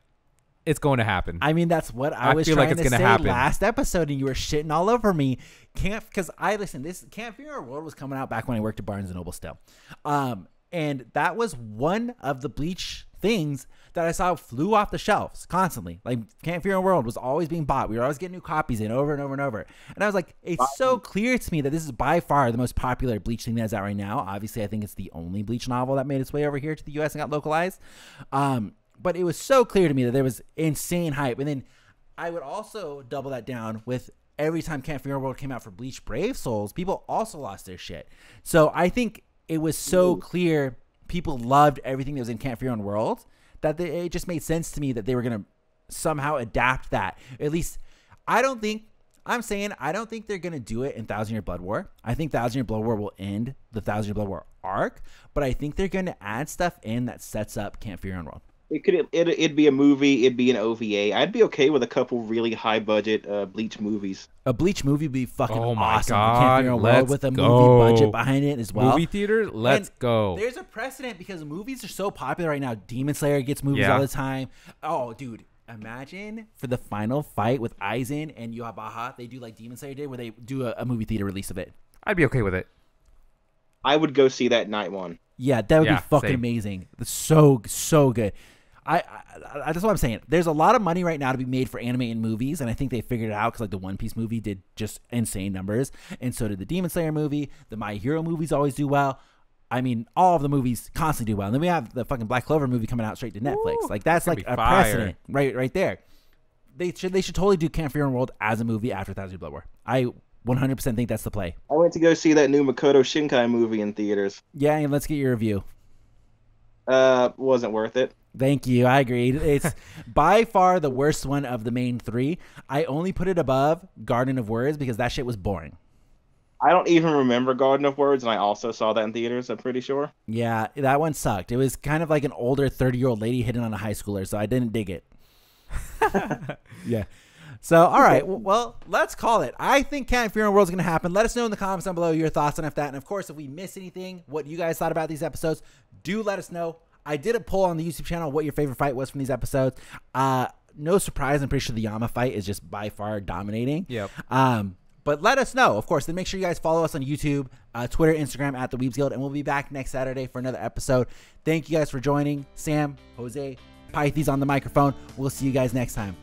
It's going to happen. I mean, that's what I, I was feel trying like it's to gonna say happen. Last episode, and you were shitting all over me. Can't, because I listen. This Can't Fear Our World was coming out back when I worked at Barnes and Noble still, um, and that was one of the Bleach things that I saw flew off the shelves constantly. Like, Can't Fear Our World was always being bought. We were always getting new copies in over and over and over. And I was like, it's so clear to me that this is by far the most popular Bleach thing that's out right now. Obviously, I think it's the only Bleach novel that made its way over here to the U S and got localized. Um, But it was so clear to me that there was insane hype. And then I would also double that down with every time Can't Fear Our World came out for Bleach Brave Souls, people also lost their shit. So I think it was so Ooh. clear people loved everything that was in Can't Fear Our World that they, it just made sense to me that they were going to somehow adapt that. At least I don't think – I'm saying I don't think they're going to do it in Thousand Year Blood War. I think Thousand Year Blood War will end the Thousand Year Blood War arc, but I think they're going to add stuff in that sets up Can't Fear Our World. It could it it'd be a movie, it'd be an O V A. I'd be okay with a couple really high budget uh, Bleach movies. A Bleach movie would be fucking oh my awesome. God, Can't Fear Our World with a go. movie budget behind it as well. Movie theater, let's and go. There's a precedent because movies are so popular right now. Demon Slayer gets movies yeah. all the time. Oh, dude. Imagine for the final fight with Aizen and Yhwach, they do like Demon Slayer did where they do a, a movie theater release of it. I'd be okay with it. I would go see that night one. Yeah, that would yeah, be fucking same. amazing. That's so, so good. I, I, I, that's what I'm saying. There's a lot of money right now to be made for anime and movies, and I think they figured it out because like the One Piece movie did just insane numbers, and so did the Demon Slayer movie. The My Hero movies always do well. I mean, all of the movies constantly do well. And then we have the fucking Black Clover movie coming out straight to Netflix. Ooh, like that's like a fire. precedent right, right there. They should, they should totally do Can't Fear Our World as a movie after Thousand Year Blood War. I one hundred percent think that's the play. I went to go see that new Makoto Shinkai movie in theaters. Yeah, and let's get your review. Uh, wasn't worth it. Thank you. I agree. It's by far the worst one of the main three. I only put it above Garden of Words because that shit was boring. I don't even remember Garden of Words, and I also saw that in theaters, I'm pretty sure. Yeah, that one sucked. It was kind of like an older thirty-year-old lady hitting on a high schooler, so I didn't dig it. Yeah. So, all right. Well, let's call it. I think Can't Fear Our World is going to happen. Let us know in the comments down below your thoughts on that. And, of course, if we miss anything, what you guys thought about these episodes, do let us know. I did a poll on the YouTube channel what your favorite fight was from these episodes. Uh, no surprise. I'm pretty sure the Yama fight is just by far dominating. Yep. Um, but let us know, of course. Then make sure you guys follow us on YouTube, uh, Twitter, Instagram, at The Weebs Guild. And we'll be back next Saturday for another episode. Thank you guys for joining. Sam, Jose, Pythes on the microphone. We'll see you guys next time.